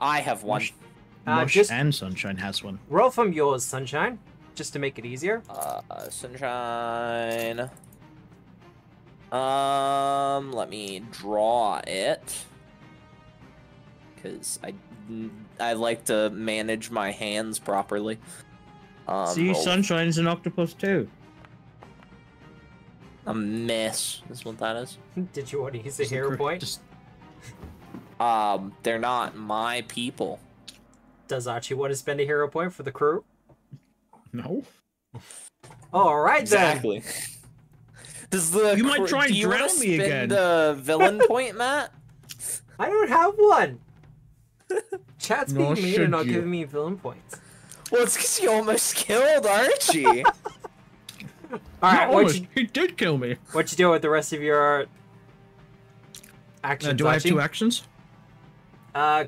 I have one. Mosh and Sunshine has one. Roll from yours, Sunshine, just to make it easier. Sunshine. Let me draw it, because I like to manage my hands properly. See, Sunshine's an octopus too. A mess is what that is. Did you want to use a hero point? Just... they're not my people. Does Archie want to spend a hero point for the crew? No. All right, exactly. Then. You might try and drown me again. The villain point, Matt? I don't have one. Chat's being mean and not giving me villain points. Well, it's because you almost killed Archie. All right, he did kill me. What you do with the rest of your actions? Do I have two actions?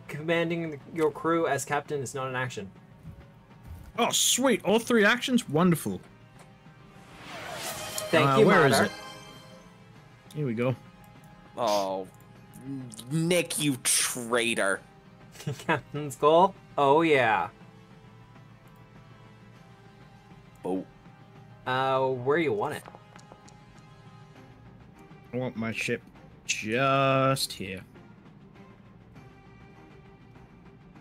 Commanding your crew as captain is not an action. Oh, sweet! All three actions, wonderful. Thank you, where is it? Here we go. Oh, Nick, you traitor. Captain's goal? Oh, yeah. Oh. Where you want it? I want my ship just here.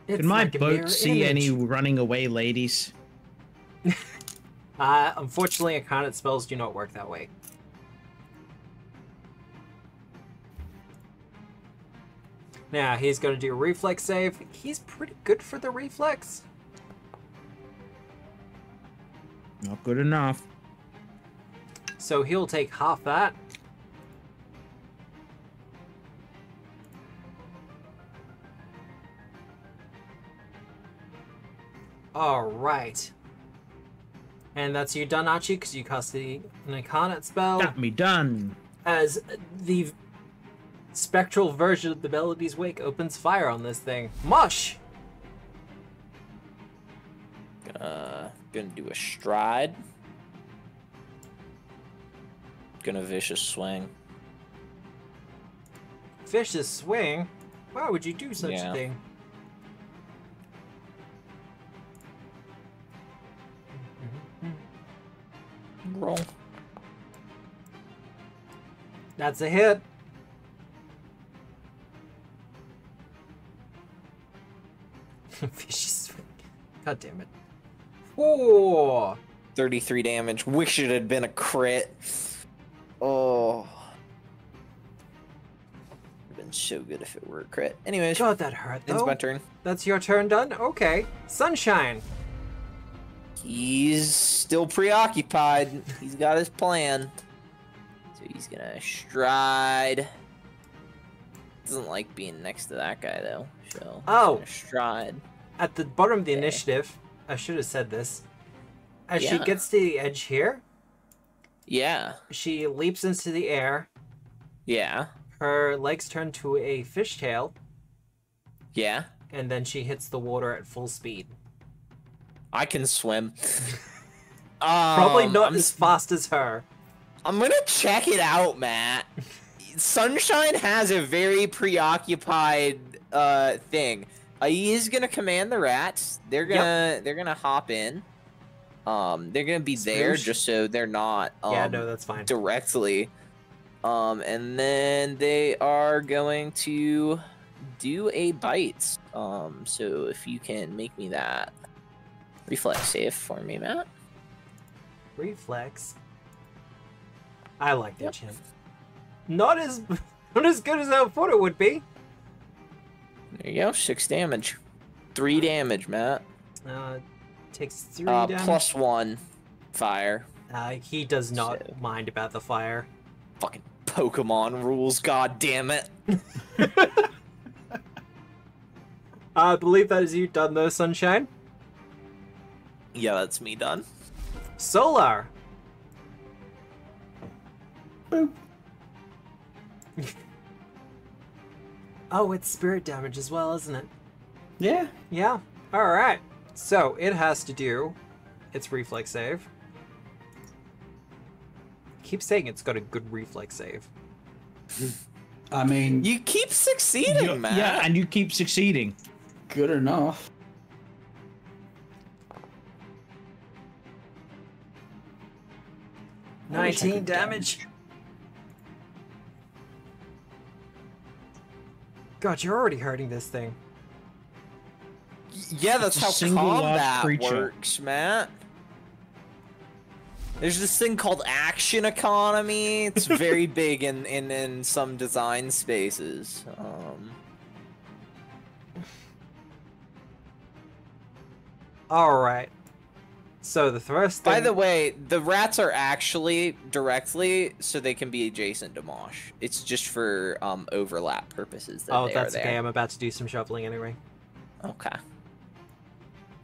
Can my boat see any running away ladies? Unfortunately, incarnate spells do not work that way. Now, he's going to do a reflex save. He's pretty good for the reflex. Not good enough. So he'll take half that. Alright. And that's you done, Archie, because you cast the Incarnate spell. Got me done. As the spectral version of the Melody's Wake opens fire on this thing. Mush! Gonna do a stride. Gonna vicious swing. Vicious swing? Why would you do such a thing? Roll. That's a hit. Vicious swing. God damn it. 33 damage. Wish it had been a crit. Oh. It would have been so good if it were a crit. Anyways. God, that hurt, though. It's my turn. That's your turn done? Okay. Sunshine. He's still preoccupied. He's got his plan. So he's gonna stride. Doesn't like being next to that guy, though. So stride. At the bottom of the initiative, I should have said this. As she gets to the edge here, she leaps into the air. Yeah. Her legs turn to a fishtail. Yeah. And then she hits the water at full speed. I can swim. Probably not as fast as her. I'm gonna check it out, Matt. Sunshine has a very preoccupied thing. He is gonna command the rats. They're gonna they're gonna hop in. They're gonna be there just so they're not that's fine. Directly. And then they are going to do a bite. So if you can make me that. Reflex save for me, Matt. Reflex. I like that chance. Not as good as I thought it would be. There you go. 6 damage. 3 damage, Matt. Takes 3 damage. Plus 1 fire. He does not mind about the fire. Fucking Pokemon rules, god damn it. I believe that is you done though, Sunshine. Yeah, that's me done. Solar. Boop. Oh, it's spirit damage as well, isn't it? Yeah. Yeah. All right. So it has to do its reflex save. I keep saying it's got a good reflex save. I mean, you keep succeeding, man. Yeah, and you keep succeeding. Good enough. I 19 damage. God, you're already hurting this thing. Yeah, that's how combat works, Matt. There's this thing called action economy. It's very big in some design spaces. All right. So the thrust thing... By the way, the rats are actually directly so they can be adjacent to Mosh. It's just for overlap purposes that they that's okay. I'm about to do some shuffling anyway. Okay.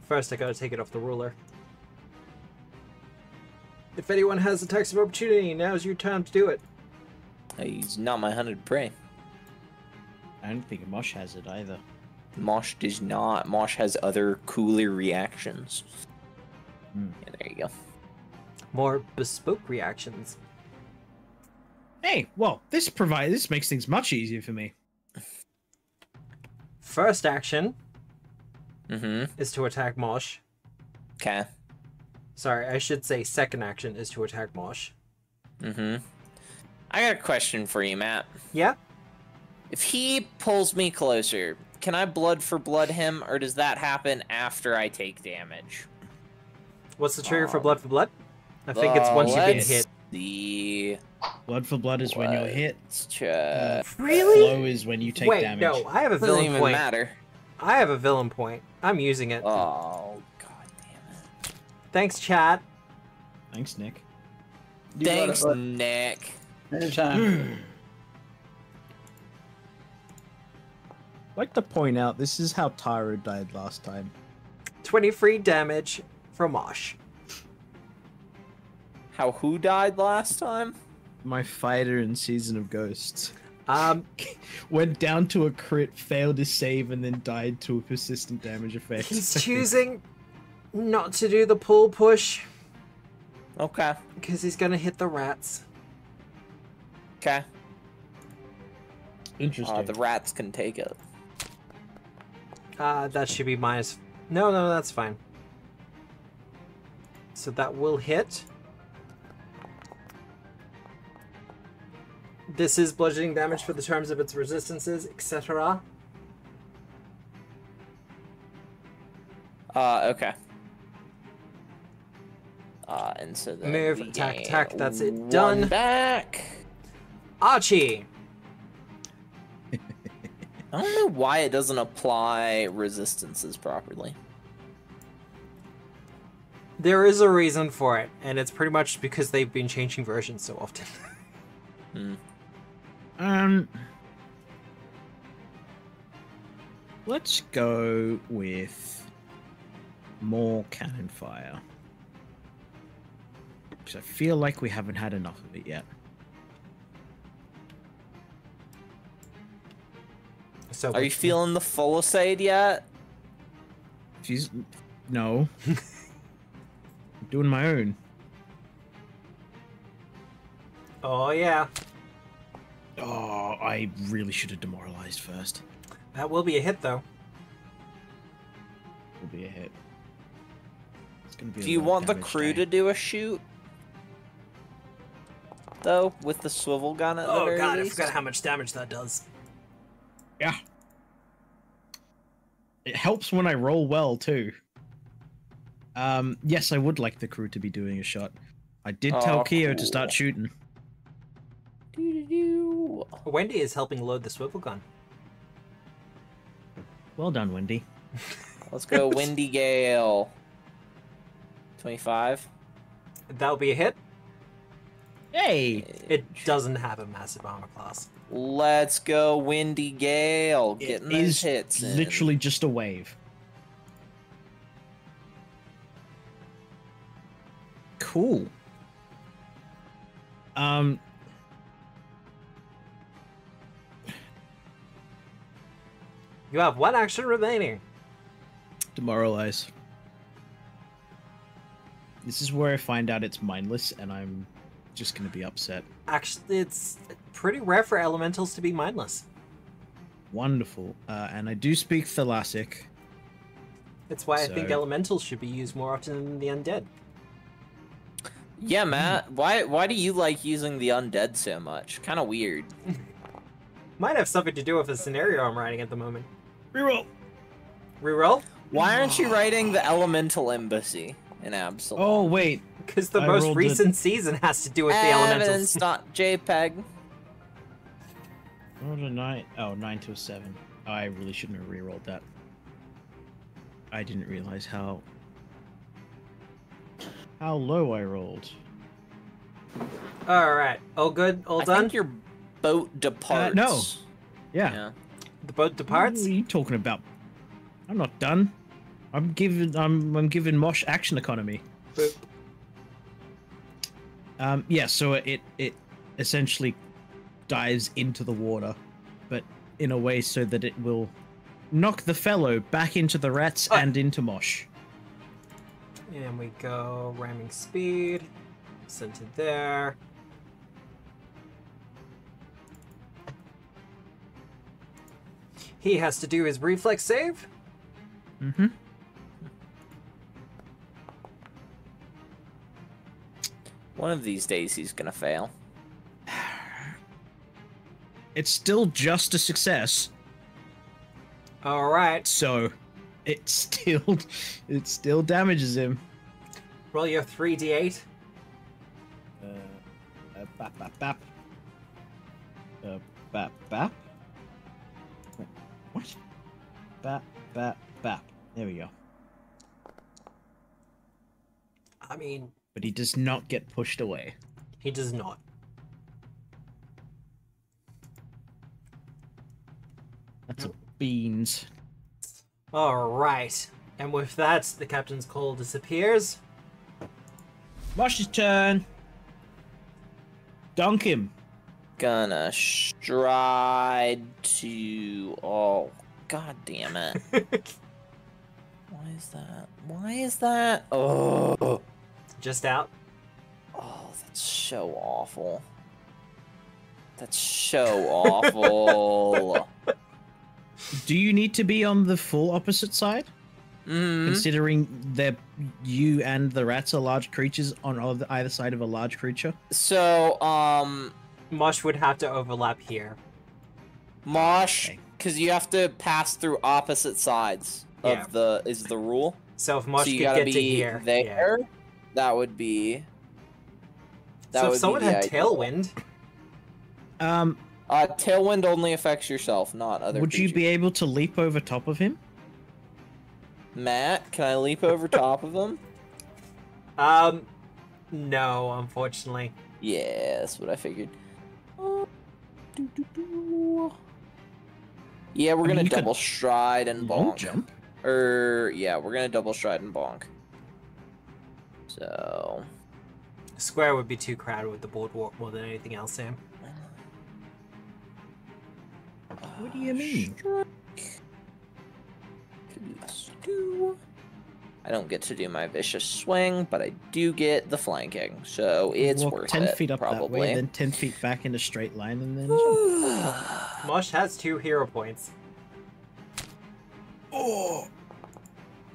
First, I gotta take it off the ruler. If anyone has attacks of opportunity, now's your time to do it. He's not my hunted prey. I don't think Mosh has it either. Mosh does not. Mosh has other cooler reactions. Yeah, there you go. More bespoke reactions. Hey, well, this makes things much easier for me. First action is to attack Mosh. Okay. Sorry, I should say second action is to attack Mosh. I got a question for you, Matt. Yeah? If he pulls me closer, can I blood for blood him, or does that happen after I take damage? What's the trigger for blood? I think it's once you get hit. The blood for blood is when you're hit. Really? Flow is when you take damage. Wait, no, I have a villain point. Doesn't even matter. I have a villain point. I'm using it. Oh, god damn it. Thanks, chat. Thanks, Nick. Thanks, Nick. Anytime. I'd like to point out, this is how Tyro died last time. 23 damage from Osh. How who died last time? My fighter in Season of Ghosts. Went down to a crit, failed his save, and then died to a persistent damage effect. He's choosing not to do the pull push. Okay. Because he's going to hit the rats. Okay. Interesting. The rats can take it. That should be minus... No, no, that's fine. So that will hit. This is bludgeoning damage for the terms of its resistances, etc. Okay. And so then move, attack, attack, that's it. Done. Back. Archie. I don't know why it doesn't apply resistances properly. There is a reason for it, and it's pretty much because they've been changing versions so often. Hmm. Let's go with more cannon fire. Because I feel like we haven't had enough of it yet. So are you feeling the Follisade yet? She's no. I'm doing my own. Oh yeah. Oh, I really should have demoralized first. That will be a hit, though. Will be a hit. It's gonna be. Do you want the crew to do a shoot? Though with the swivel gun at the very least? Oh god, I forgot how much damage that does. Yeah. It helps when I roll well too. Yes, I would like the crew to be doing a shot. I did tell Keo to start shooting. Wendy is helping load the swivel gun. Well done, Wendy. Let's go, Wendy Gale. 25. That'll be a hit. Hey! It doesn't have a massive armor class. Let's go, Windy Gale. Getting those hits in. Literally just a wave. Cool. You have one action remaining. Demoralize. This is where I find out it's mindless, and I'm just gonna be upset. Actually, it's pretty rare for elementals to be mindless. Wonderful. And I do speak Thalassic. That's why I think elementals should be used more often than the undead. Yeah, Matt. Why do you like using the undead so much? Kind of weird. Might have something to do with the scenario I'm writing at the moment. Reroll. Reroll? Why aren't you writing the elemental embassy in Absol? Oh wait. Because the most recent season has to do with the elementals. Evidence, not JPEG. Rolled a 9. Oh, 9 to a 7. I really shouldn't have rerolled that. I didn't realize how low I rolled. All right. All good. All done. I think your boat departs. No. Yeah. The boat departs. What are you talking about? I'm not done. I'm giving Mosh action economy. Boop. Yeah, so it essentially dives into the water, but in a way so that it will knock the fellow back into the rats and into Mosh. And we go ramming speed, sent it there. He has to do his reflex save. Mm-hmm. One of these days he's gonna fail. It's still just a success. All right. So, it still damages him. Roll your 3d8. Bap bap bap. Bap bap. What? Bap bap bap. There we go. I mean, but he does not get pushed away. He does not. That's a beans. All right. And with that, the captain's call disappears. Mosh's turn. Dunk him. Gonna stride to... Oh, god damn it. Why is that? Why is that? Oh. Just out. Oh, that's so awful. That's so awful. Do you need to be on the full opposite side? Mm-hmm. Considering that you and the rats are large creatures on either side of a large creature? So, Mosh would have to overlap here. Mosh, because you have to pass through opposite sides of the, is the rule. So if Mosh could get to here. There, that would be... That so would if someone had Tailwind... Tailwind only affects yourself, not other Would creatures. You be able to leap over top of him? Matt, can I leap over top of him? No, unfortunately. Yeah, that's what I figured. Yeah, we're gonna double stride and bonk. Jump? Yeah, we're gonna double stride and bonk. So... Square would be too crowded with the boardwalk more than anything else, Sam. What do you mean? I don't get to do my vicious swing, but I do get the flanking, so it's worth 10 feet up probably. That way, then 10 feet back in a straight line, and then... Mosh has 2 hero points. Oh.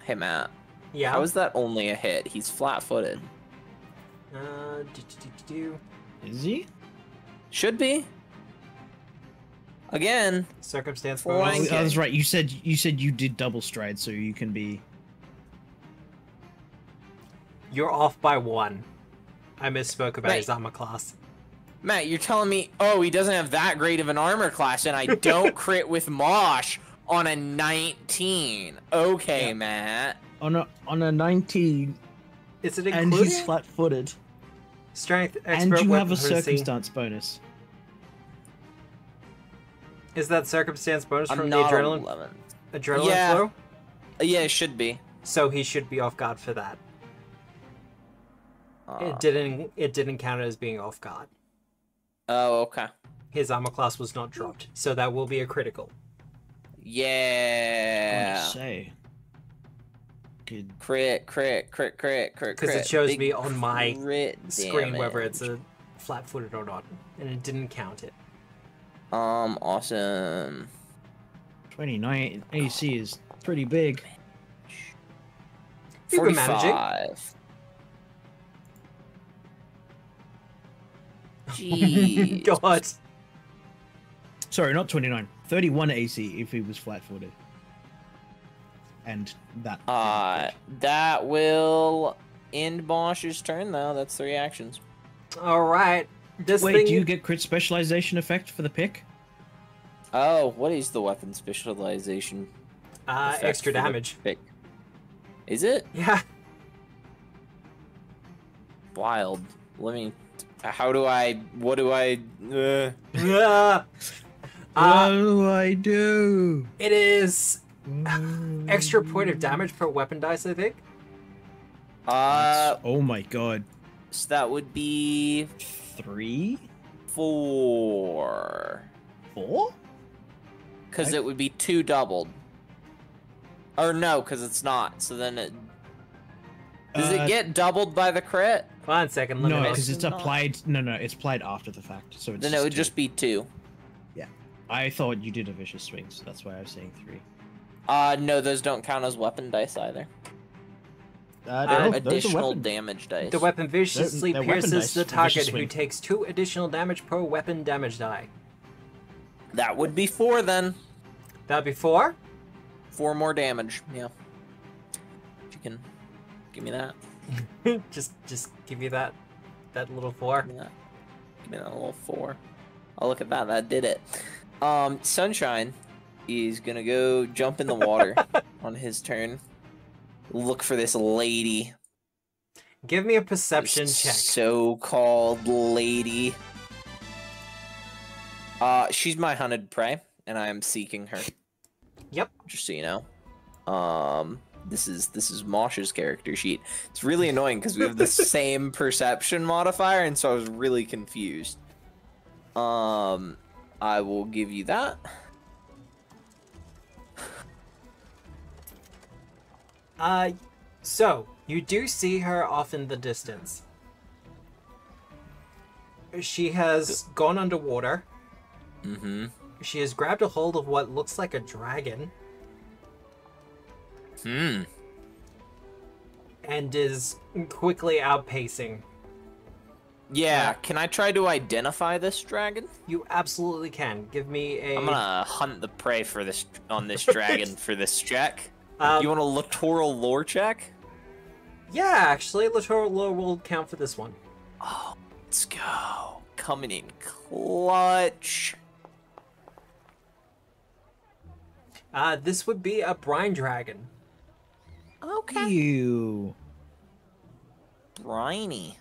Hey, Matt. Yeah? How is that only a hit? He's flat-footed. Is he? Should be. Again, circumstance. Oh, that's right. You said you did double stride, so you can be. You're off by 1. I misspoke about his armor class. Matt, you're telling me, oh, he doesn't have that great of an armor class, and I don't crit with Mosh on a 19. Okay, yeah. Matt. On a 19. Is it included? And he's flat-footed. Strength. Expert, and you have a circumstance bonus. Is that circumstance bonus from the adrenaline? Adrenaline flow? Yeah, it should be. So he should be off guard for that. It didn't count as being off guard. Oh, okay. His armor class was not dropped, so that will be a critical. Yeah. What do you say? Good. Crit. Because it shows me on my screen whether it's a flat-footed or not, and it didn't count it. Awesome. 29 AC is pretty big. 45. Jeez. God. Sorry, not 29. 31 AC if he was flat-footed. And that. That will end Bosch's turn, though. That's 3 actions. All right. Wait, do you get crit specialization effect for the pick? Oh, what is the weapon specialization? Extra damage. Pick? Is it? Yeah. Wild. Let me... How do I... What do I... What do I do? It is... extra point of damage per weapon dice, I think. Oh my god. So that would be... 3, 4, 4? Because it would be 2 doubled. Or no, because it's not. So then it... Does it get doubled by the crit? Hold on a second. No, because it's applied... No, it's applied after the fact. So it's then it would just be 2. Yeah. I thought you did a vicious swing, so that's why I was saying 3. No, those don't count as weapon dice either. Additional damage dice. The weapon viciously pierces the target who takes 2 additional damage per weapon damage die. That would be 4 then. That'd be 4? 4 more damage. Yeah. If you can give me that. just give me that little 4. Yeah. Give me that little 4. Oh, look at that. That did it. Sunshine is gonna go jump in the water on his turn. Look for this lady. Give me a perception check. So-called lady. She's my hunted prey, and I am seeking her. Yep. Just so you know. This is Mosh's character sheet. It's really annoying because we have the same perception modifier, and so I was really confused. I will give you that. So you do see her off in the distance. She has gone underwater. Mm-hmm. She has grabbed a hold of what looks like a dragon. Hmm. And is quickly outpacing. Yeah, can I try to identify this dragon? You absolutely can. Give me a... I'm gonna hunt the prey for this on this dragon for this check. You want a littoral lore check? Yeah, actually, littoral lore will count for this one. Oh, let's go. Coming in clutch. This would be a brine dragon. Okay. Ew. Briny.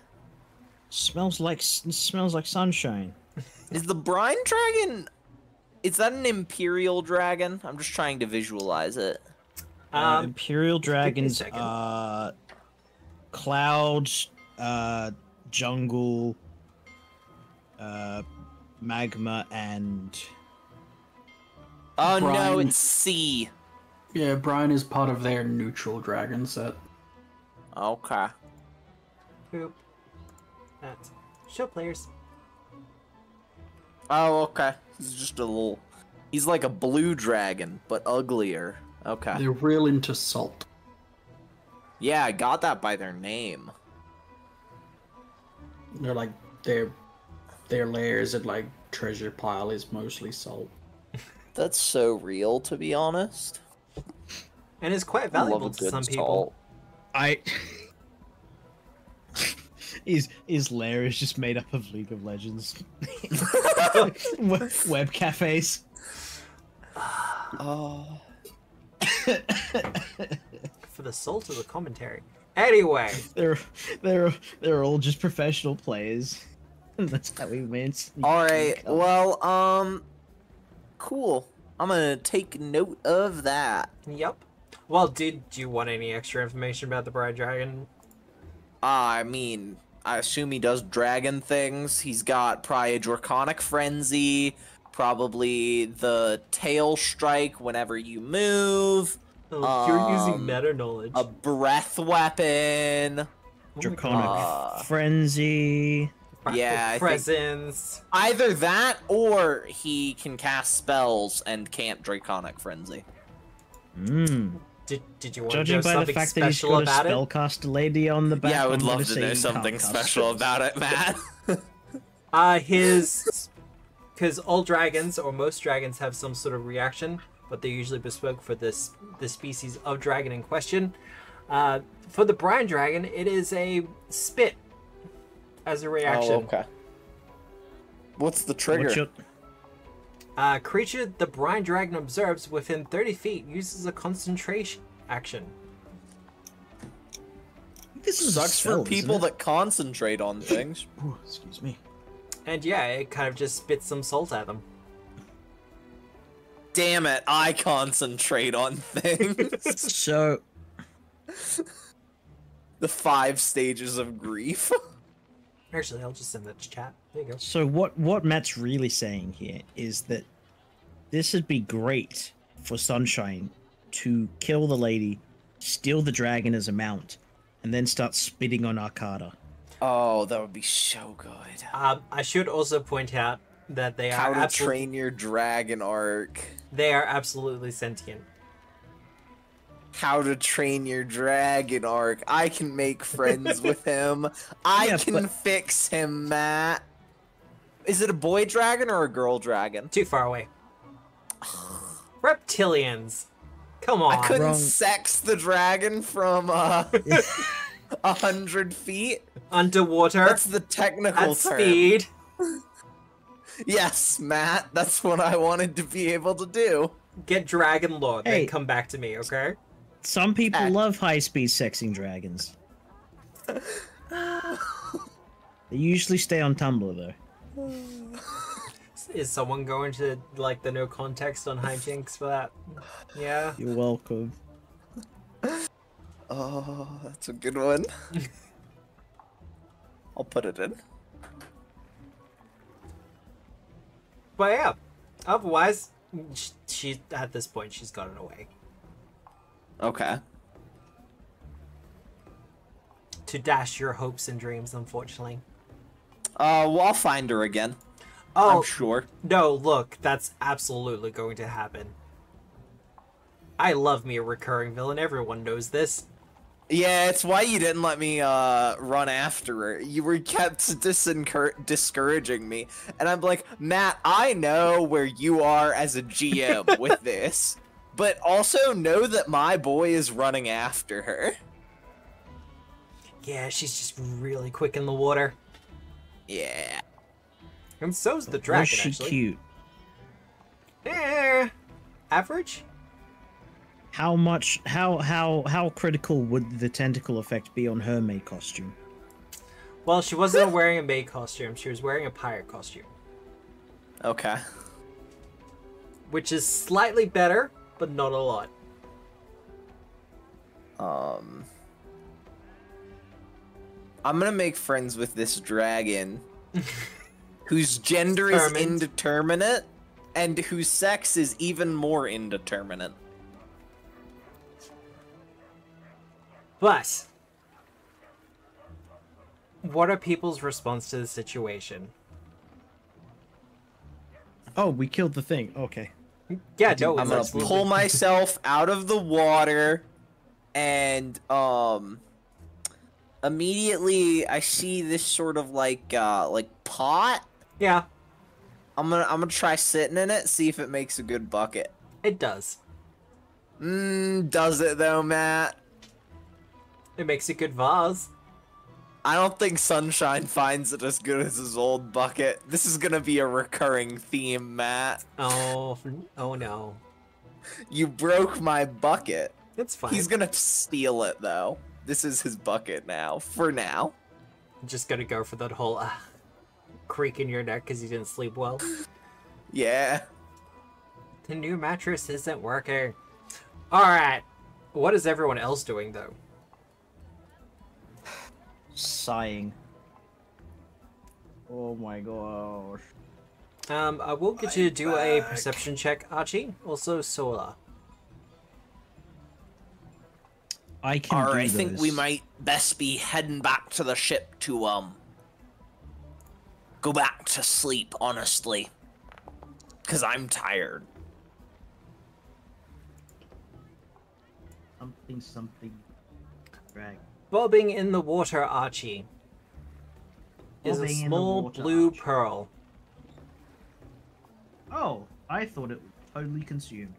Smells like sunshine. Is the brine dragon? Is that an imperial dragon? I'm just trying to visualize it. Imperial dragons, clouds, jungle, magma, and. Oh brine. No, it's sea. Yeah, brine is part of their neutral dragon set. Okay. Oop. That's show players. Oh, okay. He's just a little... He's like a blue dragon, but uglier. Okay. They're real into salt. Yeah, I got that by their name. They're like... Their lairs and, like, treasure pile is mostly salt. That's so real, to be honest. And it's quite valuable to some people. His lair is just made up of League of Legends. Web cafes. Oh. For the salt of the commentary. Anyway. They're all just professional players. And that's how we went. Alright, well, cool. I'm gonna take note of that. Yep. Well, did you want any extra information about the Bride Dragon? I mean, I assume he does dragon things. He's got probably a Draconic Frenzy, probably the tail strike whenever you move. Oh, you're using meta knowledge. A breath weapon. Draconic Frenzy. Yeah, presence. Either that or he can cast spells and can't Draconic Frenzy. Mm. Did you want to know something special about it? Judging by the fact that he's got a spellcast lady on the back. Yeah, I would love to know something special about it, Matt. Because all dragons, or most dragons, have some sort of reaction, but they're usually bespoke for the species of dragon in question. For the brine dragon, it is a spit as a reaction. Oh, okay. What's the trigger? Creature the brine dragon observes within 30 feet uses a concentration action. This is sucks for people that concentrate on things. Ooh, excuse me. And yeah, it kind of just spits some salt at them. Damn it, I concentrate on things. So... The 5 stages of grief. Actually, I'll just send that to chat. There you go. So what Matt's really saying here is that this would be great for Sunshine to kill the lady, steal the dragon as a mount, and then start spitting on Akata. Oh, that would be so good. I should also point out that they are How to Train Your Dragon arc. They are absolutely sentient. How to Train Your Dragon arc. I can make friends with him. I can fix him, Matt. Is it a boy dragon or a girl dragon? Too far away. Reptilians. Come on. I couldn't sex the dragon from 100 feet. Underwater. That's the technical term. At speed. Yes, Matt. That's what I wanted to be able to do. Get dragon lore, then come back to me, okay? Some people love high-speed sexing dragons. They usually stay on Tumblr though. Is someone going to like the no context on hijinks for that? Yeah. You're welcome. Oh, that's a good one. I'll put it in. But yeah, otherwise, she at this point she's gotten away. Okay. To dash your hopes and dreams, unfortunately. Well, I'll find her again. Oh, I'm sure. No, look, that's absolutely going to happen. I love me a recurring villain. Everyone knows this. Yeah, it's why you didn't let me run after her. You were kept discouraging me. And I'm like, Matt, I know where you are as a GM with this, but also know that my boy is running after her. Yeah, she's just really quick in the water. Yeah. And so's the dragon, actually. She's cute. Eh, average? How much, how critical would the tentacle effect be on her May costume? Well, she wasn't wearing a May costume. She was wearing a pirate costume. Okay. Which is slightly better, but not a lot. I'm gonna make friends with this dragon. Whose gender is indeterminate, and whose sex is even more indeterminate. But what are people's response to the situation? Oh, we killed the thing. Okay. Yeah, no, I'm gonna pull myself out of the water, and immediately I see this sort of like pot. Yeah. I'm gonna try sitting in it, see if it makes a good bucket. It does. Does it though, Matt? It makes a good vase. I don't think Sunshine finds it as good as his old bucket. This is gonna be a recurring theme, Matt. Oh no. You broke my bucket. It's fine. He's gonna steal it though. This is his bucket now, for now. I'm just gonna go for that whole creak in your neck because you didn't sleep well. Yeah. The new mattress isn't working. Alright. What is everyone else doing, though? Sighing. Oh my gosh. I will get you to do a perception check, Archie. Also, Solar. I can do I think we might best be heading back to the ship to, go back to sleep, honestly. Because I'm tired. Something. Drag. Bobbing in the water, Archie, is a small blue pearl. Oh, I thought it was totally consumed.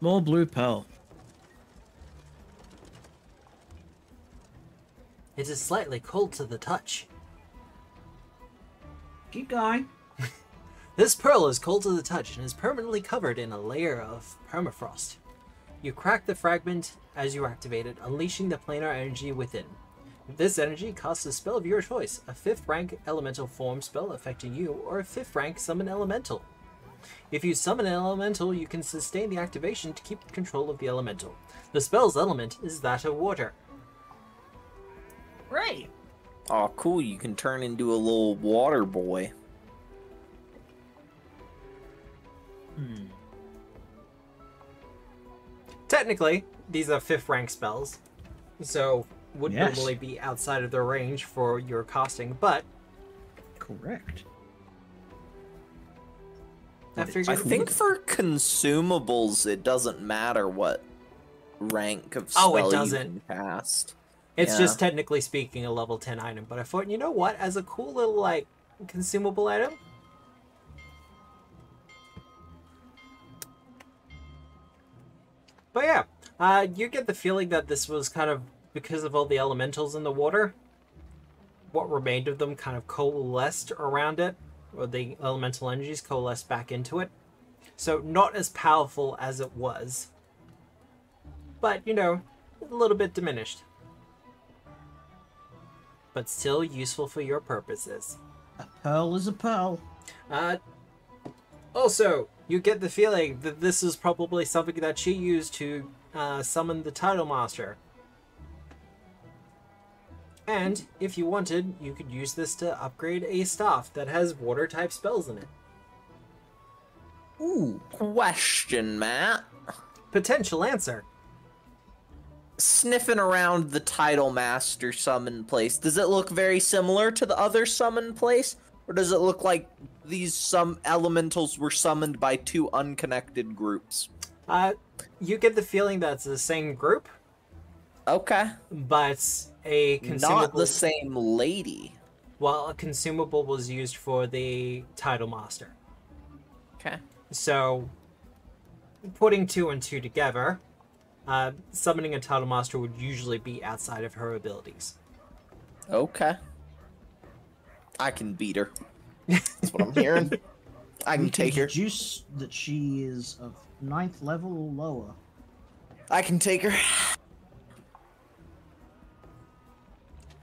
Small blue pearl. It is slightly cold to the touch. Keep going. This pearl is cold to the touch and is permanently covered in a layer of permafrost. You crack the fragment as you activate it, unleashing the planar energy within. This energy casts a spell of your choice, a 5th rank elemental form spell affecting you, or a 5th rank summon elemental. If you summon an elemental, you can sustain the activation to keep control of the elemental. The spell's element is that of water. Great! Aw, oh, cool, you can turn into a little water boy. Hmm. Technically, these are 5th rank spells, so would normally be outside of the range for your casting, but... Correct. I think for consumables, it doesn't matter what rank of spell you can cast. It's just technically speaking a level 10 item, but I thought, you know what, as a cool little, like, consumable item... But yeah, you get the feeling that this was kind of, because of all the elementals in the water, what remained of them kind of coalesced around it, or the elemental energies coalesced back into it. So not as powerful as it was. But, you know, a little bit diminished, but still useful for your purposes. A pearl is a pearl. Also, you get the feeling that this is probably something that she used to summon the Tidal Master. And if you wanted, you could use this to upgrade a staff that has water type spells in it. Ooh, question, Matt. Potential answer. Sniffing around the Tidal Master summon place, does it look very similar to the other summon place? Or does it look like these some elementals were summoned by two unconnected groups? You get the feeling that it's the same group. Okay. But a consumable... Not the same lady. Well, a consumable was used for the Tidal Master. Okay. So, putting two and two together, summoning a Tidal Master would usually be outside of her abilities. Okay. I can beat her. That's what I'm hearing. I can take her. Deduce that she is of 9th level or lower. I can take her.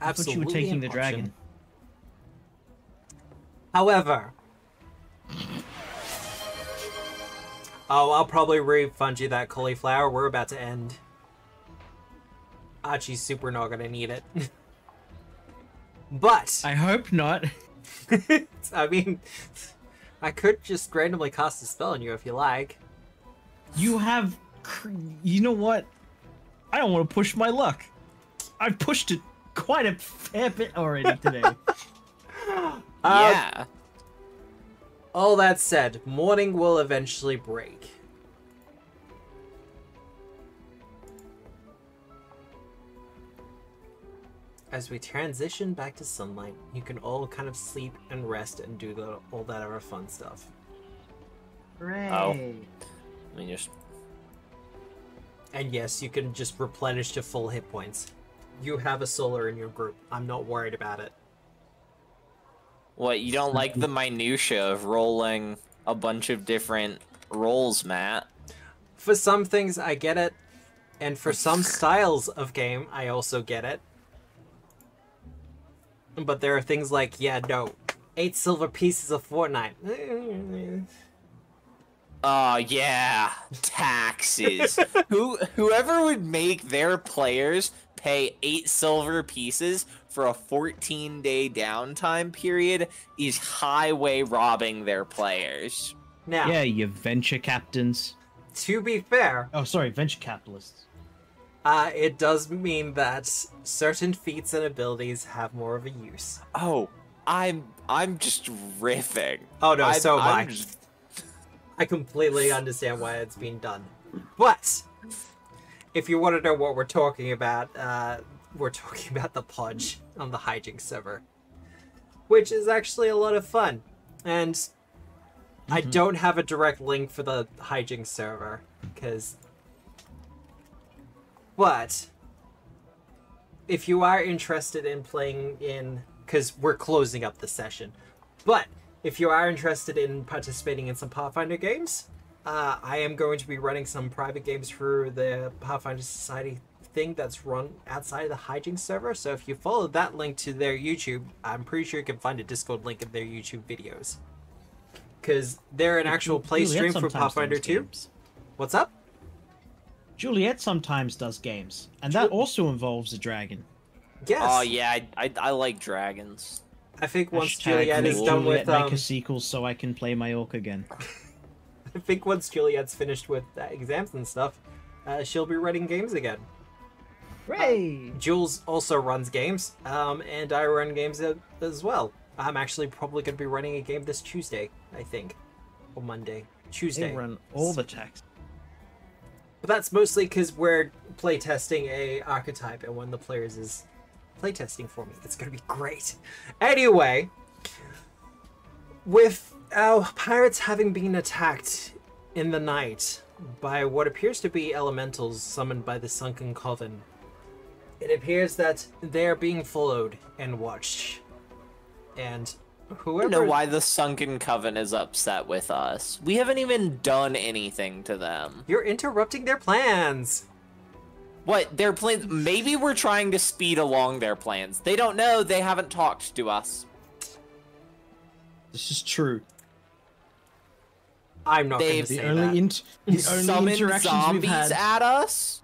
Absolutely. I thought you were taking the dragon. However. Oh, I'll probably refund you that cauliflower. We're about to end. Archie's super not gonna need it. But I hope not. I mean, I could just randomly cast a spell on you if you like. You have, you know what? I don't want to push my luck. I've pushed it quite a fair bit already today. Yeah. All that said, morning will eventually break. As we transition back to sunlight, you can all kind of sleep and rest and do the, all that other fun stuff. Hooray! Oh. I mean, just... And yes, you can just replenish to full hit points. You have a solar in your group. I'm not worried about it. What, you don't like the minutia of rolling a bunch of different rolls, Matt? For some things, I get it. And for some styles of game, I also get it. But there are things like, yeah, no, 8 silver pieces of Fortnite. Oh, yeah, taxes. Whoever would make their players pay 8 silver pieces for a 14-day downtime period is highway robbing their players. Now, yeah, you venture captains. To be fair. Oh, sorry, venture capitalists. It does mean that certain feats and abilities have more of a use. Oh, I'm just riffing. Oh no, so much. I completely understand why it's being done. But if you want to know what we're talking about the Pudge on the Hijinks server, which is actually a lot of fun. And I don't have a direct link for the Hijinks server because. But if you are interested in playing in, because we're closing up the session, but if you are interested in participating in some Pathfinder games, I am going to be running some private games through the Pathfinder Society thing that's run outside of the Hijinks server. So if you follow that link to their YouTube, I'm pretty sure you can find a Discord link in their YouTube videos. Because they're an actual play stream for Pathfinder 2. What's up? Juliet sometimes does games, and that also involves a dragon. Yes. Oh yeah, I like dragons. I think once Juliet is done with make a sequel so I can play my orc again. I think once Juliet's finished with exams and stuff, she'll be running games again. Hooray! Jules also runs games, and I run games as well. I'm actually probably going to be running a game this Tuesday, I think, or Monday. Tuesday. They run all the text. But that's mostly because we're playtesting a archetype, and one of the players is playtesting for me. It's going to be great. Anyway, with our pirates having been attacked in the night by what appears to be elementals summoned by the Sunken Coven, it appears that they are being followed and watched. And whoever... I don't know why the Sunken Coven is upset with us. We haven't even done anything to them. You're interrupting their plans. What their plans? Maybe we're trying to speed along their plans. They don't know. They haven't talked to us. This is true. I'm not going to say that. The only interactions we've had. Summoned zombies at us.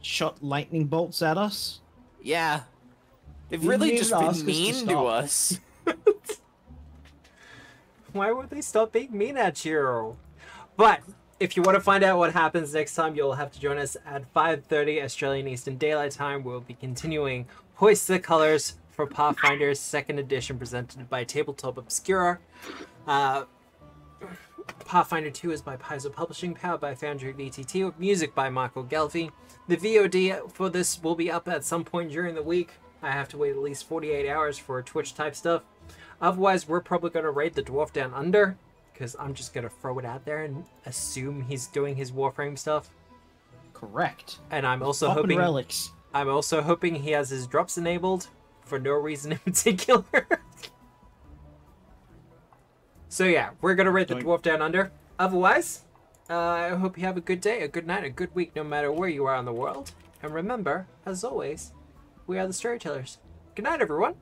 Shot lightning bolts at us. Yeah, they've really just been mean to us. Why would they stop being mean at you? But if you want to find out what happens next time, you'll have to join us at 5:30 Australian Eastern Daylight Time. We'll be continuing Hoist the Colors for Pathfinder's 2nd edition, presented by Tabletop Obscura. Pathfinder 2 is by Paizo Publishing, powered by Foundry VTT, with music by Michael Ghelfi. The VOD for this will be up at some point during the week. I have to wait at least 48 hours for Twitch type stuff. Otherwise, we're probably going to raid the Dwarf Down Under, because I'm just going to throw it out there and assume he's doing his Warframe stuff. Correct. And I'm also hoping relics. I'm also hoping he has his drops enabled for no reason in particular. So yeah, we're going to rate the Dwarf Down Under. Otherwise, I hope you have a good day, a good night, a good week, no matter where you are in the world. And remember, as always, we are the storytellers. Good night, everyone.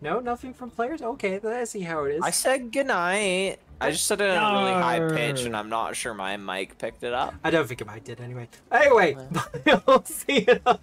No, nothing from players? Okay, I see how it is. I said good night. I just said it in a really high pitch, and I'm not sure my mic picked it up. I don't think it did anyway. Anyway, I'll see you.